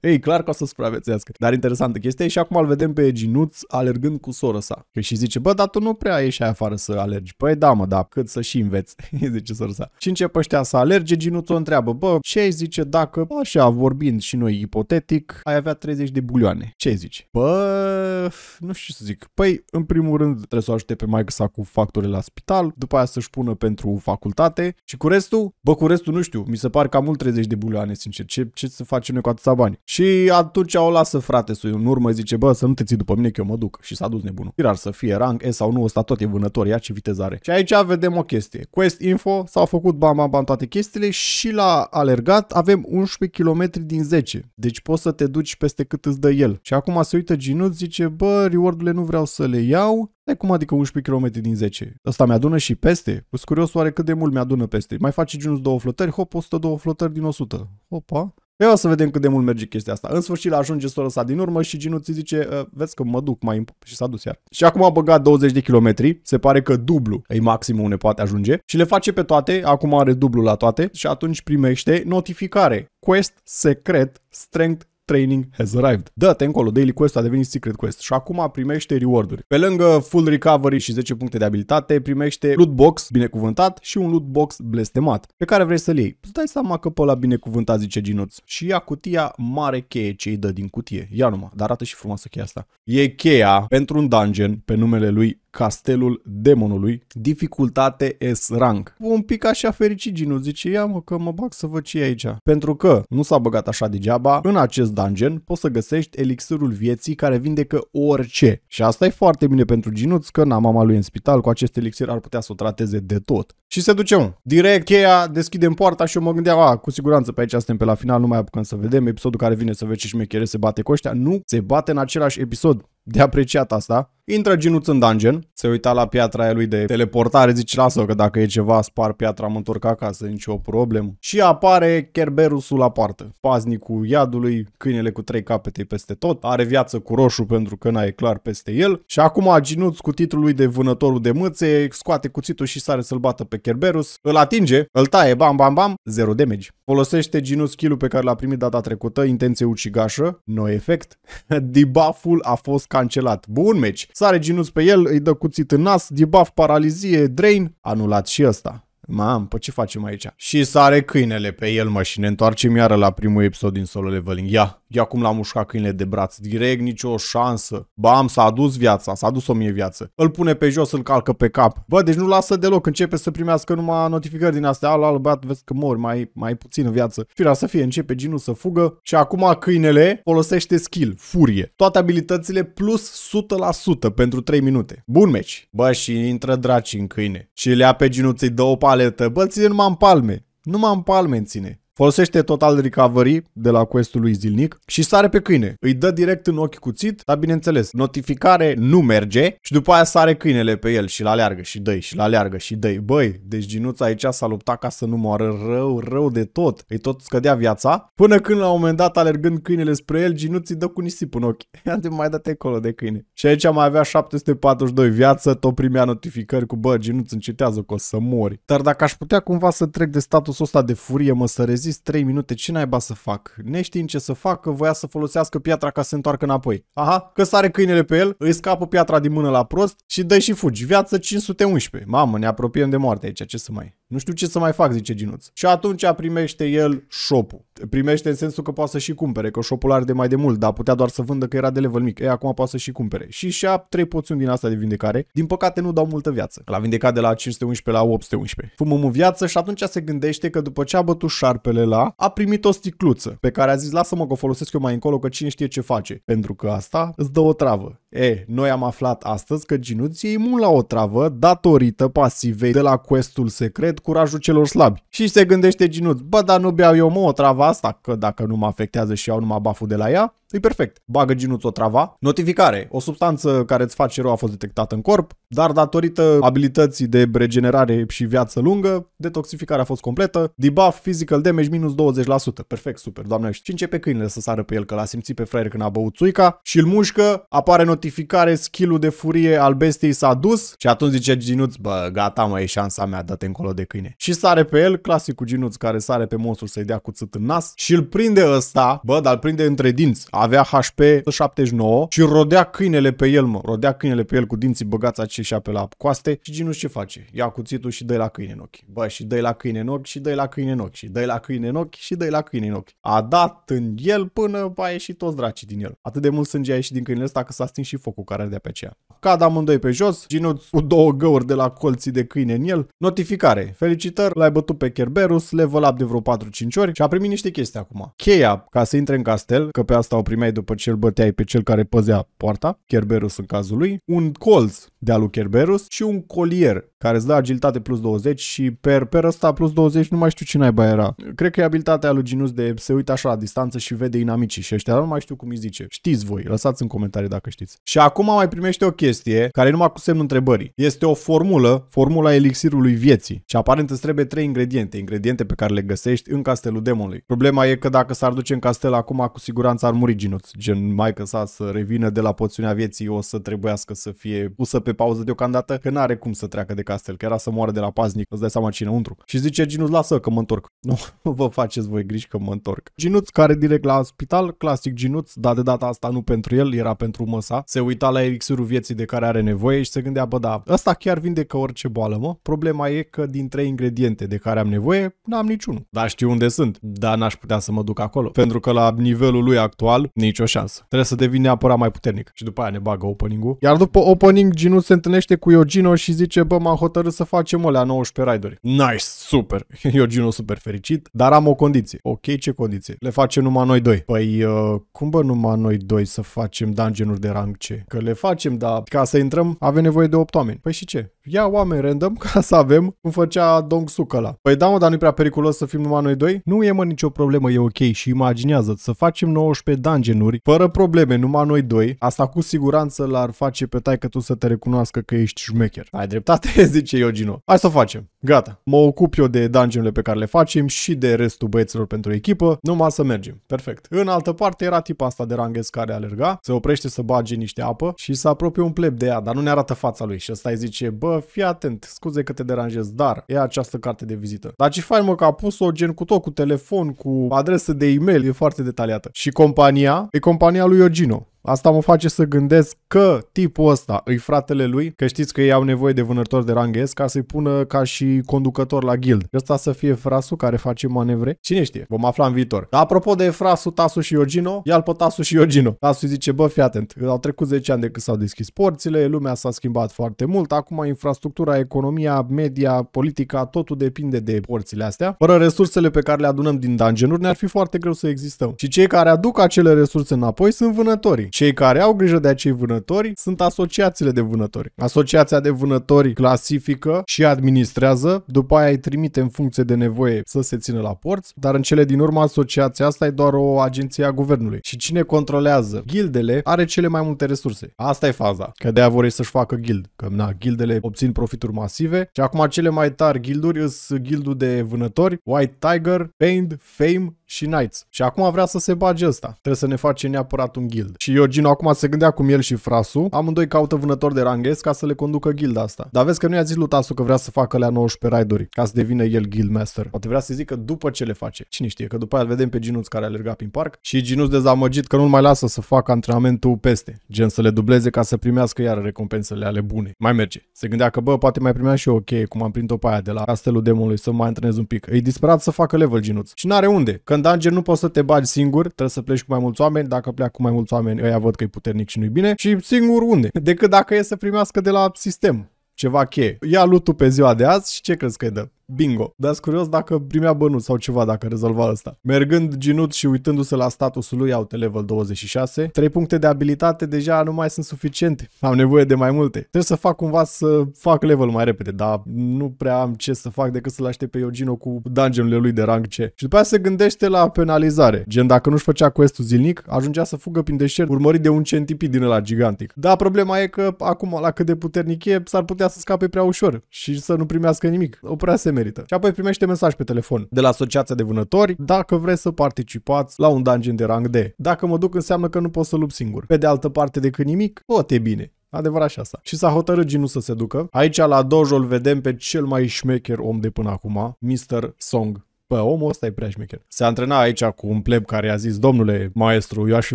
Ei, clar că o să supraviețuiască. Dar interesantă chestia. Și acum îl vedem pe Jinuț alergând cu sora sa. Că și zice, bă, dar tu nu prea ieși afară să alergi. Păi da, mă, da, cât să și înveți, zice sora sa. Și începe ăștia să alerge, Jinuț o întreabă, bă, ce ai zice dacă, așa, vorbind și noi ipotetic, ai avea treizeci de bulioane? Ce ai zice? Bă, nu știu să zic. Păi, în primul rând, trebuie să o ajute pe maică sa cu facturile la spital, după aia să-și pună pentru facultate. Și cu restul? Bă, cu restul nu știu, mi se pare că am mult treizeci de bulioane, sincer. Ce, ce să facem noi cu atâția bani? Și atunci o lasă, frate, să în urmă zice, bă, să nu te ții după mine că eu mă duc. Și s-a dus nebunul. Firar să fie rang E sau nu, ăsta tot e vânător, ia ce vitezare. Și aici vedem o chestie. Quest info, s-au făcut bam, bam, bam toate chestiile și la alergat avem unsprezece kilometri din zece. Deci poți să te duci peste cât îți dă el. Și acum se uită Jinuț, zice, bă, reward-urile nu vreau să le iau. Dar cum adică unsprezece kilometri din zece? Ăsta mi-adună și peste? Cu curios oare cât de mult mi-adună peste? Mai face Jinuț două flotări, hop, o sută două flotări din o sută. Opa. Eu o să vedem cât de mult merge chestia asta. În sfârșit ajunge sora sa din urmă și Jin-Woo îi zice, vezi că mă duc mai și s-a dus iar. Și acum a băgat douăzeci de kilometri, se pare că dublu e maximul unde poate ajunge și le face pe toate, acum are dublu la toate și atunci primește notificare. Quest secret strength training has arrived. Dă-te încolo, daily quest a devenit secret quest și acum primește reward-uri. Pe lângă full recovery și zece puncte de abilitate, primește loot box binecuvântat și un loot box blestemat, pe care vrei să-l iei. Îți dai seama că pe ăla binecuvântat, zice Jin-Woo, și ia cutia mare cheie ce îi dă din cutie. Ia numai, dar arată și frumoasă cheia asta. E cheia pentru un dungeon pe numele lui Castelul Demonului, dificultate S rank. Un pic așa fericit Jin-Woo, zice, ia mă că mă bag să văd ce e aici. Pentru că nu s-a băgat așa degeaba, în acest dungeon poți să găsești elixirul vieții care vindecă orice. Și asta e foarte bine pentru Jin-Woo, că na, mama lui în spital cu acest elixir ar putea să o trateze de tot. Și se duce un. Direct cheia, deschidem poarta și eu mă gândeam, a, cu siguranță pe aici suntem pe la final, nu mai apucăm să vedem episodul care vine să vezi ce șmechere se bate cu ăștia. Nu, se bate în același episod. De apreciat asta. Intră Jin-Woo în dungeon, se uita la piatra aia lui de teleportare, zice, lasă-o că dacă e ceva spar piatra, mă întorc acasă, nicio problemă. Și apare Kerberusul la poartă, paznicul iadului, câinele cu trei capete peste tot, are viață cu roșu pentru că n-a e clar peste el. Și acum Jin-Woo cu titlul lui de vânătorul de mâțe scoate cuțitul și sare să-l bată pe Kerberus, îl atinge, îl taie, bam bam bam, zero damage. Folosește Jin-Woo skill-ul pe care l-a primit data trecută, intenție ucigașă, no efect. Debuff-ul a fost cancelat. Bun meci. Sare Jin-Woo pe el, îi dă cuțit în nas, debuff, paralizie, drain, anulat și ăsta. Mam, pe ce facem aici? Și sare câinele pe el, mă, și ne întoarcem iară la primul episod din Solo Leveling. Ia, ia cum l-a mușcat câinele de braț. Direct, nicio șansă. Bam, s-a adus viața, s-a adus o mie viață. Îl pune pe jos, îl calcă pe cap. Bă, deci nu lasă deloc, începe să primească numai notificări din astea. Ala, ala, băiat, vezi că mori, mai, mai puțină viață. Firea să fie, începe Jin-Woo să fugă și acum câinele folosește skill, furie. Toate abilitățile plus o sută la sută pentru trei minute. Bun meci. Bă, și intră dracii în câine. Și le ia pe Jin-Woo, ți-i dă o paletă. Bă, ține numai în palme. Numai în palme îmi ține. Folosește total recovery de la quest-ul lui zilnic și sare pe câine. Îi dă direct în ochi cuțit, dar bineînțeles, notificare nu merge și după aia sare câinele pe el și la aleargă și dă-i și la aleargă și dă-i. Băi, deci Jin-Woo aici s-a luptat ca să nu moară rău, rău de tot. Îi tot scădea viața până când la un moment dat, alergând câinele spre el, Jin-Woo ți dă cu nisip în ochi. Mai dă-te acolo de câine. Și aici mai avea șapte sute patruzeci și doi viață, tot primea notificări cu bă, Jin-Woo încetează că o să mori. Dar dacă aș putea cumva să trec de statusul ăsta de furie, mă să rezist zis trei minute, ce naiba să fac? Neștiind ce să fac, că voia să folosească piatra ca să se întoarcă înapoi. Aha, că sare câinele pe el, îi scapă piatra din mână la prost și dă și fugi. Viață cinci sute unsprezece. Mamă, ne apropiem de moarte aici, ce să mai... Nu știu ce să mai fac, zice Jin-Woo. Și atunci primește el shop-ul. Primește în sensul că poate să și cumpere, că shop-ul are de mai de mult, dar putea doar să vândă că era de level mic. E, acum poate să și cumpere. Și și-a trei poțiuni din asta de vindecare. Din păcate nu dau multă viață. L-a vindecat de la cinci sute unsprezece la opt sute unsprezece. Fumăm o viață și atunci se gândește că după ce a bătut șarpele la, a primit o sticluță pe care a zis lasă-mă că o folosesc eu mai încolo, că cine știe ce face. Pentru că asta îți dă o travă. E, noi am aflat astăzi că Jin-Woo e imun la o travă datorită pasivei de la questul secret curajul celor slabi. Și se gândește Jin-Woo, bă, dar nu beau eu mă o trava asta, că dacă nu mă afectează și iau numai baful de la ea, e perfect. Bagă Jin-Woo o trava. Notificare. O substanță care îți face rău a fost detectată în corp, dar datorită abilității de regenerare și viață lungă, detoxificarea a fost completă. Debuff, physical damage, minus douăzeci la sută. Perfect, super, doamne. Și începe câinele să sară pe el, că l-a simțit pe fraier când a băut țuica și îl mușcă, apare notificare, skill-ul de furie al bestiei s-a dus și atunci zice Jin-Woo, bă, gata mă, e șansa mea, dă-te încolo de câine. Și sare pe el, clasicul Jin-Woo care sare pe monstru să-i dea cuțit în nas și îl prinde ăsta, bă, dar îl prinde între dinți. Avea H P șaptezeci și nouă și rodea câinele pe el, mă. Rodea câinele pe el cu dinții băgați aceștia pe la coaste și Jin-Woo ce face? Ia cuțitul și dă-i la câine în ochi. Bă, și dă-i la câine în ochi și dă-i la câine în ochi și dă-i la câine în ochi și dă-i la câine în ochi. A dat în el până a ieșit toți dracii din el. Atât de mult sânge a ieșit din câinele ăsta că s-a stins și focul care ardea pe aceea. Cad amândoi pe jos, Jin-Woo cu două găuri de la colții de câine în el. Notificare. Felicitări, l-ai bătut pe Kerberus, level up de vreo patru cinci ori și a primit niște chestii acum. Cheia ca să intre în castel, că pe asta o primeai după ce îl băteai pe cel care păzea poarta, Kerberus în cazul lui, un colț de alu Kerberos și un colier care îți dă agilitate plus douăzeci și per, per ăsta plus douăzeci, nu mai știu ce naiba era. Cred că e abilitatea lui Ginus de se uită așa la distanță și vede inamicii și ăștia, nu mai știu cum îi zice. Știți voi, lăsați în comentarii dacă știți. Și acum mai primește o chestie care e numai cu semnul întrebării. Este o formulă, formula elixirului vieții și aparent îți trebuie trei ingrediente, ingrediente pe care le găsești în Castelul Demonului. Problema e că dacă s-ar duce în castel acum, cu siguranță ar muri Ginuț, gen maică sa să revină de la poțiunea vieții, o să trebuiască să fie pusă pe pauză deocamdată, că n-are cum să treacă de castel, că era să moară de la paznic, îți dai seama cine untru. Și zice Ginuț, lasă că mă întorc. Nu, nu vă faceți voi griji că mă întorc. Ginuț care direct la spital, clasic Ginuț, dar de data asta nu pentru el, era pentru măsa, se uita la elixirul vieții de care are nevoie și se gândea, bă, da, ăsta chiar vindecă orice boală, mă. Problema e că din trei ingrediente de care am nevoie, n-am niciunul. Dar știu unde sunt, dar n-aș putea să mă duc acolo, pentru că la nivelul lui actual, nicio șansă. Trebuie să devine neapărat mai puternic. Și după aia ne bagă opening-ul. Iar după opening, Jinu se întâlnește cu Yojin-ho și zice, bă, m-am hotărât să facem alea nouăsprezece raiduri. Nice, super. Yojin-ho super fericit, dar am o condiție. Ok, ce condiție? Le facem numai noi doi. Păi, uh, cum bă numai noi doi să facem dungeon-uri de rang C? Că le facem, dar ca să intrăm avem nevoie de opt oameni. Păi și ce? Ia oameni random ca să avem cum făcea Dong-Suk ăla. Păi da, mă, dar nu-i prea periculos să fim numai noi doi? Nu e, mă, nicio problemă, e ok. Și imaginează-ți să facem nouăsprezece dungeon-uri fără probleme, numai noi doi. Asta cu siguranță l-ar face pe taică-tu să te recunoască că ești șmecher. Ai dreptate, zice Yojin-ho. Hai să o facem. Gata. Mă ocup eu de dungeon-urile pe care le facem și de restul băieților pentru echipă, numai să mergem. Perfect. În altă parte era tipa asta de ranghez care alerga, se oprește să bage niște apă și se apropie un pleb de ea, dar nu ne arată fața lui. Și ăsta îi zice, bă, fii atent, scuze că te deranjez, dar e această carte de vizită. Dar ce fain, mă, că a pus-o gen cu tot, cu telefon, cu adresă de e-mail, e foarte detaliată. Și compania, e compania lui Yojin-ho. Asta mă face să gândesc că tipul ăsta îi fratele lui, că știți că ei au nevoie de vânători de rang S ca să-i pună ca și conducător la guild. Ăsta să fie frasul care face manevre. Cine știe? Vom afla în viitor. Dar apropo de frasul Tasu și Yojin-ho, ia-l pe Tasu și Yojin-ho. Tasu îi zice, bă, fii atent, au trecut zece ani de când s-au deschis porțile, lumea s-a schimbat foarte mult, acum infrastructura, economia, media, politica, totul depinde de porțile astea. Fără resursele pe care le adunăm din dungeon-uri, ne-ar fi foarte greu să existăm. Și cei care aduc acele resurse înapoi sunt vânătorii. Cei care au grijă de acei vânători sunt asociațiile de vânători. Asociația de vânători clasifică și administrează, după aia îi trimite în funcție de nevoie să se țină la porți, dar în cele din urmă asociația asta e doar o agenție a guvernului. Și cine controlează ghildele are cele mai multe resurse. Asta e faza, că de-aia vor ei să-și facă ghild, că na, ghildele obțin profituri masive și acum cele mai tari ghilduri sunt ghildul de vânători, White Tiger, Pained, Fame și Knights. Și acum vrea să se bage ăsta. Trebuie să ne facem neapărat un guild. Și Yojin-ho acum se gândea cum el și frasul, amândoi caută vânători de rang S ca să le conducă gilda asta. Dar vezi că nu i-a zis lui Tasu că vrea să facă la nouăsprezece raiduri, ca să devină el guildmaster. Poate vrea să zică după ce le face. Cine știe, că după aia vedem pe Ginuț care alerga prin parc și Ginuț dezamăgit că nu-l mai lasă să facă antrenamentul peste, gen să le dubleze ca să primească iar recompensele ale bune. Mai merge. Se gândea că bă, poate mai primea și eu o cheie, cum am prins-o pe aia de la Castelul Demonului, să mai antrenez un pic. Ei disperat să facă level Ginuț. Și n-are unde. Când dungeon nu poți să te bagi singur, trebuie să pleci cu mai mulți oameni, dacă pleacă cu mai mulți oameni, ăia văd că e puternic și nu-i bine, și singur unde? Decât dacă e să primească de la sistem ceva cheie. Ia lutul pe ziua de azi și ce crezi că-i dă? Bingo. Dar-s curios dacă primea bănuți sau ceva dacă rezolva asta. Mergând Ginuț și uitându-se la statusul lui, au level douăzeci și șase. trei puncte de abilitate deja nu mai sunt suficiente. Am nevoie de mai multe. Trebuie să fac cumva să fac level mai repede, dar nu prea am ce să fac decât să-l aștept pe Yojin-ho cu dungeon-urile lui de rang C. Și după aia se gândește la penalizare. Gen, dacă nu-și făcea quest-ul zilnic, ajungea să fugă prin deșert, urmărit de un centipid din ăla gigantic. Dar problema e că acum, la cât de puternic e, s-ar putea să scape prea ușor și să nu primească nimic. O prea se merită. Și apoi primește mesaj pe telefon de la Asociația de Vânători dacă vreți să participați la un dungeon de rang D. Dacă mă duc înseamnă că nu pot să lupt singur. Pe de altă parte decât nimic, tot e bine. Adevărat și asta. Și s-a hotărât Ginuț să se ducă. Aici la dojo îl vedem pe cel mai șmecher om de până acum, mister Song. Bă, omul ăsta e prea șmecher. Se antrena aici cu un pleb care i-a zis, domnule maestru, eu aș fi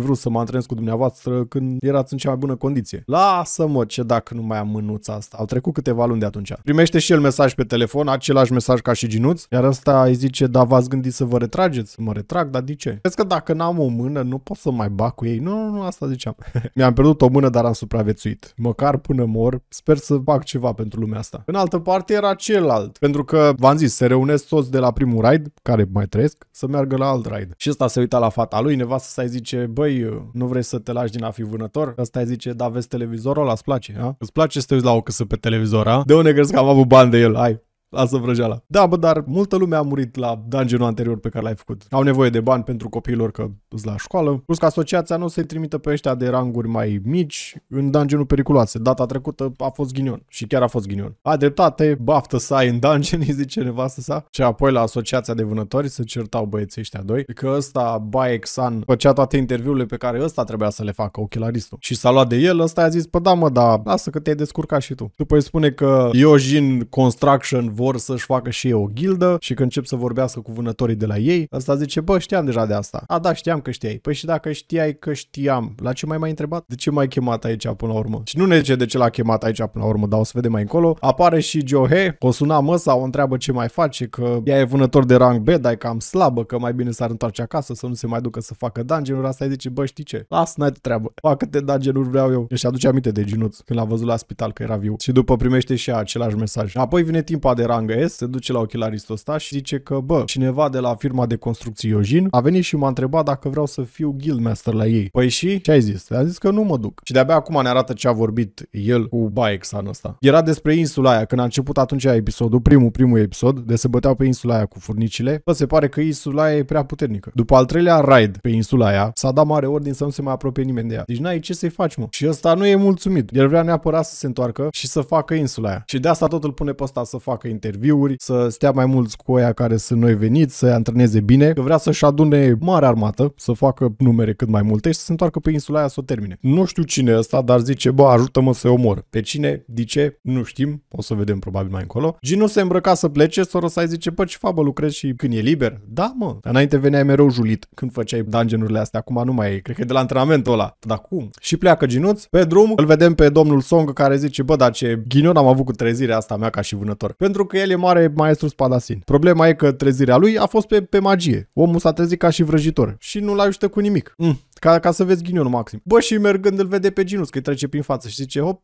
vrut să mă antrenez cu dumneavoastră când erați în cea mai bună condiție. Lasă-mă, ce dacă nu mai am mânuța asta. Au trecut câteva luni de atunci. Primește și el mesaj pe telefon, același mesaj ca și Ginuț, iar ăsta îi zice, da, v-ați gândit să vă retrageți? Mă retrag, dar de ce? Crezi că dacă n-am o mână, nu pot să mai bag cu ei? Nu, nu, nu, asta ziceam. Mi-am pierdut o mână, dar am supraviețuit. Măcar până mor, sper să fac ceva pentru lumea asta. În altă parte era celălalt, pentru că, v-am zis, se reunesc toți de la primul raid. care mai trăiesc, să meargă la alt raid. Și ăsta se uita la fata lui, nevastă să-i zice, băi, nu vrei să te lași din a fi vânător? Ăsta îi zice, da, vezi televizorul ăla, îți place, a? Îți place să te uiți la o căsă pe televizor, a? De unde crezi că am avut bani de el, hai? Lasă vrăjeala. Da, bă, dar multă lume a murit la dungeonul anterior pe care l-ai făcut. Au nevoie de bani pentru copiilor că îți la școală. Plus că asociația nu se trimită pe ăștia de ranguri mai mici în dungeonul periculoase. Data trecută a fost ghinion. Și chiar a fost ghinion. A dreptate, baftă sa în dungeon, îi zice nevastă sa. Și apoi la asociația de vânători se certau băieții ăștia doi. Că ăsta, Baek San, făcea toate interviurile pe care ăsta trebuia să le facă, ochelaristul. Și s-a luat de el, ăsta i-a zis, pă da, mă, da, lasă că te-ai descurcat și tu. După îi spune că Yojin Construction vor să-și facă și ei o ghildă și că încep să vorbească cu vânătorii de la ei, ăsta zice, bă, știam deja de asta. A, da, știam că știai. Păi și dacă știai că știam, la ce mai mai întrebat? De ce m-ai chemat aici până la urmă? Și nu ne zice de ce l-a chemat aici până la urmă, dar o să vedem mai încolo. Apare și Joo-Hee, o suna măsa, o întreabă ce mai face, că ea e vânător de rang B, dar e cam slabă, că mai bine s-ar întoarce acasă, să nu se mai ducă să facă dungeon-uri. Asta îi zice, bă, știi ce? Las, n-ai treabă. Facă-te dungeon-uri, vreau eu. Și aduce aminte de Ginuț când l-a văzut la spital că era viu. Și după primește și ea același mesaj. Apoi vine timpul de rangă S, se duce la ochelaristul ăsta și zice că, bă, cineva de la firma de construcții Yojin a venit și m-a întrebat dacă vreau să fiu guildmaster la ei. Păi și? Ce ai zis? A zis că nu mă duc. Și de-abia acum ne arată ce a vorbit el cu Baek San ăsta. Era despre insula aia, când a început atunci episodul, primul, primul episod, de se băteau pe insula aia cu furnicile, bă, se pare că insula aia e prea puternică. După al treilea raid pe insula aia, s-a dat mare ordin să nu se mai apropie nimeni de ea. Deci n-ai ce să-i faci, mă. Și ăsta nu e mulțumit. El vrea neapărat să se întoarcă și să facă insula aia. Și de asta tot îl pune pe ăsta să facă interviuri, să stea mai mulți cu oia care sunt noi veniți, să-i antreneze bine, că vrea să-și adune mare armată, să facă numere cât mai multe și să se întoarcă pe insula aia să o termine. Nu știu cine ăsta, dar zice, bă, ajută-mă să-i omor. Pe cine, dice, nu știm, o să vedem probabil mai încolo. Ginu se îmbrăca să plece, sora sa-i zice, bă, ce fabă, lucrezi și când e liber? Da, mă. Înainte veneai mereu julit când făceai dungeon-urile astea, acum nu mai e, cred că e de la antrenamentul ăla. Dar cum? Și pleacă Ginuț, pe drum îl vedem pe domnul Song care zice, bă, dar ce ghinion am avut cu trezirea asta mea ca și vânător. Pentru că el e mare maestru spadasin. Problema e că trezirea lui a fost pe, pe magie. Omul s-a trezit ca și vrăjitor și nu l-a ajutat cu nimic. Mm, ca, ca să vezi ghinionul maxim. Bă, și mergând îl vede pe Ginuț că îi trece prin față și zice, hop,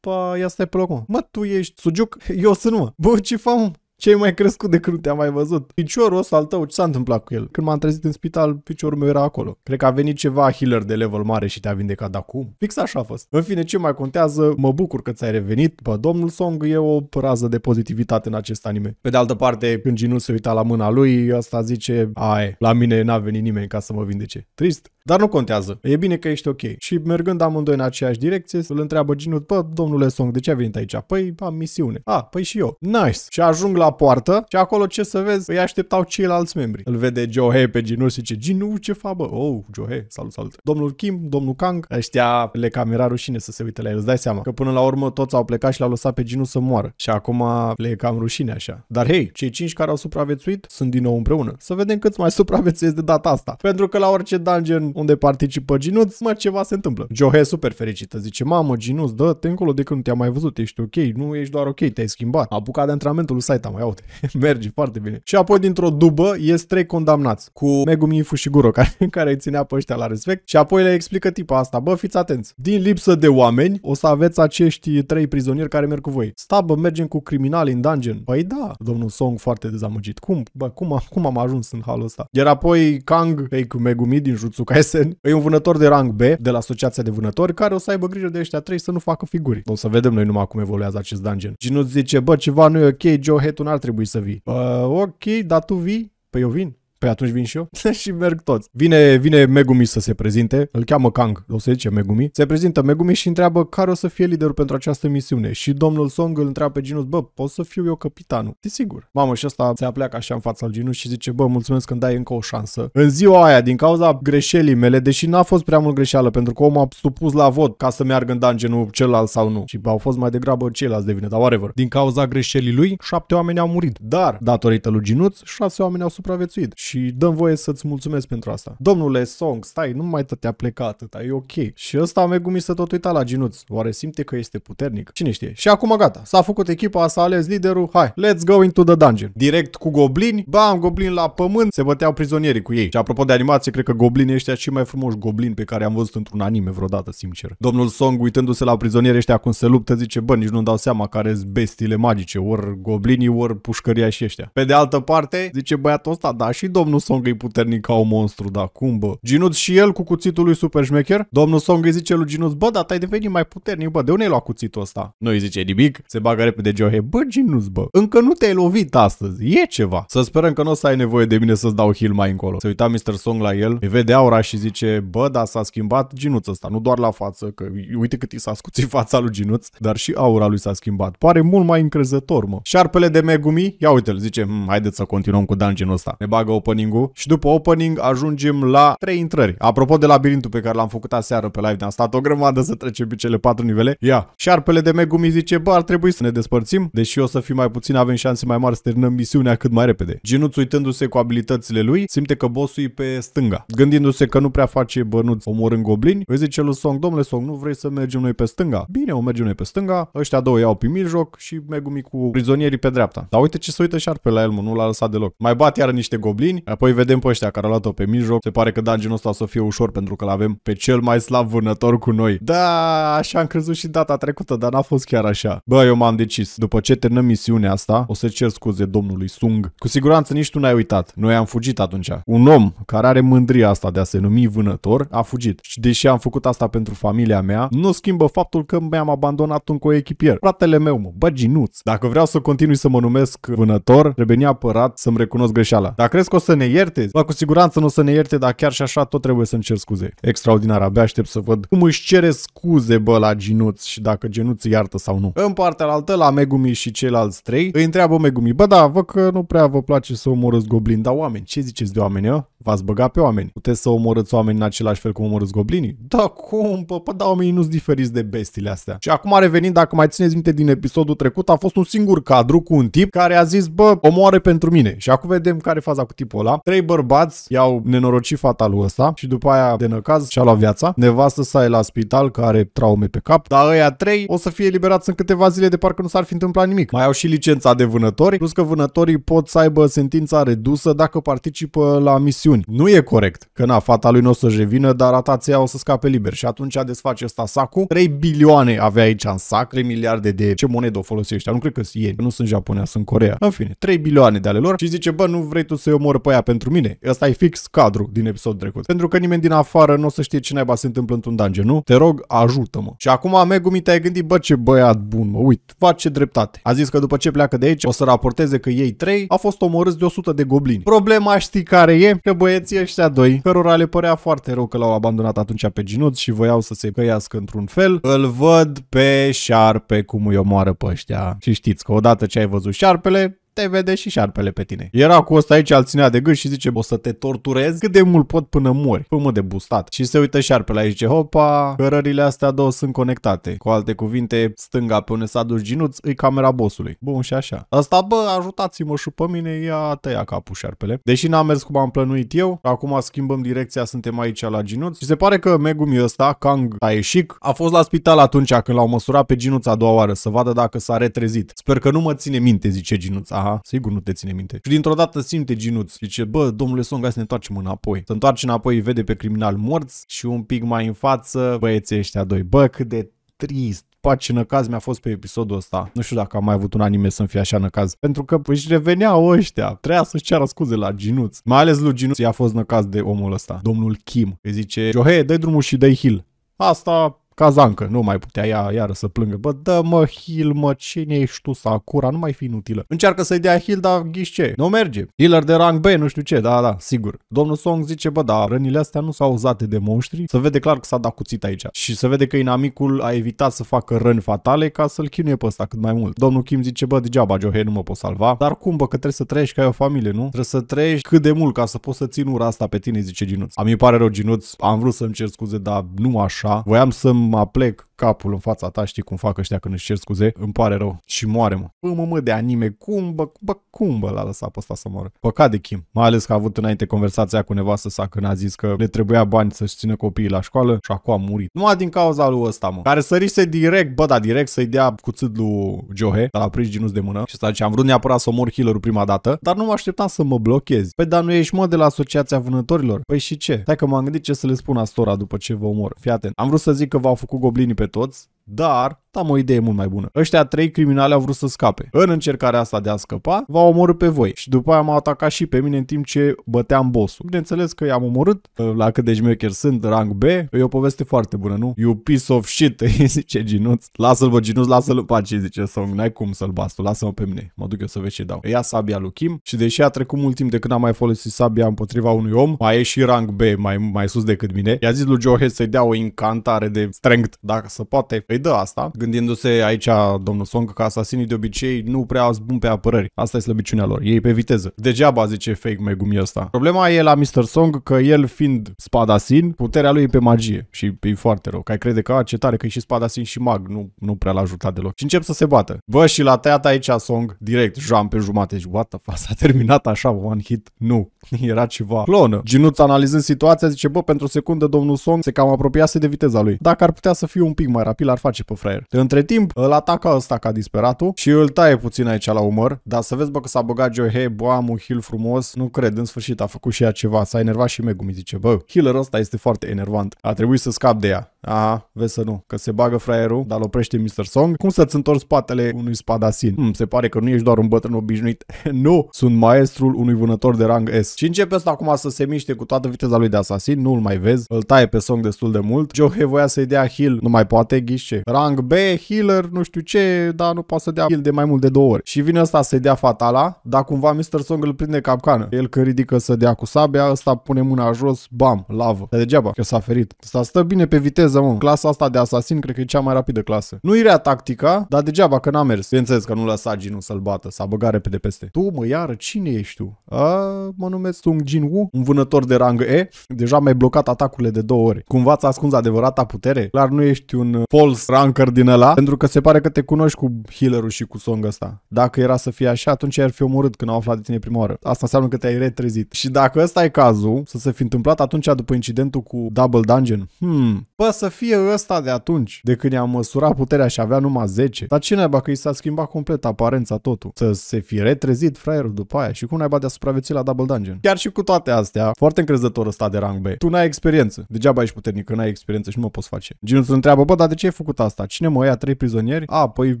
ia stai pe loc, mă. Mă, tu ești Sugiuc? Eu sunt, mă. Bă, ce fac? Ce-ai mai crescut de când nu te-am mai văzut? Piciorul ăsta al tău, ce s-a întâmplat cu el? Când m-am trezit în spital, piciorul meu era acolo. Cred că a venit ceva healer de level mare și te-a vindecat de acum. Fix așa a fost. În fine, ce mai contează? Mă bucur că ți-ai revenit. Bă, domnul Song e o rază de pozitivitate în acest anime. Pe de altă parte, când Jin-Woo se uita la mâna lui, ăsta zice, ai, la mine n-a venit nimeni ca să mă vindece. Trist. Dar nu contează. E bine că ești ok. Și mergând amândoi în aceeași direcție, îl întreabă Jin-Woo, bă, domnule Song, de ce ai venit aici? Păi, am misiune. A, păi și eu. Nice. Și ajung la poartă și acolo ce să vezi, îi așteptau ceilalți membri. Îl vede Joo-Hee pe Jin-Woo și zice, Jin-Woo, ce fabă? Oh, Joo-Hee, salut, salut. Domnul Kim, domnul Kang, ăștia le cam era rușine să se uite la el. Îți dai seama că până la urmă toți au plecat și l-au lăsat pe Jin-Woo să moară. Și acum le e cam rușine așa. Dar hei, cei cinci care au supraviețuit sunt din nou împreună. Să vedem cât mai supraviețuiesc de data asta. Pentru că la orice dungeon unde participă Jin-Woo, mă, ceva se întâmplă. Joo-Hee super fericită, zice, mamă, Jin-Woo, dă-te încolo de când nu te-am mai văzut, ești ok, nu ești doar ok, te-ai schimbat. Apucat de antrenamentul site mai aute. Merge foarte bine. Și apoi dintr-o dubă ies trei condamnați cu Megumi Fushiguro care, care îi ținea pe ăștia la respect și apoi le explică tipa asta, bă, fiți atenți, din lipsă de oameni o să aveți acești trei prizonieri care merg cu voi. Sta, bă, mergem cu criminali în dungeon. Păi da, domnul Song foarte dezamăgit. Cum? Bă, cum am, cum am ajuns în halul ăsta? Iar apoi Kang, ei cu Megumi din Jujutsu Kaisen, e un vânător de rang B de la Asociația de Vânători care o să aibă grijă de ăștia trei să nu facă figuri. O să vedem noi numai cum evoluează acest dungeon. Jin-Woo zice, bă, ceva nu e ok, Joo-Hee, tu n-ar trebui să vii. Uh, ok, dar tu vii? Păi eu vin. Păi atunci vin și eu. Și merg toți. Vine, vine Megumi să se prezinte. Îl cheamă Kang. O să zice Megumi. Se prezintă Megumi și întreabă care o să fie liderul pentru această misiune. Și domnul Song îl întreabă pe Ginuț, bă, pot să fiu eu capitanul? Desigur. Mamă, și ăsta se apleacă așa în fața lui Ginuț și zice, bă, mulțumesc că îmi dai încă o șansă. În ziua aia, din cauza greșelii mele, deși n-a fost prea mult greșeală, pentru că omul a supus la vot ca să meargă în dungeonul celălalt sau nu. Și au fost mai degrabă ceilalți de vină, dar whatever. Din cauza greșelii lui, șapte oameni au murit. Dar, datorită lui Ginuț, șase oameni au supraviețuit. și dăm voie să-ți mulțumesc pentru asta. Domnule Song, stai, nu mai te-a plecat atâta, e ok. Și ăsta Megumi se tot uita la Ginuț. Oare simte că este puternic? Cine știe? Și acum gata, s-a făcut echipa, s-a ales liderul, hai, let's go into the dungeon. Direct cu goblini, bam, goblin la pământ, se băteau prizonierii cu ei. Și apropo de animație, cred că goblinii ăștia cei mai frumoși goblini pe care am văzut într-un anime vreodată, sincer. Domnul Song, uitându-se la prizonieri ăștia cum se luptă, zice, bă, nici nu-mi dau seama care-s bestiile magice, ori goblinii, ori pușcăria și ăștia. Pe de altă parte, zice băiatul ăsta, da, și domnul Song e puternic ca un monstru, da, cum bă? Ginuț și el cu cuțitul lui super șmecher, domnul Song îi zice lui Ginuț, bă, da, ai devenit mai puternic, bă, de unde ai luat cuțitul ăsta? Nu îi zice nimic, se bagă repede Joo-Hee, bă, Ginuț, bă, încă nu te-ai lovit astăzi, e ceva. Să sperăm că nu o să ai nevoie de mine să-ți dau heal mai încolo. Se uita mister Song la el, îi vede aura și zice, bă, da, s-a schimbat Ginuț ăsta, nu doar la față, că uite cât i s-a scuțit fața lui Ginuț, dar și aura lui s-a schimbat. Pare mult mai încrezător, mă. Șarpele de Megumi, ia uite-l, zice, hm, haideți să continuăm cu dungeon-ul ăsta. Ne bagă opening-ul și după opening ajungem la trei intrări. Apropo de labirintul pe care l-am făcut aseară pe live, ne-am stat o grămadă să trecem pe cele patru nivele. Ia, șarpele de Megumi zice, bă, ar trebui să ne despărțim, deși o să fim mai puțin, avem șanse mai mari să terminăm misiunea cât mai repede. Ginuț, uitându-se cu abilitățile lui, simte că bossul e pe stânga. Gândindu-se că nu prea face bănuți omorând goblini, îi zice lui Song, domnule Song, nu vrei să mergem noi pe stânga? Bine, o mergem noi pe stânga, ăștia două iau pe mijloc și Megumi cu prizonierii pe dreapta. Dar uite ce se uită șarpe la el, mă, nu l-a lăsat deloc. Mai bat iar niște goblini, apoi vedem pe ăștia care au luat-o pe mijloc. Se pare că dungeon-ul ăsta o să fie ușor pentru că l-avem pe cel mai slab vânător cu noi. Da, așa am crezut și data trecută, dar n-a fost chiar așa. Bă, eu m-am decis. După ce terminăm misiunea asta, o să cer scuze domnului Sung. Cu siguranță nici tu n-ai uitat. Noi am fugit atunci. Un om care are mândria asta de a se numi vânător a fugit. Și deși am făcut asta pentru familia mea, nu schimbă faptul că mi-am abandonat un coechipier. Fratele meu, mă, bă, Ginuț. Dacă vreau să continui să mă numesc vânător, trebuie neapărat să-mi recunosc greșeala. Dar crezi că o să ne ierte? Bă, cu siguranță nu o să ne ierte, dar chiar și așa tot trebuie să-mi cer scuze. Extraordinar, abia aștept să văd cum își cere scuze, bă, la Ginuț și dacă Ginuț îi iartă sau nu. În partea altă, la Megumi și ceilalți trei, îi întreabă Megumi, bă, da, văd că nu prea vă place să omorâți goblini, dar oameni, ce ziceți de oameni, eu? V-ați băgat pe oameni? Puteți să omorâți oameni în același fel cum omorâți goblinii? Da, cum, bă, bă, da, oamenii nu-s diferiți de bestile astea. Și acum revenind, dacă mai țineți minte din episodul trecut, a fost un singur cadru cu un tip care a zis, bă, omoare pentru mine. Și acum vedem care e faza cu tipul ăla. Trei bărbați i-au nenorocit fata lui ăsta și după aia de năcaz și-a luat viața. Nevastă sa e la spital, care are traume pe cap, dar ăia trei o să fie eliberați în câteva zile de parcă nu s-ar fi întâmplat nimic. Mai au și licența de vânători, plus că vânătorii pot să aibă sentința redusă dacă participă la misiuni. Nu e corect că na, fata lui nu o să revină, dar atația o să scape liber și atunci a desface ăsta sacul. trei bilioane avea aici în sac, trei miliarde de ce monedă o folosește? Nu cred că sunt ieni, nu sunt Japonia, sunt Corea. În fine, trei bilioane de ale lor și zice, bă, nu vrei tu să-i omori pe aia pentru mine? Ăsta e fix cadru din episodul trecut. Pentru că nimeni din afară nu o să știe ce naiba se întâmplă într-un dungeon, nu? Te rog, ajută-mă. Și acum Megumi te-ai gândit, bă, ce băiat bun, mă, uite, face dreptate. A zis că după ce pleacă de aici o să raporteze că ei trei au fost omorâți de o sută de goblini. Problema știi care e? Că băieții ăștia doi, cărora le părea foarte rău că l-au abandonat atunci pe Ginuț și voiau să se căiască într-un fel, îl văd pe șarpe cum îi omoară pe ăștia. Și știți că odată ce ai văzut șarpele, te vede și șarpele pe tine. Era cu ăsta aici, al ținea de gât și zice, o să te torturez cât de mult pot până mori. Pământ de bustat. Și se uită șarpele aici, zice, hopa, cărările astea două sunt conectate. Cu alte cuvinte, stânga pe unde s-a dus Ginuț e camera bossului. Bun, și așa. Asta, bă, ajutați-mă și pe mine, ia tăia capul șarpele. Deși n-am mers cum am plănuit eu, acum schimbăm direcția, suntem aici la Ginuț. Și se pare că Megumi ăsta, Kang Tae-Shik, a fost la spital atunci când l-au măsurat pe Ginuț a doua oară, să vadă dacă s-a retrezit. Sper că nu mă ține minte, zice Ginuț. Aha. Aha, sigur nu te ține minte. Și dintr-o dată simte Ginuț. Zice, bă, domnule Song, hai să ne întoarcem înapoi. Să întoarce înapoi, îi vede pe criminal morți și un pic mai în față băieții ăștia doi. Bă, cât de trist. Paci năcaz mi-a fost pe episodul ăsta. Nu știu dacă am mai avut un anime să-mi fie așa năcaz. Pentru că își reveneau ăștia. Trebuia să-și ceară scuze la Ginuț. Mai ales lui Ginuț i-a fost năcaz de omul ăsta. Domnul Kim. Îi zice, Joo-Hee, dă-i drumul și dă-i heal. Asta... Cazancă, nu mai putea ea iară să plângă. Bă, dă-mă heal, mă, cine ești tu, Sakura, nu mai fi inutilă. Încearcă să-i dea heal, dar ghiși ce, nu merge. Healer de rang B, nu știu ce, da, da, sigur. Domnul Song zice, bă, da, rănile astea nu s-au uzate de monștri, se vede clar că s-a dat cuțit aici. Și se vede că inamicul a evitat să facă răni fatale ca să-l chinuie pe ăsta cât mai mult. Domnul Kim zice, bă, degeaba, Joo-Hee, nu mă pot salva. Dar cum, bă, că trebuie să trăiești, că ai o familie, nu? Trebuie să trăiești cât de mult ca să poți să ții ura asta pe tine, zice Ginuț. A, mi pare rău, Ginuț, am vrut să-mi cer scuze, dar nu așa. Voiam să mă plec capul în fața ta, știi cum fac ăștia când își cer scuze, îmi pare rău și moare, mă. Bă, mă, mă, de anime, cum, bă, bă, cum, bă, l-a lăsat pe ăsta să moară. Păcat de Kim, mai ales că a avut înainte conversația cu nevastă sa când a zis că le trebuia bani să-și țină copiii la școală și acum a murit. Numai din cauza lui ăsta, mă, care sărise direct, bă, da, direct să-i dea cuțit lui Joo-Hee, dar l-a prins ginus de mână și s-a zis, am vrut neapărat să omor healerul prima dată, dar nu mă așteptam să mă blochezi. Păi, dar nu ești, mă, de la Asociația Vânătorilor? Păi și ce? Stai că m-am gândit ce să le spun Astora după ce vă omor. Fii atent. Am vrut să zic că v-au făcut goblinii pe toți, dar am o idee mult mai bună. Ăștia trei criminali au vrut să scape. În încercarea asta de a scăpa, v-au omorât pe voi și după aia m-au atacat și pe mine în timp ce băteam bossul. Bineînțeles că i-am omorât, la cât de șmecher sunt, rang B. E o poveste foarte bună, nu? You piece of shit, zice Ginuț. Lasă-l, bă, Ginuț, lasă-l în pace, zice Song. N-ai cum să-l bastu, lasă-mă pe mine. Mă duc eu să vezi ce dau. Ia sabia lui Kim și deși a trecut mult timp de când am mai folosit sabia împotriva unui om, mai e și rang B, mai, mai sus decât mine. I-a zis lui Joo-Hee să-i dea o incantare de strength, dacă se poate. Îi dă asta. Gândindu-se aici, domnul Song, că asasinii de obicei nu prea sunt buni pe apărări. Asta e slăbiciunea lor. Ei pe viteză. Degeaba, zice fake Megumi ăsta. Problema e la mister Song că el fiind spadasin, puterea lui e pe magie. Și e foarte rău. Că ai crede că a, ce tare că e și spadasin și mag. Nu, nu prea l-a ajutat deloc. Și încep să se bată. Bă, și l-a tăiat aici Song direct. Joam pe jumate. Și what the fuck? S-a terminat așa, one hit? Nu. Era ceva clonă. Ginuț, analizând situația, zice, bă, pentru o secundă domnul Song se cam apropiase de viteza lui. Dacă ar putea să fie un pic mai rapid, ar face pe fraier. Între timp, îl ataca ăsta ca disperatul și îl taie puțin aici la umăr, dar să vezi, bă, că s-a băgat Joo-Hee, bă, am un heal frumos, nu cred, în sfârșit a făcut și ea ceva, s-a enervat și Megumi, zice, bă, healerul ăsta este foarte enervant, a trebuit să scap de ea. Aha, vezi să nu, că se bagă fraierul, dar îl oprește mister Song. Cum să-ți întorci spatele unui spadasin? Hmm, se pare că nu ești doar un bătrân obișnuit. Nu, sunt maestrul unui vânător de rang S. Și începe ăsta acum să se miște cu toată viteza lui de asasin, nu-l mai vezi, îl taie pe Song destul de mult. Joo-Hee voia să-i dea heal, nu mai poate, ghișe. Rang B, healer, nu știu ce, dar nu poate să dea heal de mai mult de două ori. Și vine ăsta să-i dea fatala, dar cumva mister Song îl prinde capcană. El că ridică să dea cu sabia, ăsta pune mâna jos, bam, lavă. Dar degeaba, că s-a ferit. Ăsta stă bine pe viteză. Mă. Clasa asta de asasin cred că e cea mai rapidă clasă. Nu-i rea tactica, dar degeaba că n-a mers. Bineînțeles că nu lăsa Jin-Woo să-l bată, s-a băgat repede peste. Tu, mă, iară, cine ești tu? A, mă numesc Sung Jin-Woo, un vânător de rang E. Deja mi-ai blocat atacurile de două ori. Cumva ți-a ascuns adevărata putere? Clar nu ești un false ranker din ăla, pentru că se pare că te cunoști cu healerul și cu Song ăsta. Dacă era să fie așa, atunci i-ar fi omorât când au aflat de tine prima oară. Asta înseamnă că te-ai retrezit. Și dacă ăsta e cazul, să se fi întâmplat atunci după incidentul cu Double Dungeon. Hmm, păs să fie ăsta de atunci, de când i-am măsurat puterea și avea numai zece. Dar ce naiba că i s-a schimbat complet aparența, totul. Să se fi retrezit fraierul după aia și cum naiba de a supraviețui la Double Dungeon. Chiar și cu toate astea, foarte încrezător ăsta de rang B. Tu n-ai experiență. Degeaba ești puternic, că n-ai experiență și nu mă poți face. Jin-Woo se întreabă, bă, dar de ce ai făcut asta? Cine mă ia trei prizonieri? A, păi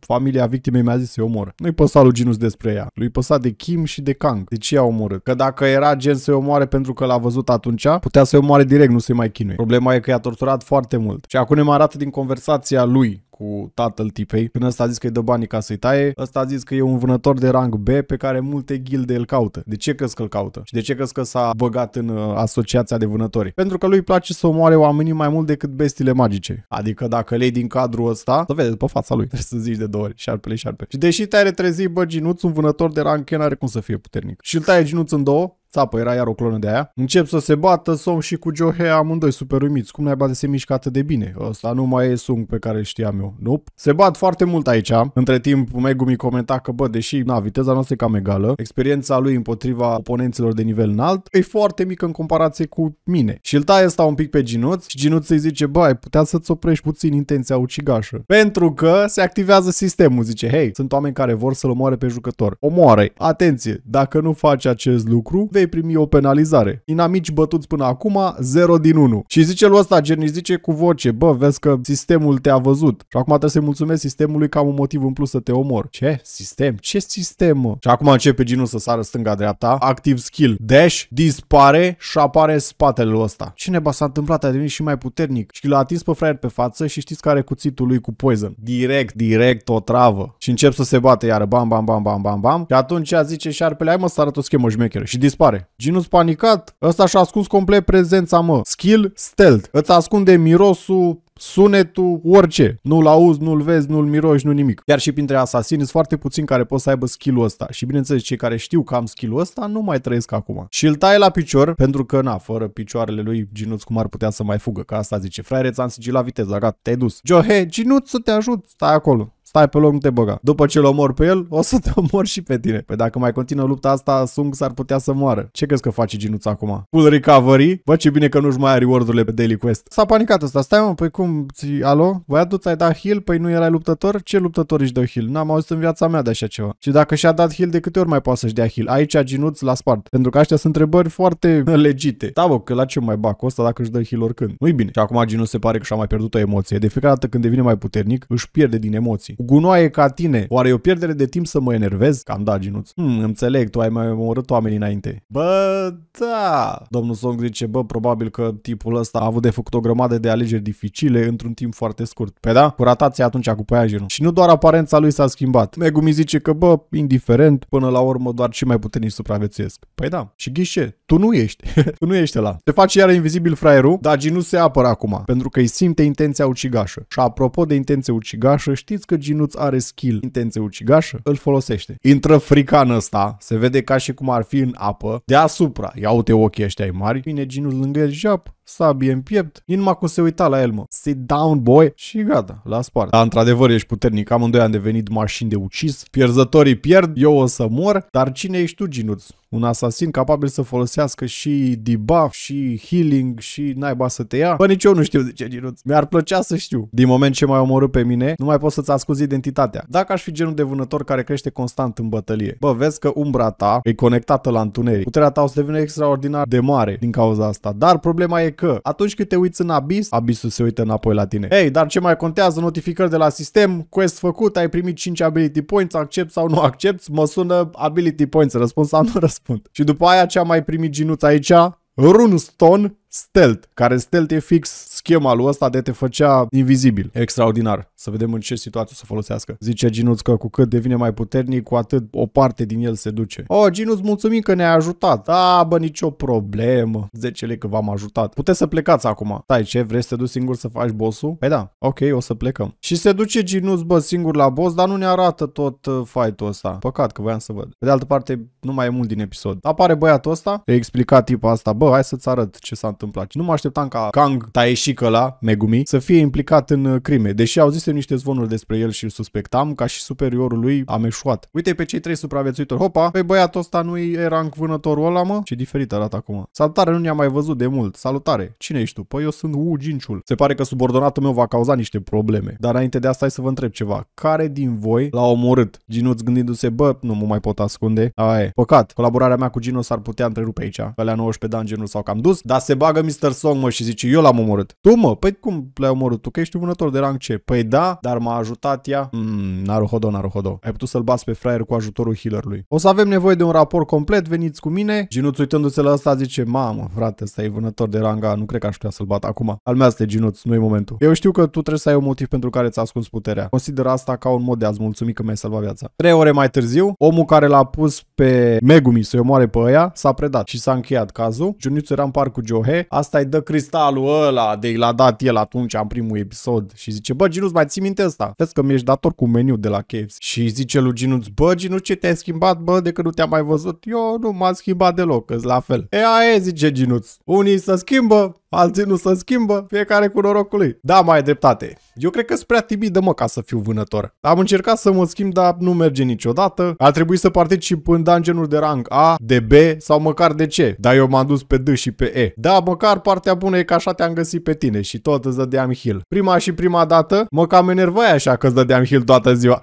familia victimei mi-a zis să-i omor. Nu-i păsa lui Jin-Woo despre ea. Lui păsa de Kim și de Kang. De ce i-a omorât? Că dacă era gen să-i omoare pentru că l-a văzut atunci, putea să-i omoare direct, nu se mai chinuie. Problema e că i-a torturat foarte mult. Și acum ne mai arată din conversația lui cu tatăl tipei. Până ăsta a zis că îi dă banii ca să-i taie, ăsta a zis că e un vânător de rang B pe care multe ghilde îl caută. De ce crezi că îl caută? Și de ce crezi că s-a băgat în uh, asociația de vânători? Pentru că lui îi place să omoare oamenii mai mult decât bestiile magice. Adică dacă le iei din cadrul ăsta, să vede pe fața lui. Trebuie să zici de două ori, șarpele, șarpe. Și deși te-ai retrezit, bă, Jin-Woo, un vânător de rang N are cum să fie puternic. Și îl taie Jin-Woo în două. Țapă, era iar o clonă de aia. Încep să se bată Song și cu Joo-Hee, amândoi super uimiți. Cum naiba de se mișcă atât de bine? Ăsta nu mai e Sung pe care îl știam eu. Nope. Se bat foarte mult aici. Între timp, Megumi comenta că, bă, deși, na, viteza noastră e cam egală, experiența lui împotriva oponenților de nivel înalt e foarte mică în comparație cu mine. Și îl taie ăsta un pic pe Ginuț și Ginuț îi zice, bă, ai putea să-ți oprești puțin intenția ucigașă. Pentru că se activează sistemul. Zice, hei, sunt oameni care vor să-l omoare pe jucător. Omoare. Atenție, dacă nu faci acest lucru, vei primi o penalizare. Inamici bătuți până acum, zero din unu. Și zice lui ăsta, gen, zice cu voce, bă, vezi că sistemul te-a văzut. Și acum trebuie să-i mulțumesc sistemului că am un motiv în plus să te omor. Ce? Sistem? Ce sistem, mă? Și acum începe Jin-Woo să sară stânga-dreapta. Activ skill. Dash. Dispare și apare spatele lui ăsta. Ce neba s-a întâmplat? A devenit și mai puternic. Și l-a atins pe fraier pe față și știți care e cuțitul lui cu poison. Direct, direct, o travă. Și încep să se bate iară. Bam, bam, bam, bam, bam, bam. Și atunci zice șarpele, hai mă să arăt o schemă șmecheră. Și dispare. Jin-Woo panicat, ăsta și-a ascuns complet prezența, mă. Skill, stealth. Îți ascunde mirosul sunetul, orice. Nu-l auzi, nu-l vezi, nu-l miroși, nu nimic. Chiar și printre asasini sunt foarte puțini care pot să aibă skill-ul ăsta. Și bineînțeles, cei care știu că am skill-ul ăsta nu mai trăiesc acum. Și îl tai la picior, pentru că, na, fără picioarele lui, Ginuț cum ar putea să mai fugă? Că asta zice, fraiere, ți-am sigilat viteza, gata, te-ai dus. Joo-Hee, Ginuț, să te ajut, stai acolo. Stai pe loc, nu te băga. După ce-l omor pe el, o să te omor și pe tine. Păi dacă mai continuă lupta asta, Sung s-ar putea să moară. Ce crezi că face Ginuț acum? Full recovery? Bă, ce bine că nu-și mai are reward-urile pe daily quest. S-a panicat ăsta. Stai mă, păi cum, ți, alo? Băiatul ți-ai dat heal? Păi nu erai luptător? Ce luptător își dă heal? N-am auzit în viața mea de așa ceva. Și dacă și-a dat heal, de câte ori mai poate să-și dea heal? Aici Ginuț l-a spart. Pentru că astea sunt întrebări foarte legite. Da, bă, că la ce mai bag ăsta dacă își dă heal oricând? Nu-i bine. Și acum Ginuț se pare că și-a mai pierdut o emoție. De fiecare dată când devine mai puternic, își pierde din emoții. Gunoaie ca tine, oare e o pierdere de timp să mă enervez? Cam da, Ginuț. Hmm, înțeleg, tu ai mai omorât oamenii înainte. Bă, da! Domnul Song zice, bă, probabil că tipul ăsta a avut de făcut o grămadă de alegeri dificile într-un timp foarte scurt. Pe da? Cu ratația atunci cu păianjenul. Și nu doar aparența lui s-a schimbat. Megumi zice că, bă, indiferent, până la urmă doar cei mai puternici supraviețuiesc. Păi da, și ghișe, tu nu ești. Tu nu ești ăla. Te face iar invizibil fraierul, dar Ginuț se apără acum, pentru că îi simte intenția ucigașă. Și apropo de intenție ucigașă, știți că Ginuț are skill, intenție ucigașă, îl folosește. Intră frican ăsta, se vede ca și cum ar fi în apă, deasupra. Ia uite ochii ăștia mari, vine Ginuț lângă el, jap, sabie în piept, numai cum se uita la el, mă. Sit down, boy, și gata, la spart. Dar într-adevăr ești puternic, amândoi am devenit mașini de ucis, pierzătorii pierd, eu o să mor, dar cine ești tu, Ginuț? Un asasin capabil să folosească și debuff, și healing, și naiba să te ia? Bă, nici eu nu știu, zice Ginuț. Mi-ar plăcea să știu. Din moment ce m-ai omorât pe mine, nu mai poți să-ți ascunzi identitatea. Dacă aș fi genul de vânător care crește constant în bătălie, bă, vezi că umbra ta e conectată la întuneric. Puterea ta o să devină extraordinar de mare din cauza asta. Dar problema e că atunci când te uiți în abis, abisul se uită înapoi la tine. Ei, dar ce mai contează? Notificări de la sistem, quest făcut, ai primit cinci ability points, accept sau nu accept, mă sună ability points, răspuns sau nu răspuns. Și după aia ce am mai primit Ginuț aici? Runestone Stealth, care stealth e fix schema lui ăsta de te făcea invizibil. Extraordinar. Să vedem în ce situație o să folosească. Zice Ginuț că cu cât devine mai puternic, cu atât o parte din el se duce. Oh, Ginuț, mulțumim că ne-ai ajutat. Da, bă, nicio problemă. zece lei că v-am ajutat. Puteți să plecați acum. Stai, ce? Vrei să te duci singur să faci boss-ul? Păi da, ok, o să plecăm. Și se duce Ginuț, bă, singur la boss, dar nu ne arată tot fight-ul ăsta. Păcat că voiam să văd. Pe de altă parte, nu mai e mult din episod. Apare băiatul ăsta, e explicat tipul asta. Bă, hai să-ți arăt ce s-a întâmplat. Nu mă așteptam ca Kang Tae-Shik ăla, Megumi, să fie implicat în crime, deși auzisem niște zvonuri despre el și îl suspectam ca și superiorul lui ameșuat. Uite pe cei trei supraviețuitori, hopa, pe băiatul ăsta nu-i era vânătorul ăla, mă? Ce diferit arată acum. Salutare, nu ne-am mai văzut de mult. Salutare, cine ești tu? Păi eu sunt Yoo Jin-Ho. Se pare că subordonatul meu va cauza niște probleme. Dar înainte de asta hai să vă întreb ceva. Care din voi l-a omorât? Ginuț gândindu-se, bă, nu mă mai pot ascunde. Aia e. Păcat, colaborarea mea cu Gino s-ar putea întrerupe aici. Pe la nouăsprezece dungeon-ul s-au cam dus, dar se bagă mister Song, mă, și zice, eu l-am omorât. Tu, mă? Păi cum l-ai omorât? Tu că ești un vânător de rang ce? Păi da, dar m-a ajutat ea. Mm, naruhodo, naruhodo. Ai putut să-l bați pe fraier cu ajutorul healerului. O să avem nevoie de un raport complet, veniți cu mine. Ginuț uitându-se la ăsta zice, mamă, frate, ăsta e vânător de ranga, nu cred că aș putea să-l bat acum. Almează-te, Ginuț, nu e momentul. Eu știu că tu trebuie să ai un motiv pentru care ți-a ascuns puterea. Consider asta ca un mod de a-ți mulțumi că mi-ai salvat viața. Trei ore mai târziu, omul care l-a pus pe Megumi să-i omoare pe ea s-a predat și s-a încheiat cazul. Ginuț era în parc cu Joo-Hee. Asta îi dă cristalul ăla de l-a dat el atunci în primul episod și zice, bă, Ginuț, mai ții minte asta? Vezi că mi-ești dator cu meniu de la K F C. Și zice lui Ginuț, bă, Ginuț, ce te-ai schimbat, bă, de când nu te-am mai văzut? Eu nu m-am schimbat deloc, că-s la fel. E, aia e, zice Ginuț, unii se schimbă, alții nu se schimbă, fiecare cu norocul lui. Da, mai ai dreptate. Eu cred că sunt prea timidă, mă, ca să fiu vânător. Am încercat să mă schimb, dar nu merge niciodată. Ar trebui să particip în dungeon-uri de rang A, de B sau măcar de C. Dar eu m-am dus pe D și pe E. Da, măcar partea bună e că așa te-am găsit pe tine și tot îți dădeam heal. Prima și prima dată, mă cam enervai așa că îți dădeam heal toată ziua.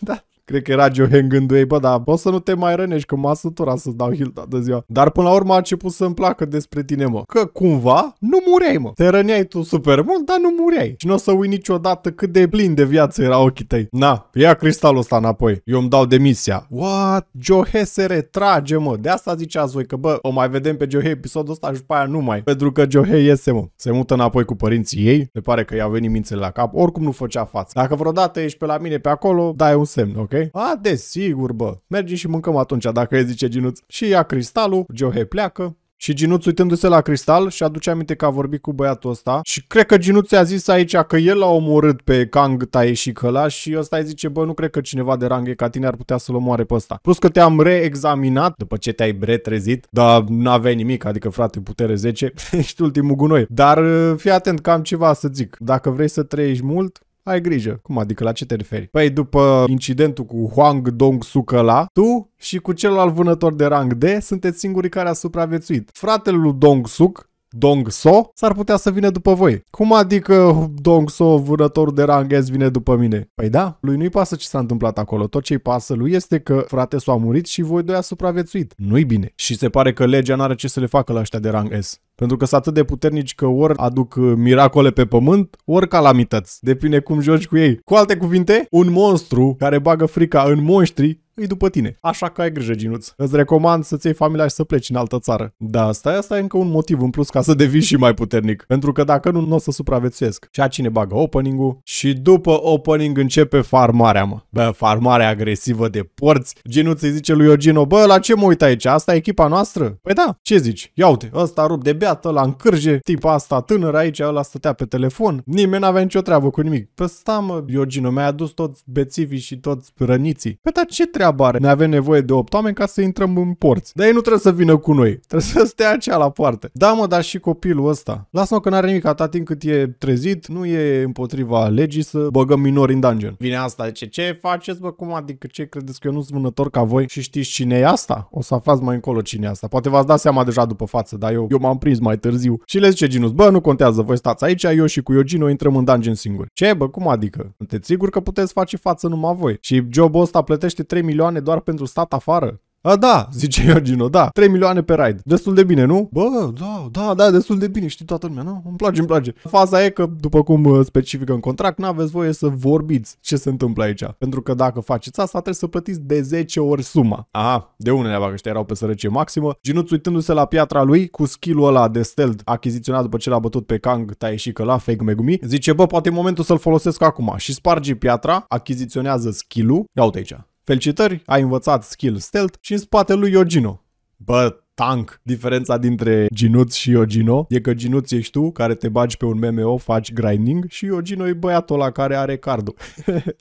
Da. Cred că era Joo-Hee în gândul ei, bă, dar poți să nu te mai rănești, că m-a săturat să-ți dau heal toată ziua. Dar până la urmă a început să-mi placă despre tine, mă. Că cumva nu mureai, mă. Te răneai tu super mult, dar nu mureai. Și nu o să uit niciodată cât de plin de viață era ochii tăi. Na, ia cristalul ăsta înapoi. Eu îmi dau demisia. What? Joo-Hee se retrage, mă. De asta ziceați voi că, bă, o mai vedem pe Joo-Hee episodul ăsta și după aia nu mai. Pentru că Joo-Hee iese, mă. Se mută înapoi cu părinții ei. Le pare că i-au venit mințele la cap. Oricum nu făcea față. Dacă vreodată ești pe la mine pe acolo, dai un semn, ok? A, desigur, bă. Mergem și mâncăm atunci, dacă îi zice Ginuț. Și ia cristalul, Joo-Hee pleacă. Și Jin-Woo uitându-se la Cristal și aduce aminte că a vorbit cu băiatul ăsta și cred că Jin-Woo i-a zis aici că el l-a omorât pe Kang Tae-Shik ăla și ăsta îi zice, bă, nu cred că cineva de rang ca tine ar putea să-l omoare pe ăsta. Plus că te-am reexaminat după ce te-ai retrezit, dar n-aveai nimic, adică frate, putere zece, ești ultimul gunoi. Dar fii atent că am ceva să zic, dacă vrei să trăiești mult, ai grijă. Cum adică? La ce te referi? Păi după incidentul cu Hwang Dong-Suk ăla, tu și cu celălalt vânător de rang D sunteți singurii care a supraviețuit. Fratele lui Dong-Suk, Dong-So, s-ar putea să vină după voi. Cum adică Dong-So, vânătorul de rang S, vine după mine? Păi da, lui nu-i pasă ce s-a întâmplat acolo. Tot ce-i pasă lui este că frate s-a murit și voi doi a supraviețuit. Nu-i bine. Și se pare că legea n-are ce să le facă la ăștia de rang S. Pentru că sunt atât de puternici că ori aduc miracole pe pământ, ori calamități. Depinde cum joci cu ei. Cu alte cuvinte, un monstru care bagă frica în monștri îi după tine. Așa că ai grijă, Jin-Woo. Îți recomand să-ți iei familia și să pleci în altă țară. Da, stai, asta e încă un motiv în plus ca să devii și mai puternic. Pentru că dacă nu, nu o să supraviețuiesc. Și a cine bagă opening-ul. Și după opening începe farmarea, mă. Bă, farmarea agresivă de porți. Jin-Woo îi zice lui Yojin-ho, bă, la ce mă uit aici? Asta e echipa noastră? Păi da, ce zici? Ia uite, ăsta rup de beată, ăla încârje, tipa asta tânără aici, ăla stătea pe telefon. Nimeni n-avea nicio treabă cu nimic. Păi sta, mă, Yojin-ho, mi-a adus toți bețivii și toți răniții. Păi da, ce treabă? Ne avem nevoie de opt oameni ca să intrăm în porți. Dar ei nu trebuie să vină cu noi. Trebuie să stea aceea la poartă. Da, mă, dar și copilul ăsta. Lasă-mă că n-are nimic, atât timp cât e trezit, nu e împotriva legii să băgăm minori în dungeon. Vine asta, zice, ce faceți, bă, cum adică, ce credeți că eu nu sunt vânător ca voi și știți cine e asta? O să aflați mai încolo cine e asta. Poate v-ați dat seama deja după față, dar eu, eu m-am prins mai târziu. Și le zice Jin-Woo, bă, nu contează, voi stați aici, eu și cu Yojin-ho intrăm în dungeon singuri. Ce, bă, cum adică? Sunteți sigur că puteți face față numai voi? Și jobul ăsta plătește trei milioane doar pentru stat afară? A, da, zice Yojin-ho, da, trei milioane pe raid. Destul de bine, nu? Bă, da, da, da, destul de bine, știi toată lumea, nu? Îmi place, îmi place. Faza e că, după cum specifică în contract, n-aveți voie să vorbiți ce se întâmplă aici. Pentru că dacă faceți asta, trebuie să plătiți de zece ori suma. Aha, de unele avea că ăștia erau pe sărăcie maximă. Jin-Woo uitându-se la piatra lui, cu skill-ul ăla de stealth achiziționat după ce l-a bătut pe Kang Tae-Shik la Fake Megumi, zice, bă, poate e momentul să-l folosesc acum. Și sparge piatra, achiziționează skill-ul. Ia uite aici. Felicitări, ai învățat skill stealth și în spatele lui Yojin-ho. Bă, tank! Diferența dintre Jin-Woo și Yojin-ho e că Jin-Woo ești tu care te bagi pe un M M O, faci grinding și Yojin-ho e băiatul ăla care are cardul.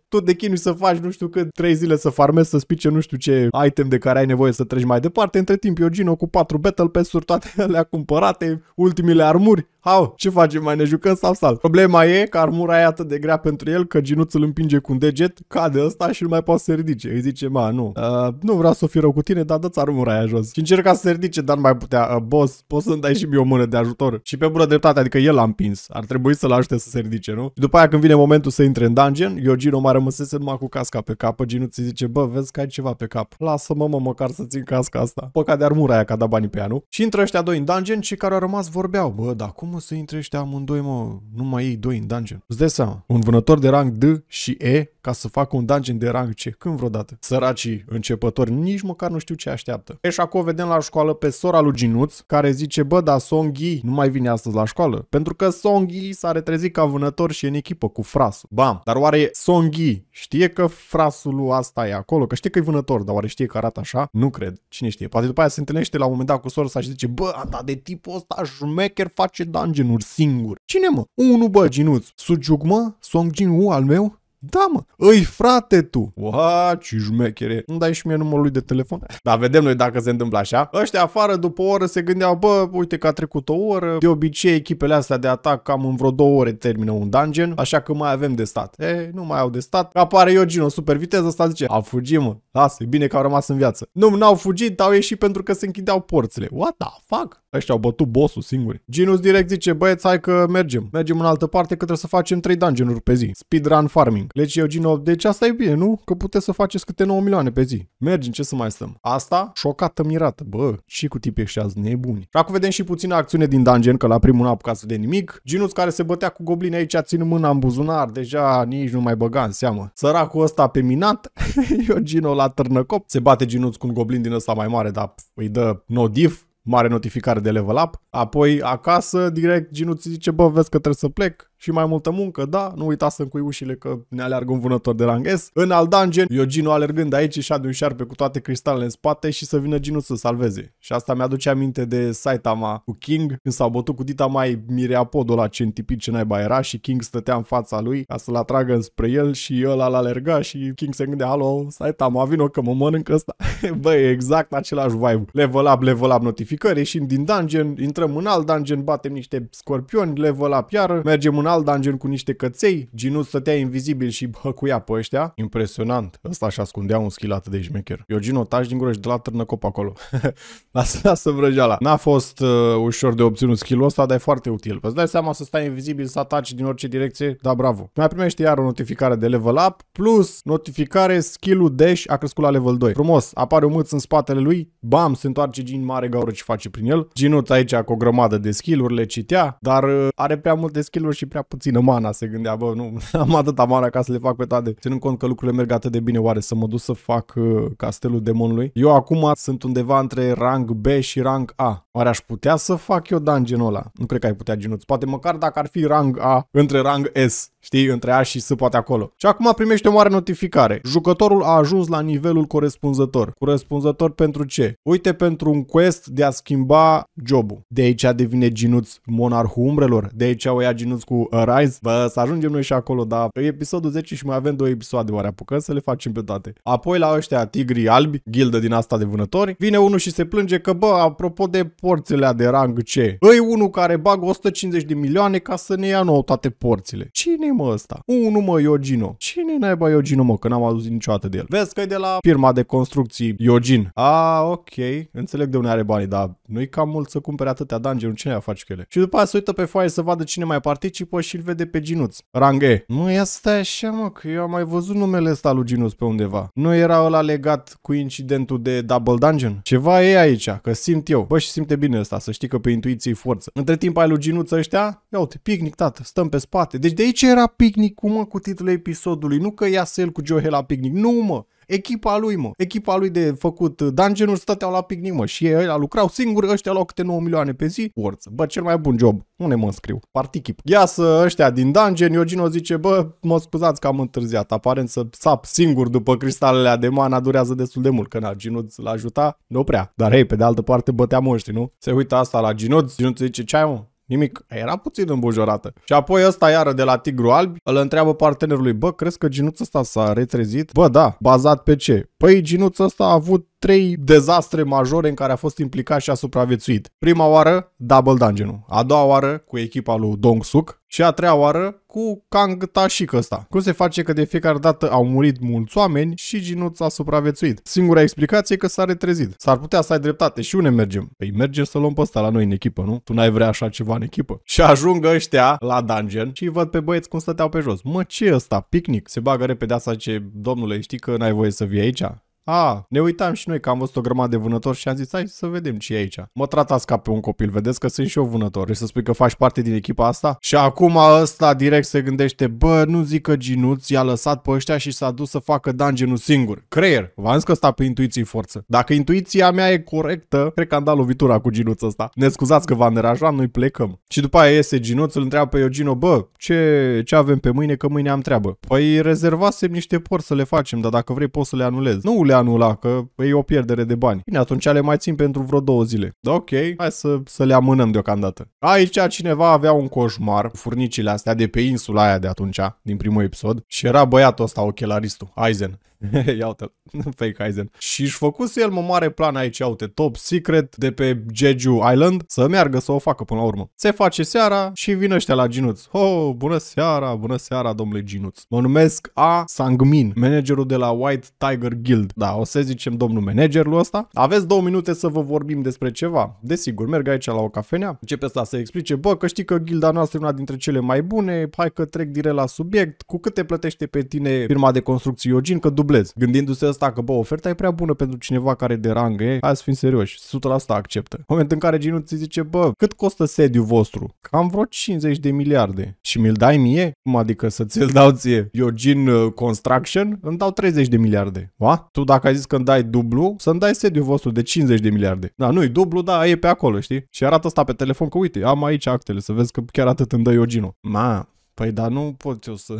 Tu de chinui să faci nu știu cât, trei zile să farmezi, să spice nu știu ce item de care ai nevoie să treci mai departe. Între timp Yojin-ho cu patru battle pass-uri toate alea cumpărate, ultimile armuri. Au, ce facem? Mai ne jucăm sau sal? Problema e că armura e atât de grea pentru el că Jin-Woo îl împinge cu un deget, cade ăsta și nu mai poate să se ridice. Îi zice, ma, nu, uh, nu vreau să fiu rău cu tine, dar dă-ți armura aia jos. Și încerca să se ridice, dar nu mai putea. Uh, boss, poți să-mi dai și mie o mână de ajutor? Și pe bună dreptate, adică el l-a împins. Ar trebui să-l ajute să se ridice, nu? Și după aia când vine momentul să intre în dungeon, Yojin-ho mai rămăsese numai cu casca pe cap. Jin-Woo îi zice, bă, vezi că ai ceva pe cap. Lasă-mă, mă, măcar să țin casca asta. Păcat de armura aia, că a dat banii pe ea, nu? Și intră ăștia doi în dungeon și care au rămas vorbeau, bă, da, cum să intre ăștia amândoi, mă, numai ei doi în dungeon? Îți dai seama, un vânător de rang D și E ca să facă un dungeon de rang C, când vreodată? Săracii începători, nici măcar nu știu ce așteaptă. E și acum vedem la școală pe sora lui Jin-Woo care zice, bă, dar Song Yi nu mai vine astăzi la școală, pentru că Song Yi s-a retrezit ca vânător și în echipă cu frasul. Bam! Dar oare Song Yi știe că frasul lui asta e acolo? Că știe că e vânător, dar oare știe că arată așa? Nu cred. Cine știe? Poate după aia se întâlnește la un moment dat cu sora sa și zice, bă, ata de tipul ăsta șmecher face dungeon-uri singur. Cine, mă? Unu, bă, Jin-Woo. Sugiug, mă? Song Jin-Woo al meu? Da, mă, îi frate tu. Oa, ce jmechere. Îmi dai și mie numărul lui de telefon? Dar vedem noi dacă se întâmplă așa. Ăștia afară după o oră se gândeau, bă, uite că a trecut o oră. De obicei echipele astea de atac cam în vreo două ore termină un dungeon, așa că mai avem de stat. E, nu mai au de stat. Apare Yojin-ho, super viteză, asta zice, a fugit, mă. Lasă, e bine că au rămas în viață. Nu, n-au fugit, au ieșit pentru că se închideau porțile. What the fuck? Ăștia au bătut bossul singuri. Jin-Woo direct zice, băieți, hai că mergem. Mergem în altă parte că trebuie să facem trei dungeon-uri pe zi. Speedrun farming. Deci Yojin-ho, deci asta e bine, nu? Că puteți să faceți câte nouă milioane pe zi. Mergem, ce să mai stăm? Asta, șocată, mirată. Bă, și cu tipii ăștia nebuni. Și acum vedem și puțină acțiune din dungeon, că la primul n-a apucat să de nimic. Jin-Woo care se bătea cu goblini aici, țin mâna în buzunar, deja nici nu mai băga în seamă. Săracul ăsta pe minat, Yojin-ho la târnăcop. Se bate Jin-Woo cu un goblin din ăsta mai mare, dar îi dă no div. Mare notificare de level up. Apoi acasă, direct Jin-Woo zice, bă, vezi că trebuie să plec. și mai multă muncă, da, nu uitați să-mi cui ușile că ne aleargă un vânător de rang S. În alt dungeon, Yojin-ho alergând aici și adu un șarpe cu toate cristalele în spate și să vină Jin-Woo să salveze. Și asta mi-aduce aminte de Saitama cu King, când s-au bătut cu dita mai mireapodul ăla centipit ce naiba era și King stătea în fața lui ca să-l atragă înspre el și ăla l-alerga și King se gândea, halo, Saitama, vino că mă mănânc ăsta. Băi, exact același vibe. Level up, level up notificări, ieșim din dungeon, intrăm în alt dungeon, batem niște scorpioni, level up iară, mergem în alt dungeon cu niște căței, Jin-Woo stătea invizibil și hăcuia pe ăștia. Impresionant. Ăsta și ascundea un skill atât de șmecher. Yojin-ho, taci din gură și de la târnă cop acolo. Lasă, lasă vrăjeala. N-a fost uh, ușor de obținut skill-ul ăsta, dar e foarte util. Îți dai seama să stai invizibil, să ataci din orice direcție, da, bravo. Mai primești iar o notificare de level up, plus notificare skill-ul dash a crescut la level doi. Frumos, apare o mâță în spatele lui, bam, se întoarce Jin mare gaură ce face prin el. Jin-Woo aici cu o grămadă de skill-uri, le citea, dar uh, are prea multe skill-uri și prea puțină mana, se gândea, bă, nu am atâta mana ca să le fac pe toate. Ținând cont că lucrurile merg atât de bine, oare să mă duc să fac uh, Castelul Demonului? Eu acum sunt undeva între rang B și rang A. Oare aș putea să fac eu dungeon-ul ăla? Nu cred că ai putea, Jin-Woo. Poate măcar dacă ar fi rang A între rang S. Știi, între A și S poate acolo. Și acum primește o mare notificare. Jucătorul a ajuns la nivelul corespunzător. Corespunzător pentru ce? Uite, pentru un quest de a schimba jobul. De aici devine Jin-Woo Monarhul Umbrelor. De aici o ia Jin-Woo cu Arise. Bă, să ajungem noi și acolo, dar e episodul zece și mai avem două episoade, oare apucăm să le facem pe toate. Apoi la ăștia tigri albi, ghildă din asta de vânători, vine unul și se plânge că, bă, apropo de porțile de rang C, îi unul care bagă o sută cincizeci de milioane ca să ne ia nouă toate porțile. Cine mă ăsta? Unul, mă, Yojin-ho. Cine naiba Yojin-ho, mă, că n-am auzit niciodată de el. Vezi că e de la firma de construcții Yojin. A, ok, înțeleg de unde are banii, dar nu-i cam mult să cumpere atâtea dungeon-uri, cine a face cu ele? Și după aia se uită pe foaie să vadă cine mai participă și îl vede pe Jin-Woo. Rang E. Nu, ia stai așa, mă, că eu am mai văzut numele ăsta lui Jin-Woo pe undeva. Nu era ăla legat cu incidentul de Double Dungeon? Ceva e aici, că simt eu. Bă, și simte bine ăsta, să știi că pe intuiție e forță. Între timp ai lui Jin-Woo ăștia? Ia uite, picnic, tată, stăm pe spate. Deci de aici era picnicul, mă, cu titlul episodului. Nu că iasă el cu Joo-Hee la picnic. Nu, mă. Echipa lui, mă. Echipa lui de făcut dungeon-uri stăteau la picnic, mă. Și ei la lucrau singuri, ăștia luau câte nouă milioane pe zi. Forță. Bă, cel mai bun job. Unde mă înscriu? Particip. Iasă ăștia din dungeon, Yojin-ho zice, bă, mă scuzați că am întârziat. Aparent să sap singur după cristalele de mana durează destul de mult. Că na, Jin-Woo l-a ajutat, nu prea. Dar hei, pe de altă parte bătea moștii, nu? Se uită asta la Jin-Woo, Jin-Woo zice, ce ai, mă? Nimic, era puțin îmbujorată. Și apoi ăsta iară de la Tigru Alb îl întreabă partenerului, bă, crezi că Jin-Woo ăsta s-a retrezit? Bă, da, bazat pe ce? Păi Jin-Woo ăsta a avut trei dezastre majore în care a fost implicat și a supraviețuit. Prima oară, Double Dungeon-ul. A doua oară, cu echipa lui Dong-Suk. Și a treia oară, cu Kang Tae-Shik ăsta. Cum se face că de fiecare dată au murit mulți oameni și Jin-Woo a supraviețuit? Singura explicație e că s-a retrezit. S-ar putea să ai dreptate. Și unde mergem? Păi mergem să luăm pe ăsta la noi în echipă, nu? Tu n-ai vrea așa ceva în echipă. Și ajung ăștia la dungeon și văd pe băieți cum stăteau pe jos. Mă, ce ăsta? Picnic. Se bagă repede asta, ce domnule, știi că n-ai voie să vii aici? A, ne uitam și noi că am văzut o grămadă de vânători și am zis, hai să vedem ce e aici. Mă tratați ca pe un copil, vedeți că sunt și eu vânător. Vrei să spui că faci parte din echipa asta? Și acum ăsta direct se gândește, bă, nu zic că Jin-Woo i-a lăsat pe ăștia și s-a dus să facă dungeon-ul singur. Creier, v-am zis că sta pe intuiție forță. Dacă intuiția mea e corectă, cred că am dat lovitura cu Jin-Woo ăsta. Ne scuzați că v-am deranjat, noi plecăm. Și după aia iese Jin-Woo, îl întreabă pe Yojin-ho, bă, ce, ce avem pe mâine, că mâine am treabă. Păi rezervasem niște porți să le facem, dar dacă vrei poți să le anulezi. Nu le anul ăla, că e o pierdere de bani. Bine, atunci le mai țin pentru vreo două zile. Ok, hai să, să le amânăm deocamdată. Aici cineva avea un coșmar cu furnicile astea de pe insula aia de atunci, din primul episod, și era băiatul ăsta, ochelaristul, Aizen. Ia uite-l, fake Aizen. Și-și făcuse el, mă, mare plan aici, ia uite, top secret de pe Jeju Island, să meargă să o facă până la urmă. Se face seara și vin ăștia la Jin-Woo. Oh, bună seara, bună seara, domnule Jin-Woo. Mă numesc A. Sangmin, managerul de la White Tiger Guild. Da, o să zicem domnul managerul ăsta. Aveți două minute să vă vorbim despre ceva. Desigur, merg aici la o cafenea, începe ăsta să explice, bă, că știi că gilda noastră e una dintre cele mai bune, hai că trec direct la subiect, cu cât te plătește pe tine firma de construcții Yojin, că dublez. Gândindu-se ăsta că, bă, oferta e prea bună pentru cineva care de rang e, hai să fim serioși, o sută la sută acceptă. Moment în care Jin-Woo îi zice, bă, cât costă sediul vostru? Cam vreo cincizeci de miliarde. Și mi-l dai mie? Cum adică să ți-l dau ție? Yojin Construction? Îmi dau treizeci de miliarde. Va? Tu dacă ai zis că îmi dai dublu, să-mi dai sediul vostru de cincizeci de miliarde. Da, nu-i dublu, da, e pe acolo, știi? Și arată asta pe telefon că, uite, am aici actele, să vezi că chiar atât îmi dă Yojin-ho. Ma... Păi da, nu pot eu să...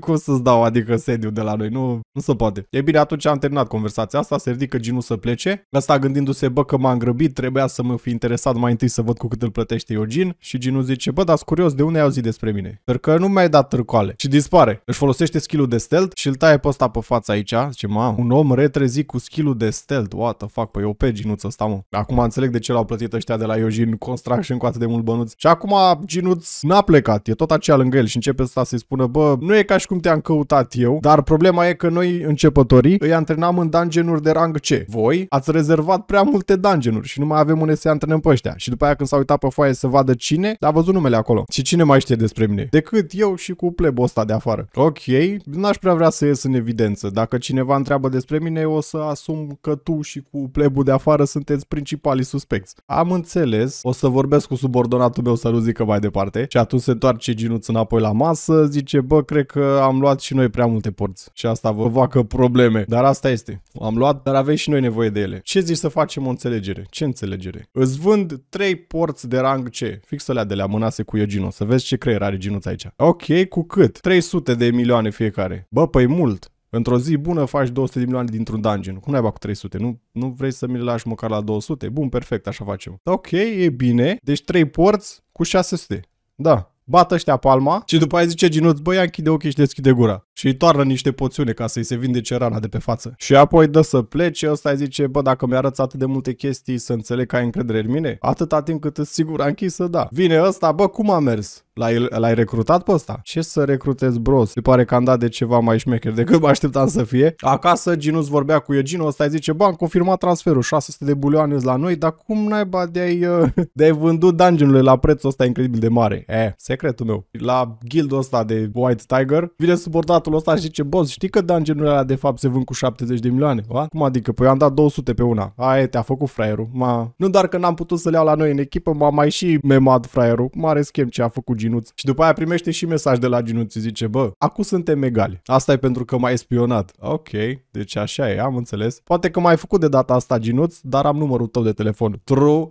Cum să-ți dau, adică, sediu de la noi? Nu, nu se poate. E bine, atunci am terminat conversația asta, se ridică Jin-Woo să plece. Ăsta gândindu-se, bă, că m-am grăbit, trebuia să mă fi interesat mai întâi să văd cu cât îl plătește Yojin. Și Jin-Woo zice, bă, dar-s curios, de unde ai auzit despre mine? Pentru că nu mi-ai dat târcoale. Și dispare. Își folosește skill-ul de stealth și îl taie pe ăsta pe față aici. Zice, ma, un om retrezit cu skill-ul de stealth. What the fuck, păi eu pe Jin-Woo ăsta, mă. Acum înțeleg de ce l-au plătit ăștia de la Yojin Construction cu atât de mult bănuți. Și acum Jin-Woo n-a plecat, e tot acea lângă el. Și începe asta să-i spună, bă, nu e ca și cum te-am căutat eu, dar problema e că noi, începătorii, îi antrenam în dungeon-uri de rang C. Voi ați rezervat prea multe dungeon-uri și nu mai avem unde să-i antrenăm pe ăștia. Și după aia când s-a uitat pe foaie să vadă cine, a văzut numele acolo. Și cine mai știe despre mine? Decât eu și cu plebul ăsta de afară. Ok, n-aș prea vrea să ies în evidență. Dacă cineva întreabă despre mine, eu o să asum că tu și cu plebul de afară sunteți principalii suspecți. Am înțeles, o să vorbesc cu subordonatul meu să nu zică mai departe. Și atunci se întoarce Jin-Woo înapoi la masă, zice, bă, cred că am luat și noi prea multe porți și asta vă facă probleme, dar asta este. Am luat, dar aveți și noi nevoie de ele. Ce zici să facem o înțelegere? Ce înțelegere? Îți vând trei porți de rang C, fix alea de la mânase cu Yojin-ho, să vezi ce creier are Jin-Woo aici. Ok, cu cât? trei sute de milioane fiecare. Bă, păi mult. Într-o zi bună faci două sute de milioane dintr-un dungeon. Cum naiba cu trei sute? Nu, nu vrei să mi le lași măcar la două sute? Bun, perfect, așa facem. Ok, e bine. Deci trei porți cu șase sute. Da. Bată ăștia palma și după aia zice Jin-Woo, băi, închide ochii și deschide gura. Și îi toarnă niște poțiune ca să-i se vindece rana de pe față. Și apoi dă să plece, ăsta îi zice, bă, dacă mi-arăți atât de multe chestii să înțeleg că ai încredere în mine, atâta timp cât îți sigur a închisă, da. Vine ăsta, bă, cum a mers? L-ai recrutat pe ăsta? Ce să recrutez, bro? Se pare că am dat de ceva mai șmecher decât mă așteptam să fie. Acasă Jin-Woo vorbea cu Yojin-ho, ăsta îi zice, bă, am confirmat transferul, șase sute de bulioane la noi, dar cum naiba de-ai de-ai vândut dungeon-urile la prețul ăsta incredibil de mare? Eh, secretul meu. La guildul ăsta de White Tiger, vine subordatul ăsta și zice, boss, știi că dungeon-urile alea de fapt se vând cu șaptezeci de milioane? A? Cum adică? Păi eu am dat două sute pe una. Aia te-a făcut fraierul. Ma... Nu doar că n-am putut să le iau la noi în echipă, m-a mai și memat fraierul. Mare schem ce a făcut Jin-Woo. Și după aia primește și mesaj de la Jin-Woo, zice, bă, acum suntem egali. Asta e pentru că m-ai spionat. Ok, deci așa e, am înțeles. Poate că m-ai făcut de data asta, Jin-Woo, dar am numărul tău de telefon. True,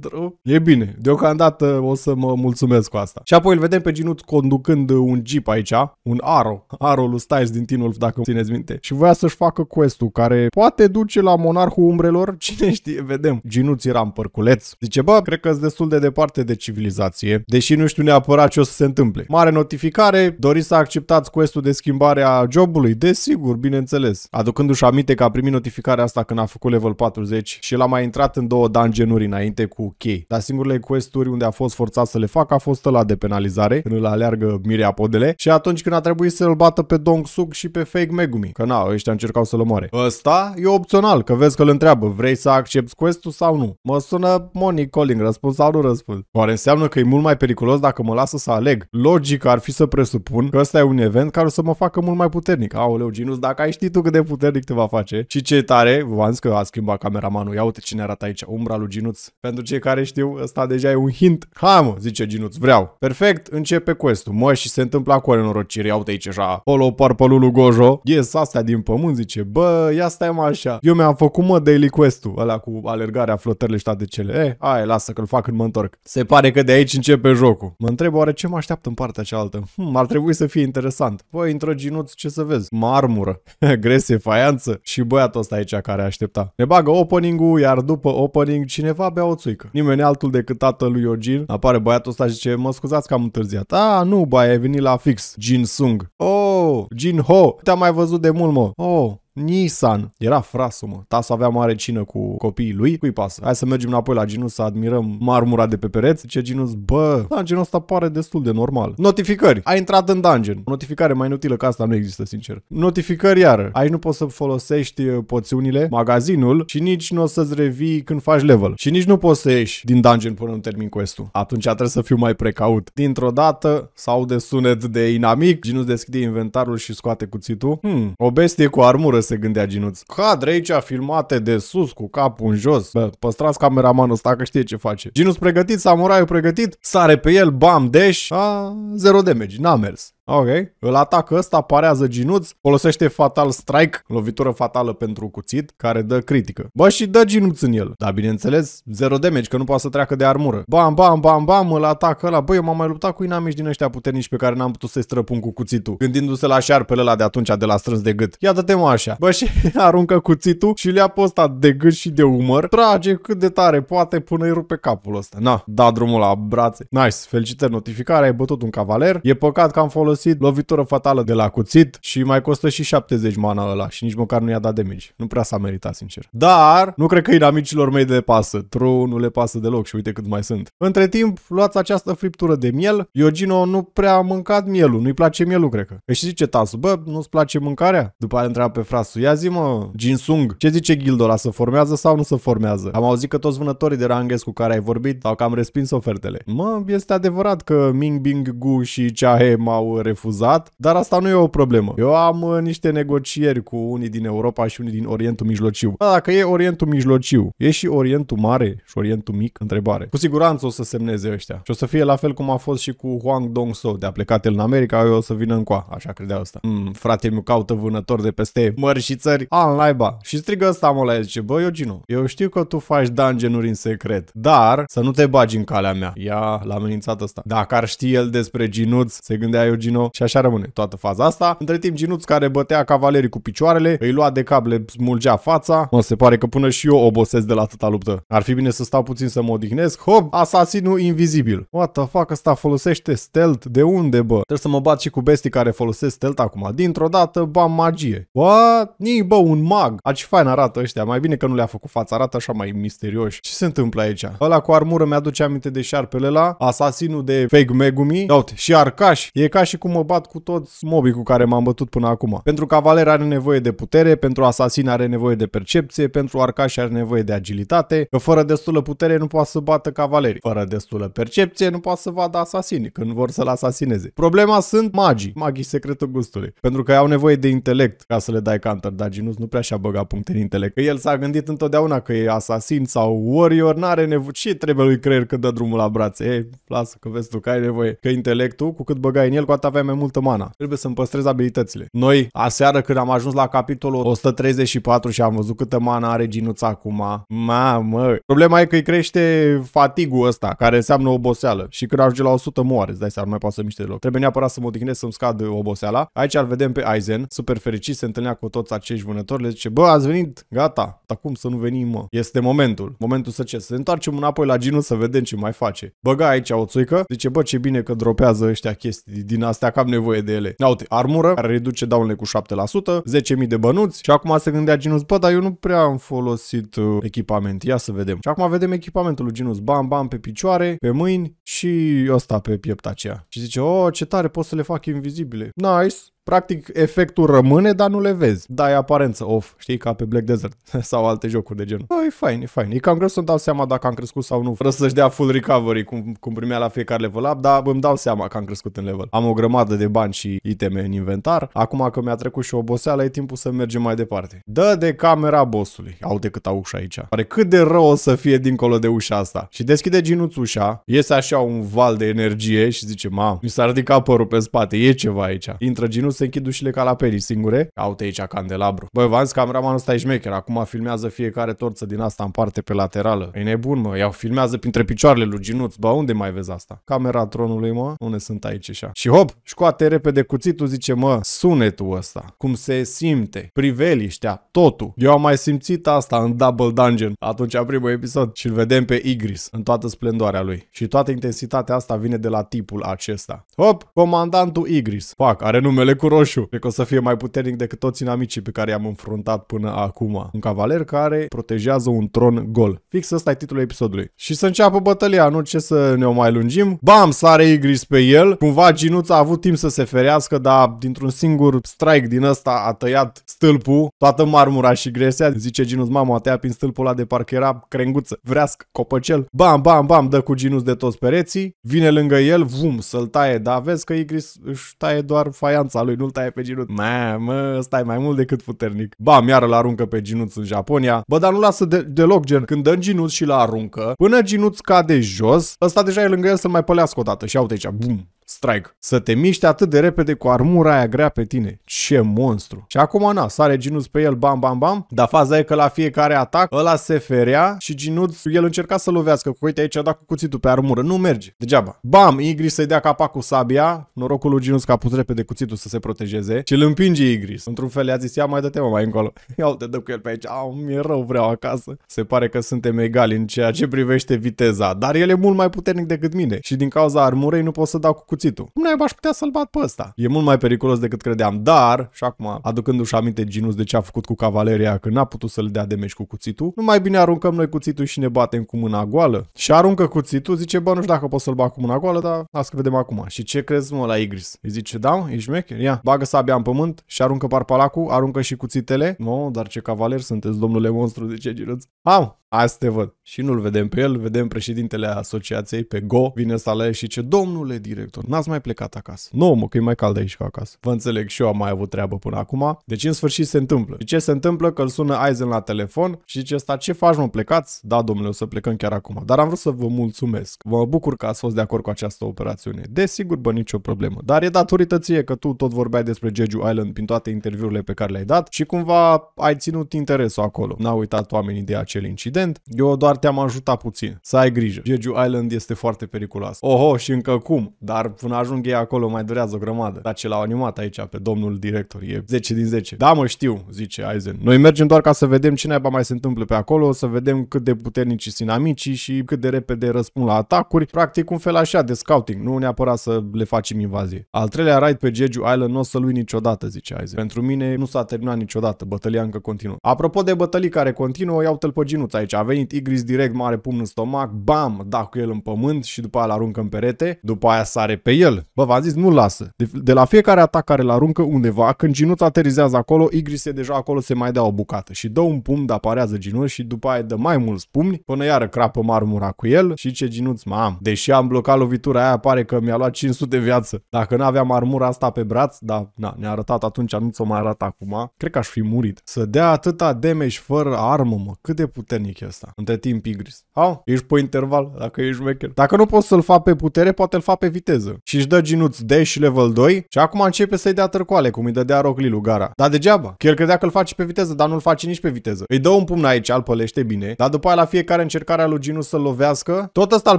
true. E bine, deocamdată o să mă mulțumesc cu asta. Și apoi îl vedem pe Jin-Woo conducând un jeep aici, un Aro, Aro lui Styles din Teen Wolf, dacă țineți minte. Și voia să-și facă quest-ul care poate duce la Monarhul Umbrelor, cine știe, vedem. Jin-Woo era în părculeț. Zice, bă, cred că-s destul de departe de civilizație, deși nu știu neapărat ce o să se întâmple. Mare notificare, doriți să acceptați quest-ul de schimbare a jobului? Desigur, bineînțeles. Aducându-și aminte că a primit notificarea asta când a făcut level patruzeci și l-a mai intrat în două dungeon-uri înainte cu chei. Dar singurele quest-uri unde a fost forțat să le facă a fost ăla de penalizare, când îl aleargă Mirea Podele, și atunci când a trebuit să-l bată pe Dong-Suk și pe Fake Megumi, că na, ăștia încercau să-l omoare. Ăsta e opțional, că vezi că îl întreabă, vrei să accepti quest-ul sau nu? Mă sună Moni Calling, răspuns sau nu răspuns? Oare înseamnă că e mult mai periculos dacă mă lasă să aleg? Logic ar fi să presupun că ăsta e un event care o să mă facă mult mai puternic. Aoleu, Jin-Woo, dacă ai ști tu cât de puternic te va face. Și ce tare, v-am zis că a schimbat cameramanul, ia uite cine arată aici, umbra lui Jin-Woo. Pentru cei care știu, ăsta deja e un hint. Ha, mă, zice Jin-Woo, vreau. Perfect, începe quest-ul. Mă, și se întâmplă acolo nenorocire. Ia uite aici așa. Polo parpălul lui Gojo. Ies astea din pământ, zice. Bă, ia stai mă așa. Eu mi-am făcut mă daily quest-ul. Ăla cu alergarea, flotările și de cele. Eh, hai, lasă că-l fac când mă întorc. Se pare că de aici începe jocul. Mă întreb oare ce mă așteaptă în partea cealaltă. Hm, ar trebui să fie interesant. Bă, intră Jin-Woo, ce să vezi? Marmură, grese, faianță și băiatul ăsta aici care aștepta. Ne bagă opening-ul, iar după opening cineva bea o țuică. Nimeni altul decât tatălui Yojin. Apare băiatul ăsta și zice, mă scuzați că am întârziat. A, nu, ba, ai venit la fix. Jin Sung. Oh, Jin-ho. Te-am mai văzut de mult, mă. Oh. Nissan. Era frasul, mă. Tasu avea mare cină cu copiii lui. Cui pasă? Hai să mergem înapoi la Jin-Woo să admirăm marmura de pe pereți. Zice Jin-Woo, bă, dungeon-ul ăsta pare destul de normal. Notificări. Ai intrat în dungeon. Notificare mai inutilă ca asta nu există, sincer. Notificări iară. Aici nu poți să folosești poțiunile, magazinul și nici nu o să-ți revii când faci level. Și nici nu poți să ieși din dungeon până nu termin quest-ul. Atunci trebuie să fiu mai precaut. Dintr-o dată sau de sunet de inamic, Jin-Woo deschide inventarul și scoate cuțitul. Hmm, o bestie cu armură, se gândea Jin-Woo. Cadre aici filmate de sus, cu capul în jos. Bă, păstrați cameramanul ăsta că știe ce face. Jin-Woo pregătit, samuraiul pregătit, sare pe el, bam, dash, a, zero damage, n-a mers. Ok, îl atacă ăsta, parează Ginuț, folosește Fatal Strike, lovitură fatală pentru cuțit, care dă critică. Bă, și dă Ginuț în el. Dar bineînțeles, zero damage, că nu poate să treacă de armură. Bam, bam, bam, bam, îl atacă ăla. Bă, eu m-am mai luptat cu inamici din ăștia puternici pe care n-am putut să-i străpun cu cuțitul, gândindu-se la șarpele ăla de atunci, de la strâns de gât. Ia dă-te mă așa. Bă, și aruncă cuțitul și le ia pe ăsta de gât și de umăr. Trage cât de tare poate până îi rupe capul ăsta. Na, da drumul la brațe. Nice, felicitări, notificare, ai bătut un cavaler. E păcat că am folosit lovitură fatală de la cuțit și mai costă și șaptezeci mana ăla și nici măcar nu i-a dat damage. Nu prea s-a meritat, sincer. Dar nu cred că inamicilor mei le pasă. True, nu le pasă deloc și uite cât mai sunt. Între timp, luați această friptură de miel. Yojin-ho nu prea a mâncat mielul. Nu-i place mielul, cred că. Și zice Tasu, bă, nu-ți place mâncarea? După aia întreabă pe frasul, ia zi mă, Jinsung, ce zice ghilda la, să formează sau nu se formează? Am auzit că toți vânătorii de ranges cu care ai vorbit au cam respins ofertele. Mă, este adevărat că Ming Bing Gu și Cha Hae m-au refuzat, dar asta nu e o problemă. Eu am uh, niște negocieri cu unii din Europa și unii din Orientul Mijlociu. Da, dacă e Orientul Mijlociu, e și Orientul Mare și Orientul Mic? Întrebare. Cu siguranță o să semneze ăștia. Și o să fie la fel cum a fost și cu Hwang Dong-Su. De a plecat el în America, eu o să vină încoa. Așa credea ăsta. Mm, frate mi caută vânător de peste mări și țări. A, în laiba. Și strigă ăsta mă la zice, bă, Yojin-ho, eu știu că tu faci dungeon-uri în secret, dar să nu te bagi în calea mea. Ia, l-a amenințat ăsta. Dacă ar ști el despre Ginuț, se gândea eu și așa rămâne toată faza asta. Între timp Ginuț, care bătea cavalerii cu picioarele, îi lua de cap, le smulgea fața. Mă, se pare că până și eu obosesc de la atâta luptă. Ar fi bine să stau puțin să mă odihnesc. Hop, asasinul invizibil. What the fuck, ăsta folosește stealth? De unde, bă? Trebuie să mă bat și cu bestii care folosesc stealth acum. Dintr-o dată, bam, magie. What? Nii, bă, un mag. Aci fain arată ăștia. Mai bine că nu le-a făcut fața, arată așa mai misterioși. Ce se întâmplă aici? Ăla cu armură mi-aduce aminte de șarpele la asasinul de Fake Megumi. Uite, și arcaș. E ca și cum mă bat cu toți mobii cu care m-am bătut până acum. Pentru cavaler are nevoie de putere, pentru asasin are nevoie de percepție, pentru arcaș are nevoie de agilitate, că fără destulă putere nu poate să bată cavalerii. Fără destulă percepție nu poate să vadă asasinii când vor să-l asasineze. Problema sunt magii, magii secretul gustului, pentru că au nevoie de intelect ca să le dai counter, dar Ginuț nu prea și-a băgat puncte în intelect. Că el s-a gândit întotdeauna că e asasin sau warrior, n-are nevoie. Ce trebuie lui creier că dă drumul la brațe? Ei, lasă că vezi tu că ai nevoie. Că intelectul, cu cât băgai în el, cu atât aveai mai multă mana. Trebuie să-mi păstrez abilitățile. Noi, aseară, când am ajuns la capitolul o sută treizeci și patru și am văzut câtă mana are Ginuț acum, mamă. Problema e că îi crește fatigul ăsta, care înseamnă oboseală. Și când ajunge la o sută moare, îți dai seama, nu mai poate să miște deloc. Trebuie neapărat să mă odihnesc, să-mi scad oboseala. Aici îl vedem pe Aizen, super fericit, se întâlnea cu toți acești vânători, le zice, bă, ați venit, gata, dar cum să nu venim, mă? Este momentul. Momentul să ce? Să ne întoarcem înapoi la Ginuț să vedem ce mai face. Băga aici o țuică, zice, bă, ce bine că dropează ăștia chestii din astea, că am nevoie de ele. Uite, armură, care reduce daunele cu șapte la sută, zece mii de bănuți și acum se gândea Ginuț, bă, dar eu nu prea am folosit uh, echipament, ia să vedem. Și acum vedem echipamentul lui Ginuț, bam, bam, pe picioare, pe mâini și ăsta pe piept aceea. Și zice, oh, ce tare, pot să le fac invizibile. Nice! Practic, efectul rămâne, dar nu le vezi. Da, e aparență off, știi, ca pe Black Desert sau alte jocuri de genul. Oh, e fain, e fain. E cam greu să-mi dau seama dacă am crescut sau nu, fără să-și dea full recovery, cum, cum primea la fiecare level up, dar îmi dau seama că am crescut în level. Am o grămadă de bani și iteme în inventar. Acum că mi-a trecut și oboseala, e timpul să mergem mai departe. Dă de camera bossului. Aude cât au ușa aici. Pare cât de rău o să fie dincolo de ușa asta. Și deschide Ginuț ușa, iese așa un val de energie și zice, mamă, mi s-a ridicat părul pe spate, e ceva aici. Intră Ginuț, se închid ușile ca la perii singure. Aute aici candelabru. Băi, v-am zis, cameramanul ăsta e șmecher. Acum filmează fiecare torță din asta în parte pe laterală. E nebun, mă. Iau filmează printre picioarele lui Ginuț. Bă, unde mai vezi asta? Camera tronului, mă. Unde sunt aici așa? Și hop, scoate repede cuțitul, zice, mă, sunetul ăsta. Cum se simte. Priveliștea, totul. Eu am mai simțit asta în Double Dungeon. Atunci, primul episod. Și îl vedem pe Igris în toată splendoarea lui. Și toată intensitatea asta vine de la tipul acesta. Hop, comandantul Igris. Fac, are numele cu roșu. Cred că o să fie mai puternic decât toți inamicii pe care i-am înfruntat până acum. Un cavaler care protejează un tron gol. Fix ăsta e titlul episodului. Și să înceapă bătălia, nu ce să ne o mai lungim. Bam, sare Igris pe el. Cumva Ginuț a avut timp să se ferească, dar dintr-un singur strike din ăsta a tăiat stâlpul, toată marmura și gresea. Zice Ginuț, mamă, a tăiat prin stâlpul ăla de parcă era crenguță, vreasc, copăcel. Bam, bam, bam, dă cu Ginuț de toți pereții. Vine lângă el, vum, să-l taie, dar vezi că Igris își taie doar faianța lui, nu-l taie pe Ginuț. Mă, mă, stai mai mult decât puternic. Bam, iară l-aruncă pe Ginuț în Japonia. Bă, dar nu lasă de deloc, gen, când dă Ginuț și l-aruncă, până Ginuț cade jos, ăsta deja e lângă el să-l mai pălească o dată. Și uite aici, bum, strike. Să te miști atât de repede cu armura aia grea pe tine. Ce monstru! Și acum, na, sare Jin-Woo pe el, bam, bam, bam, dar faza e că la fiecare atac ăla se ferea și Jin-Woo, el încerca să lovească, că uite aici a dat cu cuțitul pe armură, nu merge, degeaba. Bam, Igris să-i dea capac cu sabia, norocul lui Jin-Woo că a pus repede cuțitul să se protejeze și îl împinge Igris. Într-un fel i-a zis, ia mai dă-te mai încolo, ia uite, dă cu el pe aici, au, mi-e rău, vreau acasă. Se pare că suntem egali în ceea ce privește viteza, dar el e mult mai puternic decât mine și din cauza armurei nu pot să dau cu cuțitul. Nu aș putea să-l bat pe ăsta. E mult mai periculos decât credeam, dar, și acum, aducându-și aminte Jin-Woo de ce a făcut cu cavaleria, că n-a putut să-l dea de meci cu cuțitul, nu mai bine aruncăm noi cuțitul și ne batem cu mâna goală. Și aruncă cuțitul, zice, bă, nu știu dacă pot să-l bat cu mâna goală, dar las că vedem acum. Și ce crezi, mă, la Igris? Îi zice, da, ești mecher? Ia, bagă sabia în pământ și aruncă parpalacul, aruncă și cuțitele. No, dar ce cavaler sunteți, domnule monstru, zice Jin-Woo. Am! Azi te văd. Și nu-l vedem pe el, vedem președintele asociației pe Go, vine să ale și zice, domnule director, n-ați mai plecat acasă. Nu, mă, că e mai cald aici ca acasă. Vă înțeleg și eu am mai avut treabă până acum. Deci în sfârșit se întâmplă. Și ce se întâmplă? Că îl sună Aizen la telefon și zice, ăsta, ce faci, mă, plecați? Da, domnule, o să plecăm chiar acum. Dar am vrut să vă mulțumesc. Vă bucur că ați fost de acord cu această operațiune. Desigur, bă, nicio problemă. Dar e datorită ție că tu tot vorbeai despre Jeju Island prin toate interviurile pe care le-ai dat și cumva ai ținut interesul acolo. N-au uitat oamenii de acel incident. Eu doar te-am ajutat puțin. Să ai grijă. Jeju Island este foarte periculoasă. Oho, și încă cum. Dar până ajung ei acolo mai durează o grămadă. Dar ce l-au animat aici pe domnul director e zece din zece. Da, mă, știu, zice Aizen. Noi mergem doar ca să vedem ce naiba mai se întâmplă pe acolo, să vedem cât de puternici sunt amicii și cât de repede răspund la atacuri. Practic un fel așa de scouting. Nu neapărat să le facem invazie. Al treilea raid pe Jeju Island nu o să-l ui niciodată, zice Aizen. Pentru mine nu s-a terminat niciodată. Bătălia încă continuă. Apropo de bătălii care continuă, iau-te-l pe Jin-Woo aici. A venit Igris direct, mare pumn în stomac, bam, da cu el în pământ și după aia l-aruncă în perete, după aia sare pe el. Bă, v-am zis, nu-l lasă. De, de la fiecare atac care l-aruncă undeva, când Jin-Woo aterizează acolo, Igris e deja acolo, se mai dea o bucată și dă un pumn, aparează Jin-Woo și după aia dă mai mulți pumni, până iară crapă marmura cu el și ce Jin-Woo, mam, deși am blocat lovitura aia, pare că mi-a luat cinci sute viață. Dacă n-aveam armura asta pe braț, da, na, ne-a arătat atunci, nu ți-o mai arată acum, cred că aș fi murit. Să dea atâta damage fără armă, mă, cât de puternic e asta. Între timp, Igris. Au, ești pe interval, dacă ești mecher. Dacă nu poți să-l faci pe putere, poate-l faci pe viteză. Și își dă Jin-Woo dash level doi și acum începe să-i dea târcoale, cum îi dădea Rock Lee lui Gara. Dar degeaba, că el credea că-l face pe viteză, dar nu-l face nici pe viteză. Îi dă un pumn aici, îl pălește bine, dar după aia la fiecare încercare a lui Jin-Woo să-l lovească, tot ăsta îl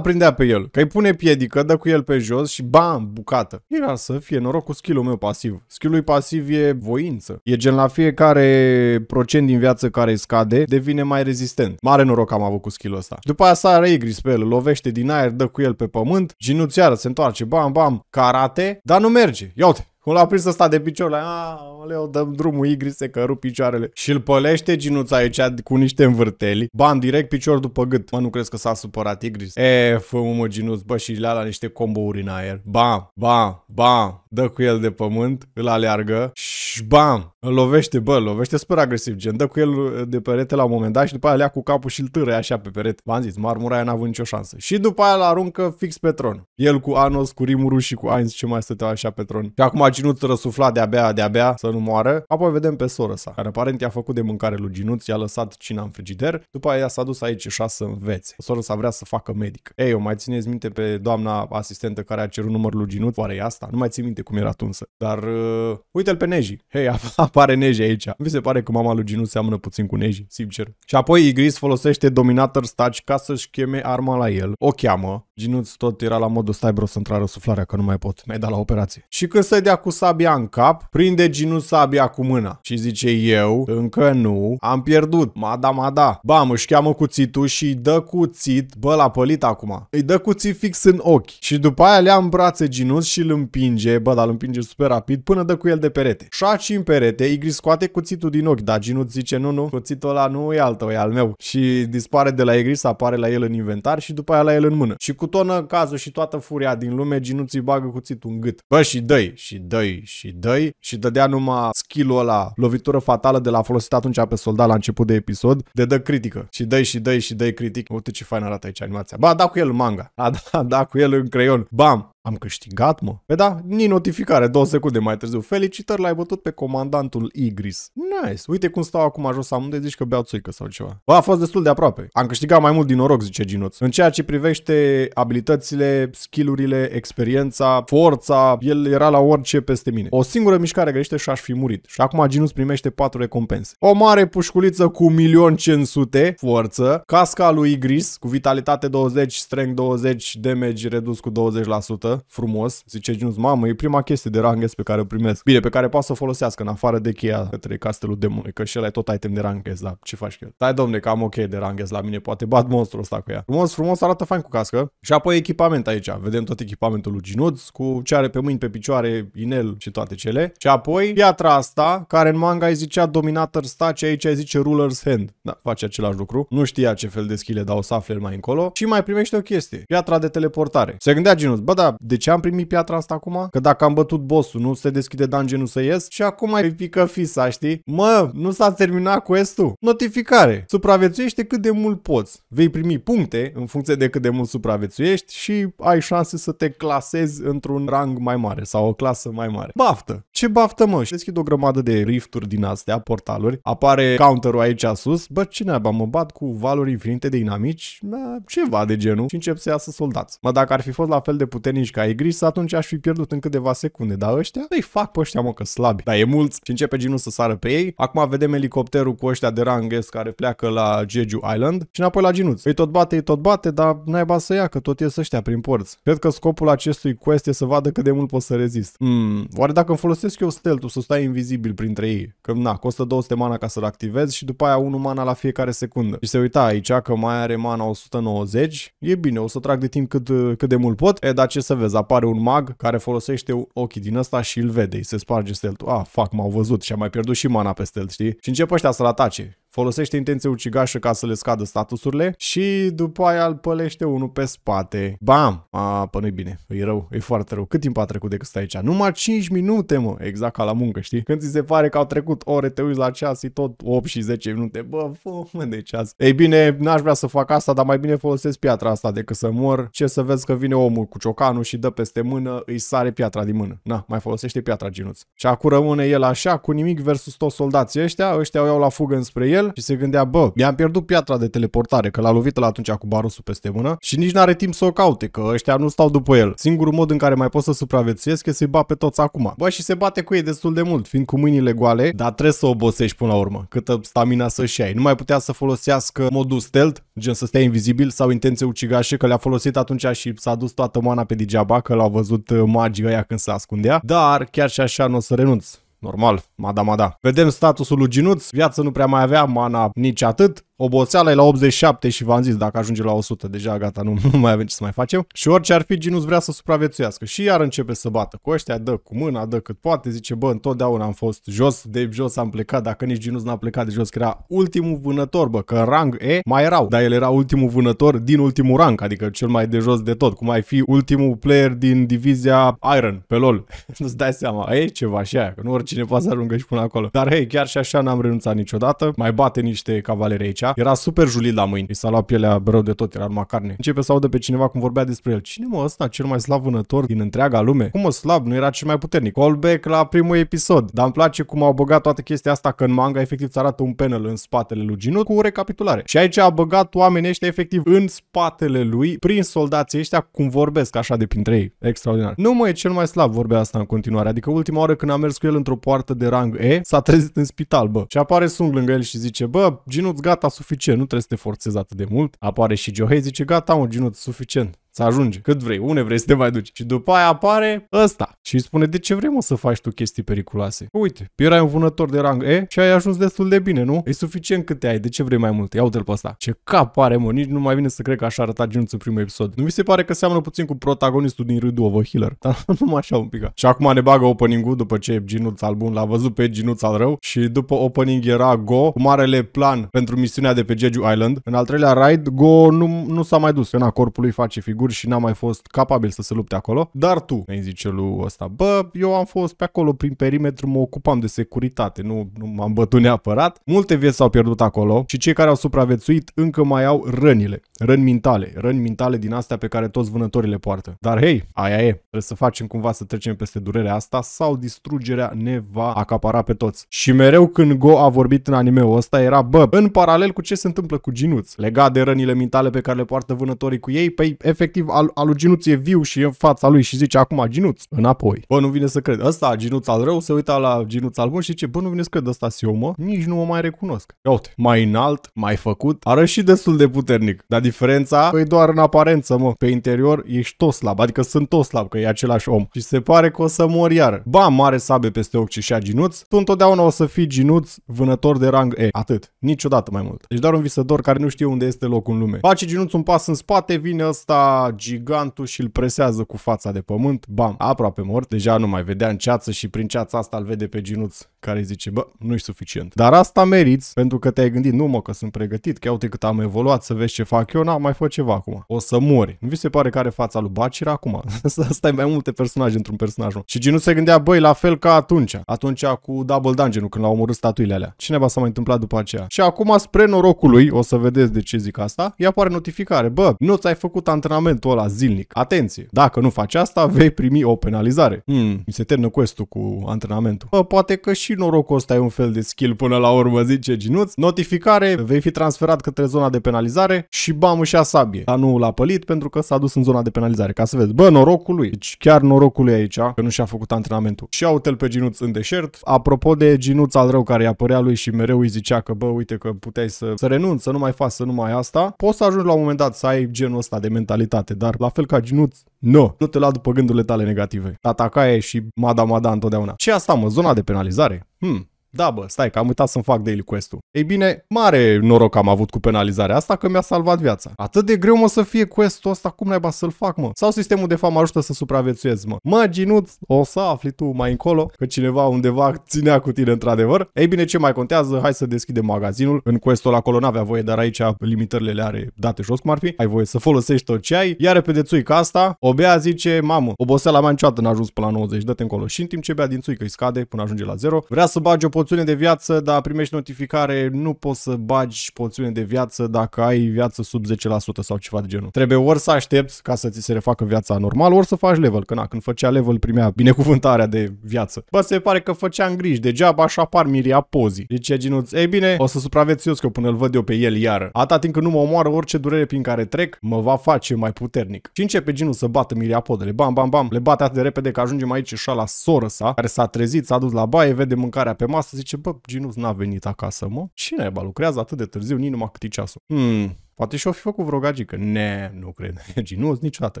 prindea pe el. Că îi pune piedică, dă cu el pe jos și bam, bucată. Era să fie noroc cu skill-ul meu pasiv. Skill-ul pasiv e voință. E gen la fiecare procent din viață care scade, devine mai rezistent. Mare noroc am avut cu skill-ul ăsta. După aia sare Igris pe el, lovește din aer, dă cu el pe pământ, Jin-Woo iară se întoarce, bam, bam, karate, dar nu merge. Ia-te! Cum l-a prins ăsta de picior, la leu, dăm drumul Igrise că rup picioarele. Și îl pălește Jin-Woo aici cu niște învârteli. Bam, direct picior după gât. Mă, nu crezi că s-a supărat Igris? E, fă-mă, mă, Jin-Woo, bă, și le-a la niște combo-uri în aer. Bam, bam, bam, dă cu el de pământ, îl aleargă și bam, îl lovește, bă, îl lovește super agresiv, gen, dă cu el de perete la un moment dat și după aia le ia cu capul și îl târă așa pe perete. V-am zis, marmura aia n-a avut nicio șansă. Și după aia l-aruncă fix pe tron. El cu Anos, cu Rimuru și cu Ainz, ce mai stăteau așa pe tron. Și acum Jin-Woo răsufla de-abia, de-abia să nu moară. Apoi vedem pe sora sa, care aparent i-a făcut de mâncare lui Jin-Woo, i-a lăsat cina în frigider, după aia s-a dus aici și a să învețe. Sora sa vrea să facă medic. Ei, o mai țineți minte pe doamna asistentă care a cerut numărul lui Jin-Woo? Oare e asta? Nu mai țin minte cum era tunsă. Dar uh, uite-l pe Neji. Hei, apare Neji aici. Mi se pare că mama lui Jin-Woo seamănă puțin cu Neji, sincer. Și apoi Igris folosește Dominator Staci ca să-și cheme arma la el. O cheamă. Jin-Woo tot era la modul, stai bro, să-mi trară suflarea că nu mai pot. Mi-ai dat la operație. Și când se dea cu sabia în cap, prinde Jin-Woo sabia cu mâna și zice, eu încă nu am pierdut, mada, mada. Bam, își cheamă cuțitul și îi dă cuțit, bă, l-a pălit acum, îi dă cuțit fix în ochi și după aia le-a în brațe Jin-Woo și îl împinge, bă, dar îl împinge super rapid până dă cu el de perete. Șaci în perete, Igris scoate cuțitul din ochi, dar Jin-Woo zice, nu, nu, cuțitul ăla nu e al tău, e al meu. Și dispare de la Igris, apare la el în inventar și după aia la el în mână. Și cu tonă cazul și toată furia din lume, Jin-Woo îi bagă cuțitul în gât. Bă, și dă-i, și dă-i, și dă-i, și dădea numai skill-ul ăla, lovitură fatală de la folosit atunci pe soldat la început de episod, de dă critică. Și dă-i, și dă-i, și dă-i critic. Uite ce fain arată aici animația. Ba, da cu el în manga. A, da, da cu el în creion. Bam! Am câștigat, mă? Pe da, ni notificare, două secunde mai târziu. Felicitări, l-ai bătut pe comandantul Igris. Nice. Uite cum stau acum jos amândoi, zici că beau țuică sau ceva. Bă, a fost destul de aproape. Am câștigat mai mult din noroc, zice Ginuț. În ceea ce privește abilitățile, skill-urile, experiența, forța, el era la orice peste mine. O singură mișcare greșită și aș fi murit. Și acum Ginuț primește patru recompense. O mare pușculiță cu un milion cinci sute, forță, casca lui Igris cu vitalitate douăzeci, strength douăzeci, damage redus cu douăzeci la sută. Frumos, zice Ginuț, mamă, e prima chestie de ranghez pe care o primesc. Bine, pe care poate să o folosească în afară de cheia către Castelul Demonului, că și ăla e tot item de ranghez, da, ce faci cu el? Stai, domne, că am o cheie de ranghez la mine, poate bat monstrul ăsta cu ea. Frumos, frumos, arată fain cu cască. Și apoi echipament aici, vedem tot echipamentul lui Ginuț, cu ce are pe mâini, pe picioare, inel și toate cele. Și apoi piatra asta, care în manga îi zicea Dominator Staci, aici îi zice Ruler's Hand. Da, face același lucru. Nu știa ce fel de skill, dar o să afle mai încolo. Și mai primește o chestie, piatra de teleportare. Se gândea Ginuț, bă, da, de ce am primit piatra asta acum? Că dacă am bătut bossul, nu se deschide dungeon-ul să ies? Și acum îi pică fisa, știi? Mă, nu s-a terminat quest-ul. Notificare. Supraviețuiește cât de mult poți. Vei primi puncte în funcție de cât de mult supraviețuiești și ai șanse să te clasezi într-un rang mai mare sau o clasă mai mare. Baftă. Ce baftă, mă? Și deschid o grămadă de rifturi din astea, portaluri. Apare counter-ul aici sus. Bă, ce naiba, mă bat cu valuri infinite de inamici? Ceva de genul. Și încep să iasă soldați. Mă, dacă ar fi fost la fel de puternici ca Igris, atunci aș fi pierdut în câteva secunde, dar ăștia, îi fac pe ăștia, mă, că slabi. Dar e mulți și începe Ginuț să sară pe ei. Acum vedem elicopterul cu ăștia de rang S care pleacă la Jeju Island și înapoi la Ginuț. Îi tot bate, îi tot bate, dar naiba să ia, că tot ies ăștia prin porți. Cred că scopul acestui quest e să vadă cât de mult pot să rezist. Hmm, oare dacă îmi folosesc eu stealth-ul să stai invizibil printre ei? Că na, costă două sute mana ca să-l activez și după aia unu mana la fiecare secundă. Și se uita aici că mai are mana o sută nouăzeci. E bine, o să trag de timp cât, cât de mult pot. E, dar ce să vezi, apare un mag care folosește ochii din ăsta și îl vede, îi se sparge stealth-ul. Ah, fuck, m-au văzut și am mai pierdut și mana pe stealth, știi? Și încep ăștia să-l atace. Folosește intenție ucigașă ca să le scadă statusurile și după aia îl pălește unul pe spate. Bam! A, pă, nu-i bine. E rău. E foarte rău. Cât timp a trecut de când stai aici? Numai cinci minute, mă. Exact ca la muncă, știi? Când ți se pare că au trecut ore, te uiți la ceas și tot opt și zece minute. Bă, fă, mă, de ceas. Ei bine, n-aș vrea să fac asta, dar mai bine folosesc piatra asta decât să mor. Ce să vezi că vine omul cu ciocanul și dă peste mână, îi sare piatra din mână. Na, mai folosește piatra, Ginuț. Și acum rămâne el așa, cu nimic versus toți soldații ăștia. Ăștia o iau la fugă înspre el. Și se gândea, bă, i-am pierdut piatra de teleportare, că l-a lovit la atunci cu barusul peste mână și nici n-are timp să o caute, că ăștia nu stau după el. Singurul mod în care mai pot să supraviețuiesc e să-i bat pe toți acum. Bă, și se bate cu ei destul de mult, fiind cu mâinile goale, dar trebuie să obosești până la urmă, câtă stamina să-și ai. Nu mai putea să folosească modul stealth, gen să stea invizibil sau intenție ucigașe, că le-a folosit atunci și s-a dus toată mana pe degeaba, că l-au văzut magii ăia când se ascundea, dar chiar și așa nu o să renunț. Normal, madama da. Vedem statusul lui Ginuț, viață nu prea mai avea, mana nici atât. Oboțeala e la optzeci și șapte și v-am zis, dacă ajunge la o sută, deja gata, nu, nu mai avem ce să mai facem. Și orice ar fi, Ginuț vrea să supraviețuiască și iar începe să bată cu ăștia, dă cu mâna, dă cât poate, zice, bă, întotdeauna am fost jos, de jos am plecat, dacă nici Ginuț n-a plecat de jos, că era ultimul vânător, bă, că în rang E mai erau, dar el era ultimul vânător din ultimul rang, adică cel mai de jos de tot, cum ai fi ultimul player din divizia Iron, pe LOL. Nu-ți dai seama, e ceva și aia, că nu oricine poate să ajungă și până acolo. Dar hei, chiar și așa n-am renunțat niciodată, mai bate niște cavaleri aici. Era super julit la mâini, i s-a luat pielea rău de tot, era numai carne. Începe să audă pe cineva cum vorbea despre el. Cine, mă, ăsta, cel mai slab vânător din întreaga lume? Cum, mă, slab? Nu era cel mai puternic? Callback la primul episod. Dar îmi place cum au băgat toată chestia asta, că în manga efectiv ți arată un panel în spatele lui Ginuț cu o recapitulare. Și aici a băgat oamenii ăștia efectiv în spatele lui, prin soldații ăștia, cum vorbesc așa de printre ei. Extraordinar. Nu, mă, e cel mai slab, vorbea asta în continuare. Adică ultima oară când a mers cu el într-o poartă de rang E, s-a trezit în spital, bă. Și apare Sung lângă el și zice, bă, Ginuț, gata, suficient, nu trebuie să te forțezi atât de mult. Apare și Joo-Hee, zice, gata, mă, Ginuț, suficient. Să ajungi. Cât vrei, unde vrei să te mai duci. Și după aia apare ăsta și îi spune, de ce vrei, mă, să faci tu chestii periculoase? Uite, erai un vânător de rang E și ai ajuns destul de bine, nu? E suficient cât te ai, de ce vrei mai mult? Ia uite-l pe ăsta. Ce cap are, mă, nici nu mai vine să cred că așa arăta Ginuț în primul episod. Nu mi se pare că seamănă puțin cu protagonistul din Ridu of a Healer, dar nu așa un pic. Și acum ne bagă opening-ul după ce Ginuț al bun l-a văzut pe Ginuț al rău și după opening era Go, cu marele plan pentru misiunea de pe Jeju Island. În al treilea raid, Go nu, nu s-a mai dus, că na, corpul lui face figură. singur și n-a mai fost capabil să se lupte acolo. Dar tu, îi zice lui ăsta, bă, eu am fost pe acolo prin perimetru, mă ocupam de securitate, nu, nu m-am bătut neapărat. Multe vieți s-au pierdut acolo și cei care au supraviețuit încă mai au rănile, răni mentale, răni mentale din astea pe care toți vânătorii le poartă. Dar hei, aia e, trebuie să facem cumva să trecem peste durerea asta sau distrugerea ne va acapara pe toți. Și mereu când Go a vorbit în anime-ul ăsta era, bă, în paralel cu ce se întâmplă cu Jinuț, legat de rănile mentale pe care le poartă vânătorii cu ei, păi efectiv al, al lui Jinuț e viu și e în fața lui și zice acum Jinuț, înapoi. Bă, nu vine să cred. Ăsta, Jinuț al rău, se uita la Jinuț al bun și zice, bă, nu vine să cred, ăsta se omă, nici nu mă mai recunosc. Ia uite, mai înalt, mai făcut, arăt și destul de puternic. Dar diferența, păi doar în aparență, mă, pe interior ești tot slab, adică sunt tot slab, că e același om. Și se pare că o să mor iar. Ba, mare sabe peste ochi și a Jinuț, tu întotdeauna o să fii Jinuț, vânător de rang E. Atât. Niciodată mai mult. Deci doar un visător care nu știe unde este locul în lume. Face Jinuț un pas în spate, vine ăsta gigantul și îl presează cu fața de pământ. Bam, aproape mort. Deja nu mai vedea în ceață și prin ceața asta îl vede pe Jinuț care îi zice, bă, nu-i suficient. Dar asta meriți pentru că te-ai gândit, nu mă, că sunt pregătit, că uite cât am evoluat, să vezi ce fac eu, n-am mai făcut ceva acum. O să mori. Nu vi se pare că are fața lui Bachira acum? Asta e mai multe personaje într-un personaj. Și Jinuț se gândea, băi, la fel ca atunci. Atunci cu Double Dungeon, când l-au omorât statuile alea. Cineva s-a mai întâmplat după aceea. Și acum, spre norocul lui, o să vedeți de ce zic asta, îi apare notificare. Bă, nu ți-ai făcut antrenamentul ăla zilnic. Atenție! Dacă nu faci asta, vei primi o penalizare. Hmm, mi se termină quest-ul cu antrenamentul. Bă, poate că și norocul ăsta e un fel de skill până la urmă, zice Jinuț. Notificare, vei fi transferat către zona de penalizare și bam, își ia sabie. Dar nu l-a pălit pentru că s-a dus în zona de penalizare. Ca să vezi, bă, norocul lui. Deci chiar norocul lui aici, că nu și-a făcut antrenamentul. Și uite-l pe Jinuț în deșert. Apropo de Jinuț al rău care i-a părea lui și mereu îi zicea că, bă, uite că puteai să, să renunți, să nu mai faci, să nu mai asta, poți să ajungi la un moment dat să ai genul ăsta de mentalitate, dar la fel ca Jinuț, nu, nu te lua după gândurile tale negative. Atacaie și mada-mada întotdeauna. Ce asta, mă, zona de penalizare? Hmm. Da, bă, stai că am uitat să-mi fac daily quest-ul. Ei bine, mare noroc am avut cu penalizarea asta că mi-a salvat viața. Atât de greu, mă, să fie quest-ul ăsta, cum naiba să-l fac, mă? Sau sistemul de fapt mă ajută să supraviețuiesc, mă? Mă, Jinuț, o să afli tu mai încolo că cineva undeva ținea cu tine într-adevăr. Ei bine, ce mai contează? Hai să deschidem magazinul. În quest-ul acolo n-avea voie, dar aici limitările le are date jos, cum ar fi. Ai voie să folosești tot ce ai. Iar repede țuica asta, o bea, zice, mamă, oboseala mea niciodată n-a ajuns până la nouăzeci, dă-te încolo. Și în timp ce bea din țuică îi scade până ajunge la zero. Vrea să bage o poțiune de viață, dar primești notificare, nu poți să bagi poțiune de viață dacă ai viață sub zece la sută sau ceva de genul. Trebuie ori să aștepți ca să ți se refacă viața normal, ori să faci level, că na, când făcea level primea binecuvântarea de viață. Bă, se pare că făcea în griji, degeaba așa apar miriapozii. Deci Jinuț, ei bine, o să supraviețuiesc eu până îl văd eu pe el iară. Atâta timp când nu mă omoară, orice durere prin care trec mă va face mai puternic. Și începe Jinuț să bată miriapodele, bam, bam, bam, le bate atât de repede că ajungem aici și la soră sa, care s-a trezit, s-a dus la baie, vede mâncarea pe masă, zice, bă, Jinuț n-a venit acasă, mă? Cine aiba lucrează atât de târziu, nici numai cât e ceasul? Hmm. Poate și-o fi făcut vreo gagică. Ne, nu cred. Jinuț niciodată.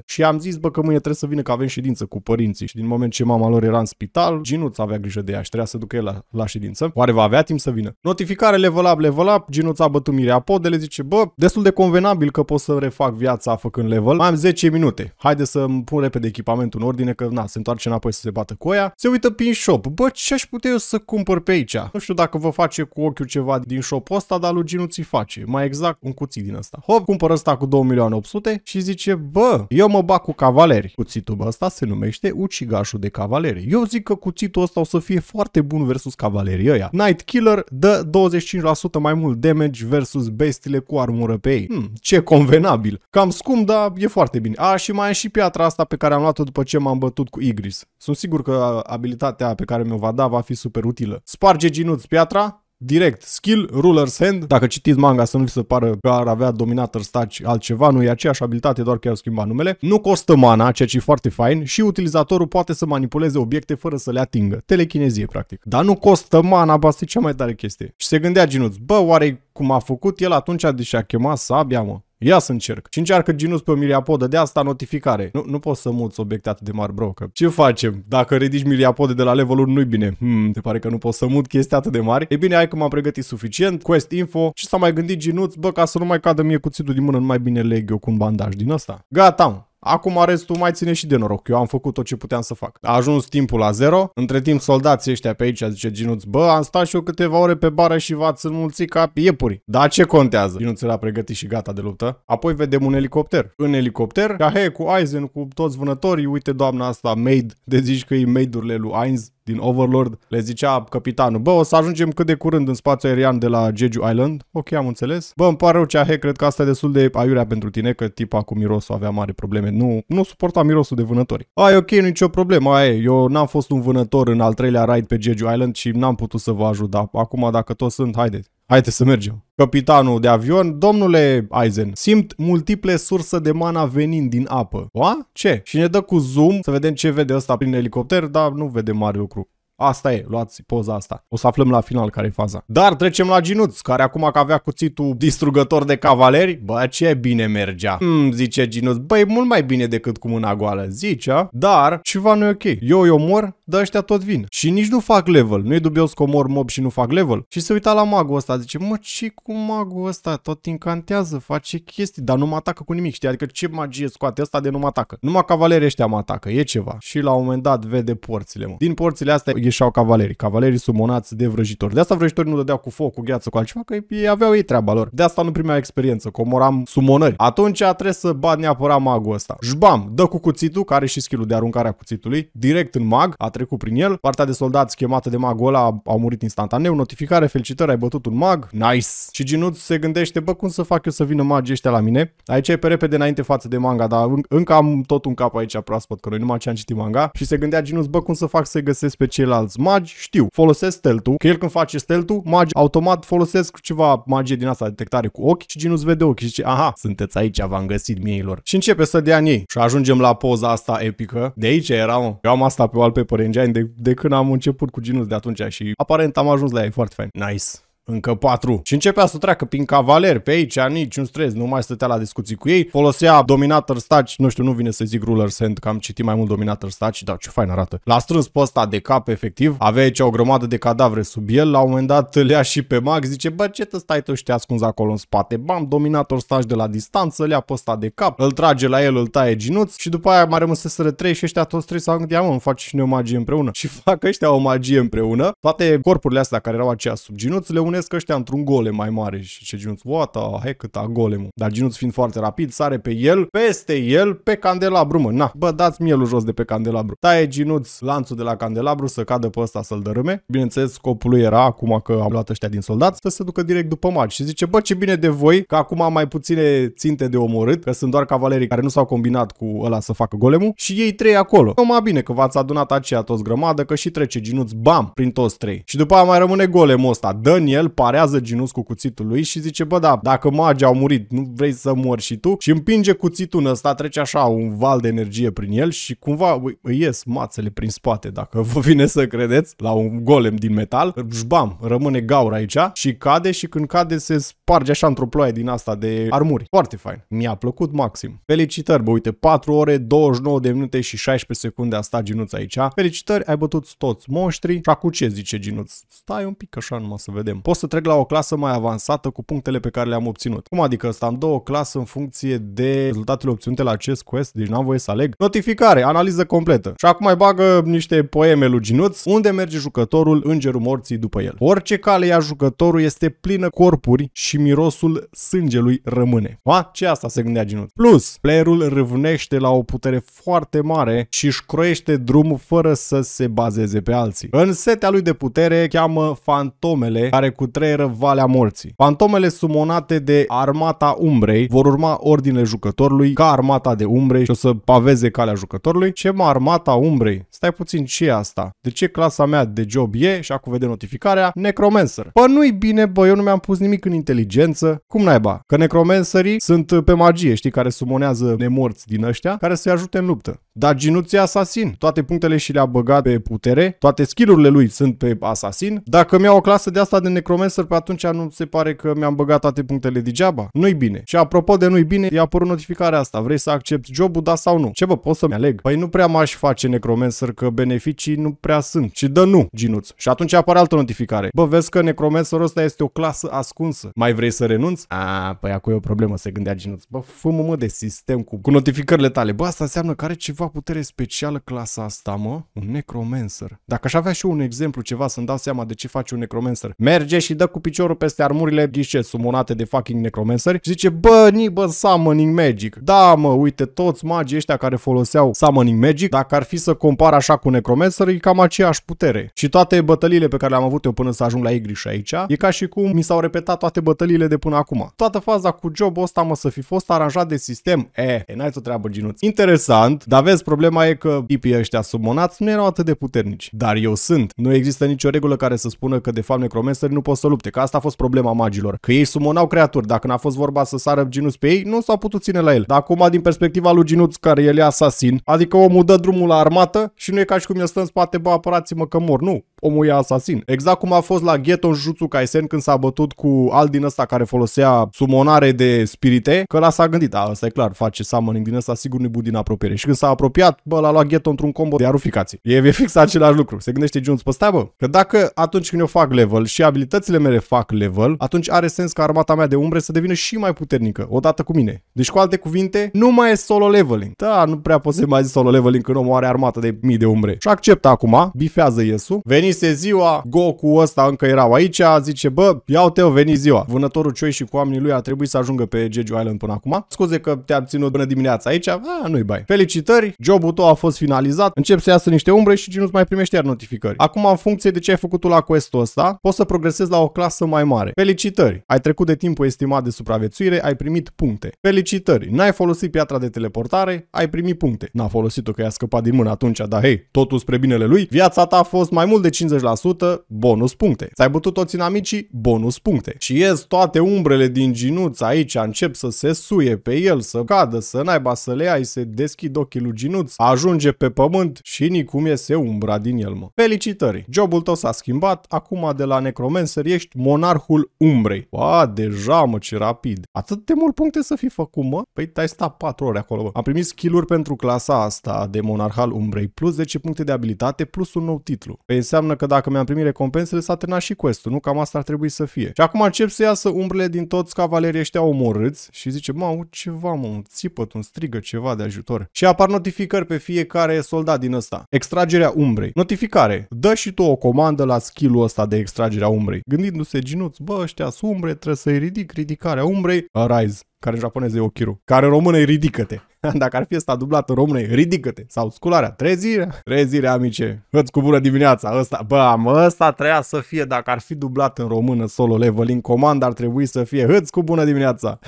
Și am zis, bă, că mâine trebuie să vină că avem ședință cu părinții. Și din moment ce mama lor era în spital, Jinuț avea grijă de ea și trebuia să ducă el la, la ședință. Oare va avea timp să vină? Notificare, level up, level up. Jinuț a bătut miriapodele, zice, bă, destul de convenabil că pot să refac viața făcând level. Mai am zece minute. Haide să-mi pun repede echipamentul în ordine, că na, se întoarce înapoi să se bată cu ea. Se uită prin shop. Bă, ce aș putea eu să cumpăr pe aici? Nu știu dacă vă face cu ochiul ceva din shop-ul ăsta, dar lui Jinuț îi face. Mai exact, un cuțit din ăsta. Hop, cumpără ăsta cu două milioane opt sute și zice, bă, eu mă bag cu cavaleri. Cuțitul ăsta se numește ucigașul de cavaleri. Eu zic că cuțitul ăsta o să fie foarte bun versus cavalerii ăia. Night Killer dă douăzeci și cinci la sută mai mult damage versus bestile cu armură pe ei. Hmm, ce convenabil. Cam scump, dar e foarte bine. A, și mai e și piatra asta pe care am luat-o după ce m-am bătut cu Igris. Sunt sigur că abilitatea pe care mi-o va da va fi super utilă. Sparge Jinuț piatra. Direct, skill, ruler's hand. Dacă citiți manga să nu vi se pară că ar avea dominator staci altceva, nu e aceeași abilitate, doar că i-au schimbat numele. Nu costă mana, ceea ce e foarte fain și utilizatorul poate să manipuleze obiecte fără să le atingă. Telechinezie, practic. Dar nu costă mana, bă, asta e cea mai tare chestie. Și se gândea Jinuț, bă, oare cum a făcut el atunci, deși a chemat sabia, mă? Ia să încerc. Și încearcă Jinuț pe o miriapodă, de asta notificare. Nu, nu poți să muți obiecte atât de mari, bro, că ce facem? Dacă ridici miriapode de la leveluri, nu-i bine. Hmm, te pare că nu poți să mut chestii atât de mari? E bine, hai că m-am pregătit suficient, quest info și s-a mai gândit Jinuț, bă, ca să nu mai cadă mie cuțitul din mână, nu mai bine leg eu cu un bandaj din ăsta. Gata, Acum restul mai ține și de noroc. Eu am făcut tot ce puteam să fac. A ajuns timpul la zero. Între timp soldații ăștia pe aici, zice Ginuț, bă, am stat și eu câteva ore pe bară și v-ați înmulțit ca iepuri. Dar ce contează? Ginuț era pregătit și gata de luptă. Apoi vedem un elicopter. În elicopter, Cahe cu Aizen, cu toți vânătorii. Uite doamna asta, maid, de zici că e maid-urile lui Ainz din Overlord, le zicea capitanul, bă, o să ajungem cât de curând în spațiu aerian de la Jeju Island. Ok, am înțeles. Bă, îmi pare rău, Cha Hae, cred că asta e destul de aiurea pentru tine, că tipa cu mirosul avea mari probleme. Nu, nu suporta mirosul de vânători. Ai, ok, nu nicio problemă, aia e. Eu n-am fost un vânător în al treilea raid pe Jeju Island și n-am putut să vă ajut, dar acum dacă toți sunt, haideți. Haide să mergem. Capitanul de avion, domnule Aizen, simt multiple surse de mana venind din apă. Oa? Ce? Și ne dă cu zoom să vedem ce vede ăsta prin elicopter, dar nu vede mare lucru. Asta e, luați poza asta. O să aflăm la final care e faza. Dar trecem la Ginuț, care acum că avea cuțitul distrugător de cavaleri, bă, ce bine mergea. Hmm, zice Ginuț, băi, mult mai bine decât cu mâna goală, zicea, dar ceva nu e ok. Eu îi omor, dar ăștia tot vin. Și nici nu fac level, nu e dubios că omor mob și nu fac level. Și se uita la magul ăsta, zice, mă, ce cu magul ăsta? Tot incantează, face chestii, dar nu mă atacă cu nimic, știi? Adică ce magie scoate ăsta de nu mă atacă? Numai cavalerii ăștia mă atacă, e ceva. Și la un moment dat vede porțile, mă. Din porțile astea ieșeau cavalerii. Cavalerii sumonați de vrăjitori. De asta vrăjitorii nu dădeau cu foc, cu gheață, cu altceva, că ei aveau ei treaba lor. De asta nu primeau experiență, că omoram sumonări. Atunci trebuie să bat neapărat magul ăsta. Jbam, dă cu cuțitul, care și skill-ul de aruncarea cuțitului, direct în mag, a trecut prin el. Partea de soldați chemată de magul ăla au murit instantaneu. Notificare, felicitări, ai bătut un mag. Nice. Și Ginuț se gândește, bă, cum să fac eu să vină magii ăștia la mine? Aici e pe repede înainte față de manga, dar încă am tot un cap aici proaspăt, că noi numai ce am citit manga. Și se gândea Ginuț, bă, cum să fac să găsesc pe cei alți magi, știu, folosesc stealth-ul, că el când face stealth-ul, magi automat folosesc ceva magie din asta, detectare cu ochi și Ginuț vede ochi și zice, aha, sunteți aici, v-am găsit mieilor. Și începe să dea în ei. Și ajungem la poza asta epică. De aici era, mă. Eu am asta pe wallpaper engine de, de când am început cu Ginuț de atunci și aparent am ajuns la ea, e foarte fain. Nice. Încă patru. Și începea să treacă prin cavaleri pe aici, niciun stres, nu mai stătea la discuții cu ei. Folosea Dominator Staci, nu știu, nu vine să zic Ruler Sand, că am citit mai mult Dominator Staci, dar ce fain arată. L-a strâns pe ăsta de cap, efectiv. Avea aici o grămadă de cadavre sub el, la un moment dat le-a și pe mag, zice, bă, ce te stai tu și te ascunzi acolo în spate? Bam, Dominator Staci de la distanță, le-a pe ăsta de cap, îl trage la el, îl taie Ginuț și după aia mai rămâseseră trei și ăștia toți trei s-au gândit, mă, face și noi o magie împreună. Și fac ăștia o magie împreună, toate corpurile astea care erau aceea sub Ginuț, le une că ăștia într-un golem mai mare și ce Ginuț, what the heck, câta golemul. Dar Ginuț fiind foarte rapid, sare pe el, peste el, pe candelabru, mă, na, bă, dați mielul jos de pe candelabru. Taie Ginuț lanțul de la candelabru să cadă pe ăsta să-l dărâme. Bineînțeles, scopul lui era, acum că am luat ăștia din soldați, să se ducă direct după magi și zice, bă, ce bine de voi, că acum am mai puține ținte de omorât, că sunt doar cavalerii care nu s-au combinat cu ăla să facă golemul și ei trei acolo. Numai bine că v-ați adunat aceea toți grămadă, că și trece Ginuț, bam, prin toți trei. Și după aia mai rămâne golemul ăsta, dă el, parează Ginuț cu cuțitul lui și zice, bă, da, dacă magii au murit, nu vrei să mori și tu? Și împinge cuțitul ăsta, trece așa un val de energie prin el și cumva îi ies mațele prin spate, dacă vă vine să credeți, la un golem din metal. Bam, rămâne gaură aici și cade și când cade se sparge așa într-o ploaie din asta de armuri. Foarte fain. Mi-a plăcut maxim. Felicitări, bă, uite, patru ore, douăzeci și nouă de minute și șaisprezece secunde a stat Ginuț aici. Felicitări, ai bătut toți monștrii. Și acum ce zice Ginuț? Stai un pic așa numai să vedem. Pot să trec la o clasă mai avansată cu punctele pe care le-am obținut. Cum adică? Asta am două clase în funcție de rezultatele obținute la acest quest, deci n-am voie să aleg. Notificare, analiză completă. Și acum mai bagă niște poeme lui Ginuț. Unde merge jucătorul, îngerul morții după el. Orice cale ia jucătorul este plină corpuri și mirosul sângelui rămâne. A? Ce asta se gândea Ginuț? Plus, playerul râvnește la o putere foarte mare și își croiește drumul fără să se bazeze pe alții. În setea lui de putere cheamă fantomele care cu treieră Valea Morții. Fantomele sumonate de Armata Umbrei vor urma ordinele jucătorului ca Armata de Umbrei și o să paveze calea jucătorului. Ce, mă, Armata Umbrei? Stai puțin, ce e asta? De ce clasa mea de job e? Și acum vede notificarea. Necromancer. Bă, nu-i bine, bă, eu nu mi-am pus nimic în inteligență. Cum naiba? Că necromancerii sunt pe magie, știi, care sumonează nemorți din ăștia, care să-i ajute în luptă. Dar Ginuț e asasin. Toate punctele și le-a băgat pe putere, toate skill-urile lui sunt pe asasin. Dacă mi-au o clasă de asta de necromancer, necromancer pe atunci nu se pare că mi-am băgat toate punctele degeaba. Nu-i bine. Și apropo de nu-i bine, i-a apărut notificarea asta. Vrei să accepti jobul, da sau nu? Ce bă, pot să-mi aleg? Păi nu prea m-aș face necromancer că beneficii nu prea sunt. Și dă nu, Ginuț. Și atunci apare altă notificare. Bă, vezi că necromancerul ăsta este o clasă ascunsă. Mai vrei să renunți? A, păi acolo e o problemă, se gândea Ginuț. Bă, fă-mă mă de sistem cu, cu notificările tale. Bă, asta înseamnă că are ceva putere specială clasa asta, mă? Un necromancer. Dacă aș avea și eu un exemplu, ceva să-mi dau seama de ce face un necromancer. Merge și dă cu piciorul peste armurile ghișe sumonate de fucking necromanceri și zice, bă, nibă, summoning magic. Da, mă, uite, toți magii ăștia care foloseau summoning magic, dacă ar fi să compar așa cu necromancer, e cam aceeași putere. Și toate bătăliile pe care le-am avut eu până să ajung la Igris aici, e ca și cum mi s-au repetat toate bătăliile de până acum. Toată faza cu jobul ăsta, mă, să fi fost aranjat de sistem. E, e n-ai o treabă, Ginuț. Interesant, dar vezi, problema e că tipii ăștia sumonați nu erau atât de puternici. Dar eu sunt. Nu există nicio regulă care să spună că de fapt necromancerii nu pot să lupte, că asta a fost problema magilor, că ei sumonau creaturi. Dacă n-a fost vorba să sară Ginuț pe ei, nu s-au putut ține la el. Dar acum, din perspectiva lui Ginuț, care el e asasin, adică omul dă drumul la armată și nu e ca și cum el stă în spate, bă, apărați-mă că mor. Nu, omul e asasin. Exact cum a fost la Ghetto în Jujutsu Kaisen când s-a bătut cu alt din ăsta care folosea sumonare de spirite, că la s-a gândit, a, ăsta e clar, face summoning din ăsta, sigur nu-i budin apropiere. Și când s-a apropiat, bă, l-a luat Ghetto într-un combo de aruficații. E, e fix același lucru. Se gândește Ginuț pe stea, bă, că dacă atunci când eu fac level și abilitățile mele fac level, atunci are sens ca armata mea de umbre să devină și mai puternică odată cu mine. Deci, cu alte cuvinte, nu mai e solo leveling. Da, nu prea poți să mai zici solo leveling când omul are armată de mii de umbre. Și acceptă acum, bifează Yesu. Venise ziua, Goku ăsta încă erau aici, zice, bă, iau-te, veni ziua. Vânătorul Cioi și cu oamenii lui a trebuit să ajungă pe Jeju Island până acum. Scuze că te-am ținut până dimineața aici, ah, nu-i bai. Felicitări, jobul tău a fost finalizat, încep să iasă niște umbre și nu-ți mai primești iar notificări. Acum, în funcție de ce ai făcut tu la quest-ul ăsta, poți să progresezi la o clasă mai mare. Felicitări, ai trecut de timpul estimat de supraviețuire, ai primit puncte. Felicitări, n-ai folosit piatra de teleportare, ai primit puncte. N-a folosit-o că i-a scăpat din mână atunci, dar hei, totul spre binele lui. Viața ta a fost mai mult de cincizeci la sută, bonus puncte. Ți-ai bătut toți inamicii, bonus puncte. Și ies toate umbrele din Ginuț aici, încep să se suie pe el, să cadă, să naiba, să le ai, se deschid ochii lui Ginuț, ajunge pe pământ și nicum iese umbra din el, mă. Felicitări, jobul tău s-a schimbat, acum de la necromancer ești monarhul umbrei. Ba, deja, mă, ce rapid. Atât de mult puncte să fi făcut, mă? Păi te-ai stat patru ore acolo, mă. Am primit skill-uri pentru clasa asta de monarhal umbrei, plus zece puncte de abilitate, plus un nou titlu. Păi înseamnă că dacă mi-am primit recompensele, s-a terminat și quest-ul, nu? Cam asta ar trebui să fie. Și acum încep să iasă umbrele din toți cavalerii ăștia omorâți și zice, mă, ceva, mă, un țipăt, un strigă, ceva de ajutor. Și apar notificări pe fiecare soldat din ăsta. Extragerea umbrei. Notificare. Dă și tu o comandă la skill-ul ăsta de extragerea umbrei. Gândindu-se Ginuț, bă, ăștia sunt umbre, trebuie să-i ridic, ridicarea umbrei, arise, care în japoneză e Okiru, care în română e ridică-te. Dacă ar fi asta dublat în română, ridică-te. Sau scularea, trezirea, trezirea, amice, îți cubură dimineața. Asta, bă, mă, ăsta treia să fie, dacă ar fi dublat în română solo leveling, comanda ar trebui să fie, îți cubună dimineața.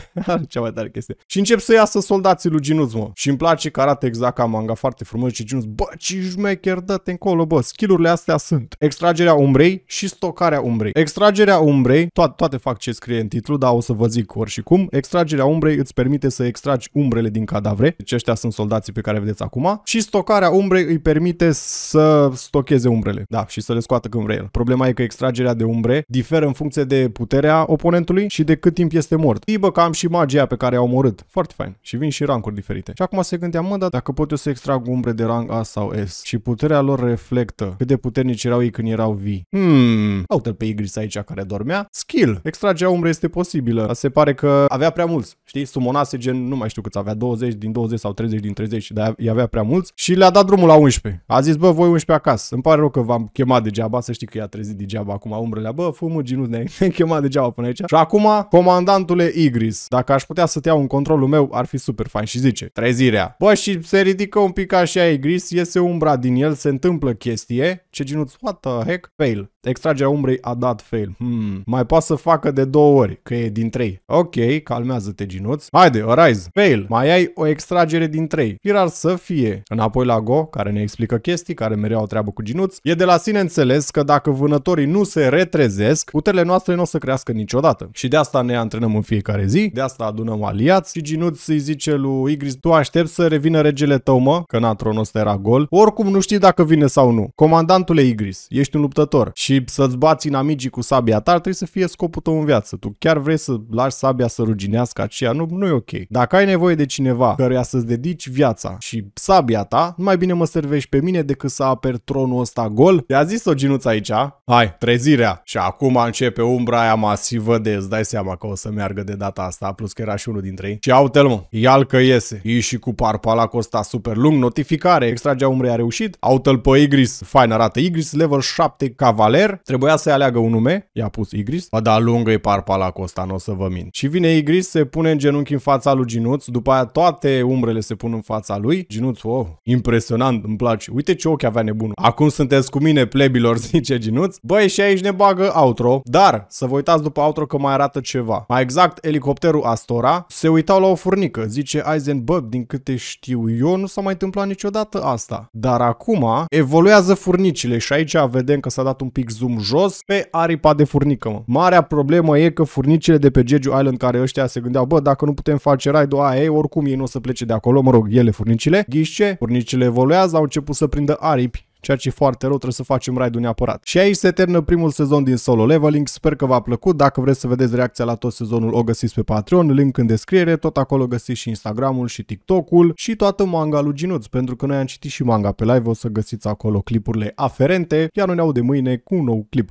Cea mai tare chestie. Și încep să iasă soldații lui Ginuț, mă. Și îmi place că arată exact ca manga, foarte frumos. Și Ginuț, bă, ce șmecher, dă-te încolo, bă, skillurile astea sunt. Extragerea umbrei și stocarea umbrei. Extragerea umbrei, to- toate fac ce scrie în titlu, dar o să vă zic ori și cum. Extragerea umbrei îți permite să extragi umbrele din cadavre. Deci ăștia sunt soldații pe care vedeți acum. Și stocarea umbrei îi permite să stocheze umbrele. Da, și să le scoată când vrea el. Problema e că extragerea de umbre diferă în funcție de puterea oponentului și de cât timp este mort. Bă, că am și magia pe care i-au omorât. Foarte fain. Și vin și rancuri diferite. Și acum se gândea, mă, dar dacă pot eu să extrag umbre de rang A sau S și puterea lor reflectă cât de puternici erau ei când erau vii. Hmm. Uite-l pe Igris aici care dormea. Skill. Extragerea umbrei este posibilă. Se pare că avea prea mulți. Știi? Sumonase gen, nu mai știu câți avea, douăzeci din douăzeci sau treizeci din treizeci, dar i avea prea mulți și le-a dat drumul la unsprezece. A zis, bă, voi unsprezece acasă. Îmi pare rău că v-am chemat degeaba, să știi că i-a trezit degeaba acum umbrele. Bă, fumă, Ginuț, ne-ai chemat degeaba până aici. Și acum, comandantule Igris, dacă aș putea să te iau în controlul meu, ar fi super fain. Și zice, trezirea. Bă, și se ridică un pic așa Igris, iese umbra din el, se întâmplă chestie. Ce Ginuț, what the heck? Fail. Extragerea umbrei a dat fail. Hmm. Mai poate să facă de două ori, că e din trei. Ok, calmează-te. minute, Ginuț. Haide, Arise, Fail, mai ai o extragere din trei. Firar să fie. Înapoi la Go, care ne explică chestii, care mereu au treabă cu Ginuț. E de la sine înțeles că dacă vânătorii nu se retrezesc, puterile noastre nu o să crească niciodată. Și de asta ne antrenăm în fiecare zi, de asta adunăm aliați și Ginuț îi zice lui Igris, tu aștepți să revină regele tău, mă, că na, tronul ăsta era gol. Oricum nu știi dacă vine sau nu. Comandantule Igris, ești un luptător și să-ți bați inamicii cu sabia ta trebuie să fie scopul tău în viață. Tu chiar vrei să lași sabia să ruginească aceea? Nu, nu e ok. Dacă ai nevoie de cineva căruia să-ți dedici viața și sabia ta, mai bine mă servești pe mine decât să aperi tronul ăsta gol. Te-a zis-o Ginuț aici? Hai, trezirea! Și acum începe umbra aia masivă de, îți dai seama că o să meargă de data asta, plus că era și unul dintre ei. Și uite-l, mă, ia-l că iese. E și cu parpalacul ăsta super lung, notificare, extragea umbrei a reușit, uite-l pe Igris, fain arată Igris, level șapte cavaler, trebuia să aleagă un nume, i-a pus Igris, bă, da, lungă-i parpalacul ăsta, n-o să vă mint. Și vine Igris, se pune în genunchi în fața lui Ginuț, după aia toate umbrele se pun în fața lui. Ginuț, wow, impresionant, îmi place, uite ce ochi avea nebunul. Acum sunteți cu mine, plebilor, zice Ginuț. Băi, și aici ne bagă outro, dar să vă uitați după outro că mai arată ceva. Mai exact, elicopterul Astora se uitau la o furnică, zice Aizen, bă, din câte știu eu, nu s-a mai întâmplat niciodată asta. Dar acum evoluează furnicile și aici vedem că s-a dat un pic zoom jos pe aripa de furnică, mă. Marea problemă e că furnicile de pe Jeju Island, care ăștia se gândeau, bă, dacă nu putem face raid-ul aia, ei, oricum ei nu o să plece de acolo, mă rog, ele furnicile, ghișce, furnicile evoluează, au început să prindă aripi. Ceea ce e foarte rău, trebuie să facem raid-ul neapărat. Și aici se termină primul sezon din Solo Leveling. Sper că v-a plăcut. Dacă vreți să vedeți reacția la tot sezonul, o găsiți pe Patreon, link în descriere. Tot acolo găsiți și Instagram-ul și TikTok-ul și toată manga lui Ginuț, pentru că noi am citit și manga pe live, o să găsiți acolo clipurile aferente. Iar noi ne audem mâine cu un nou clip.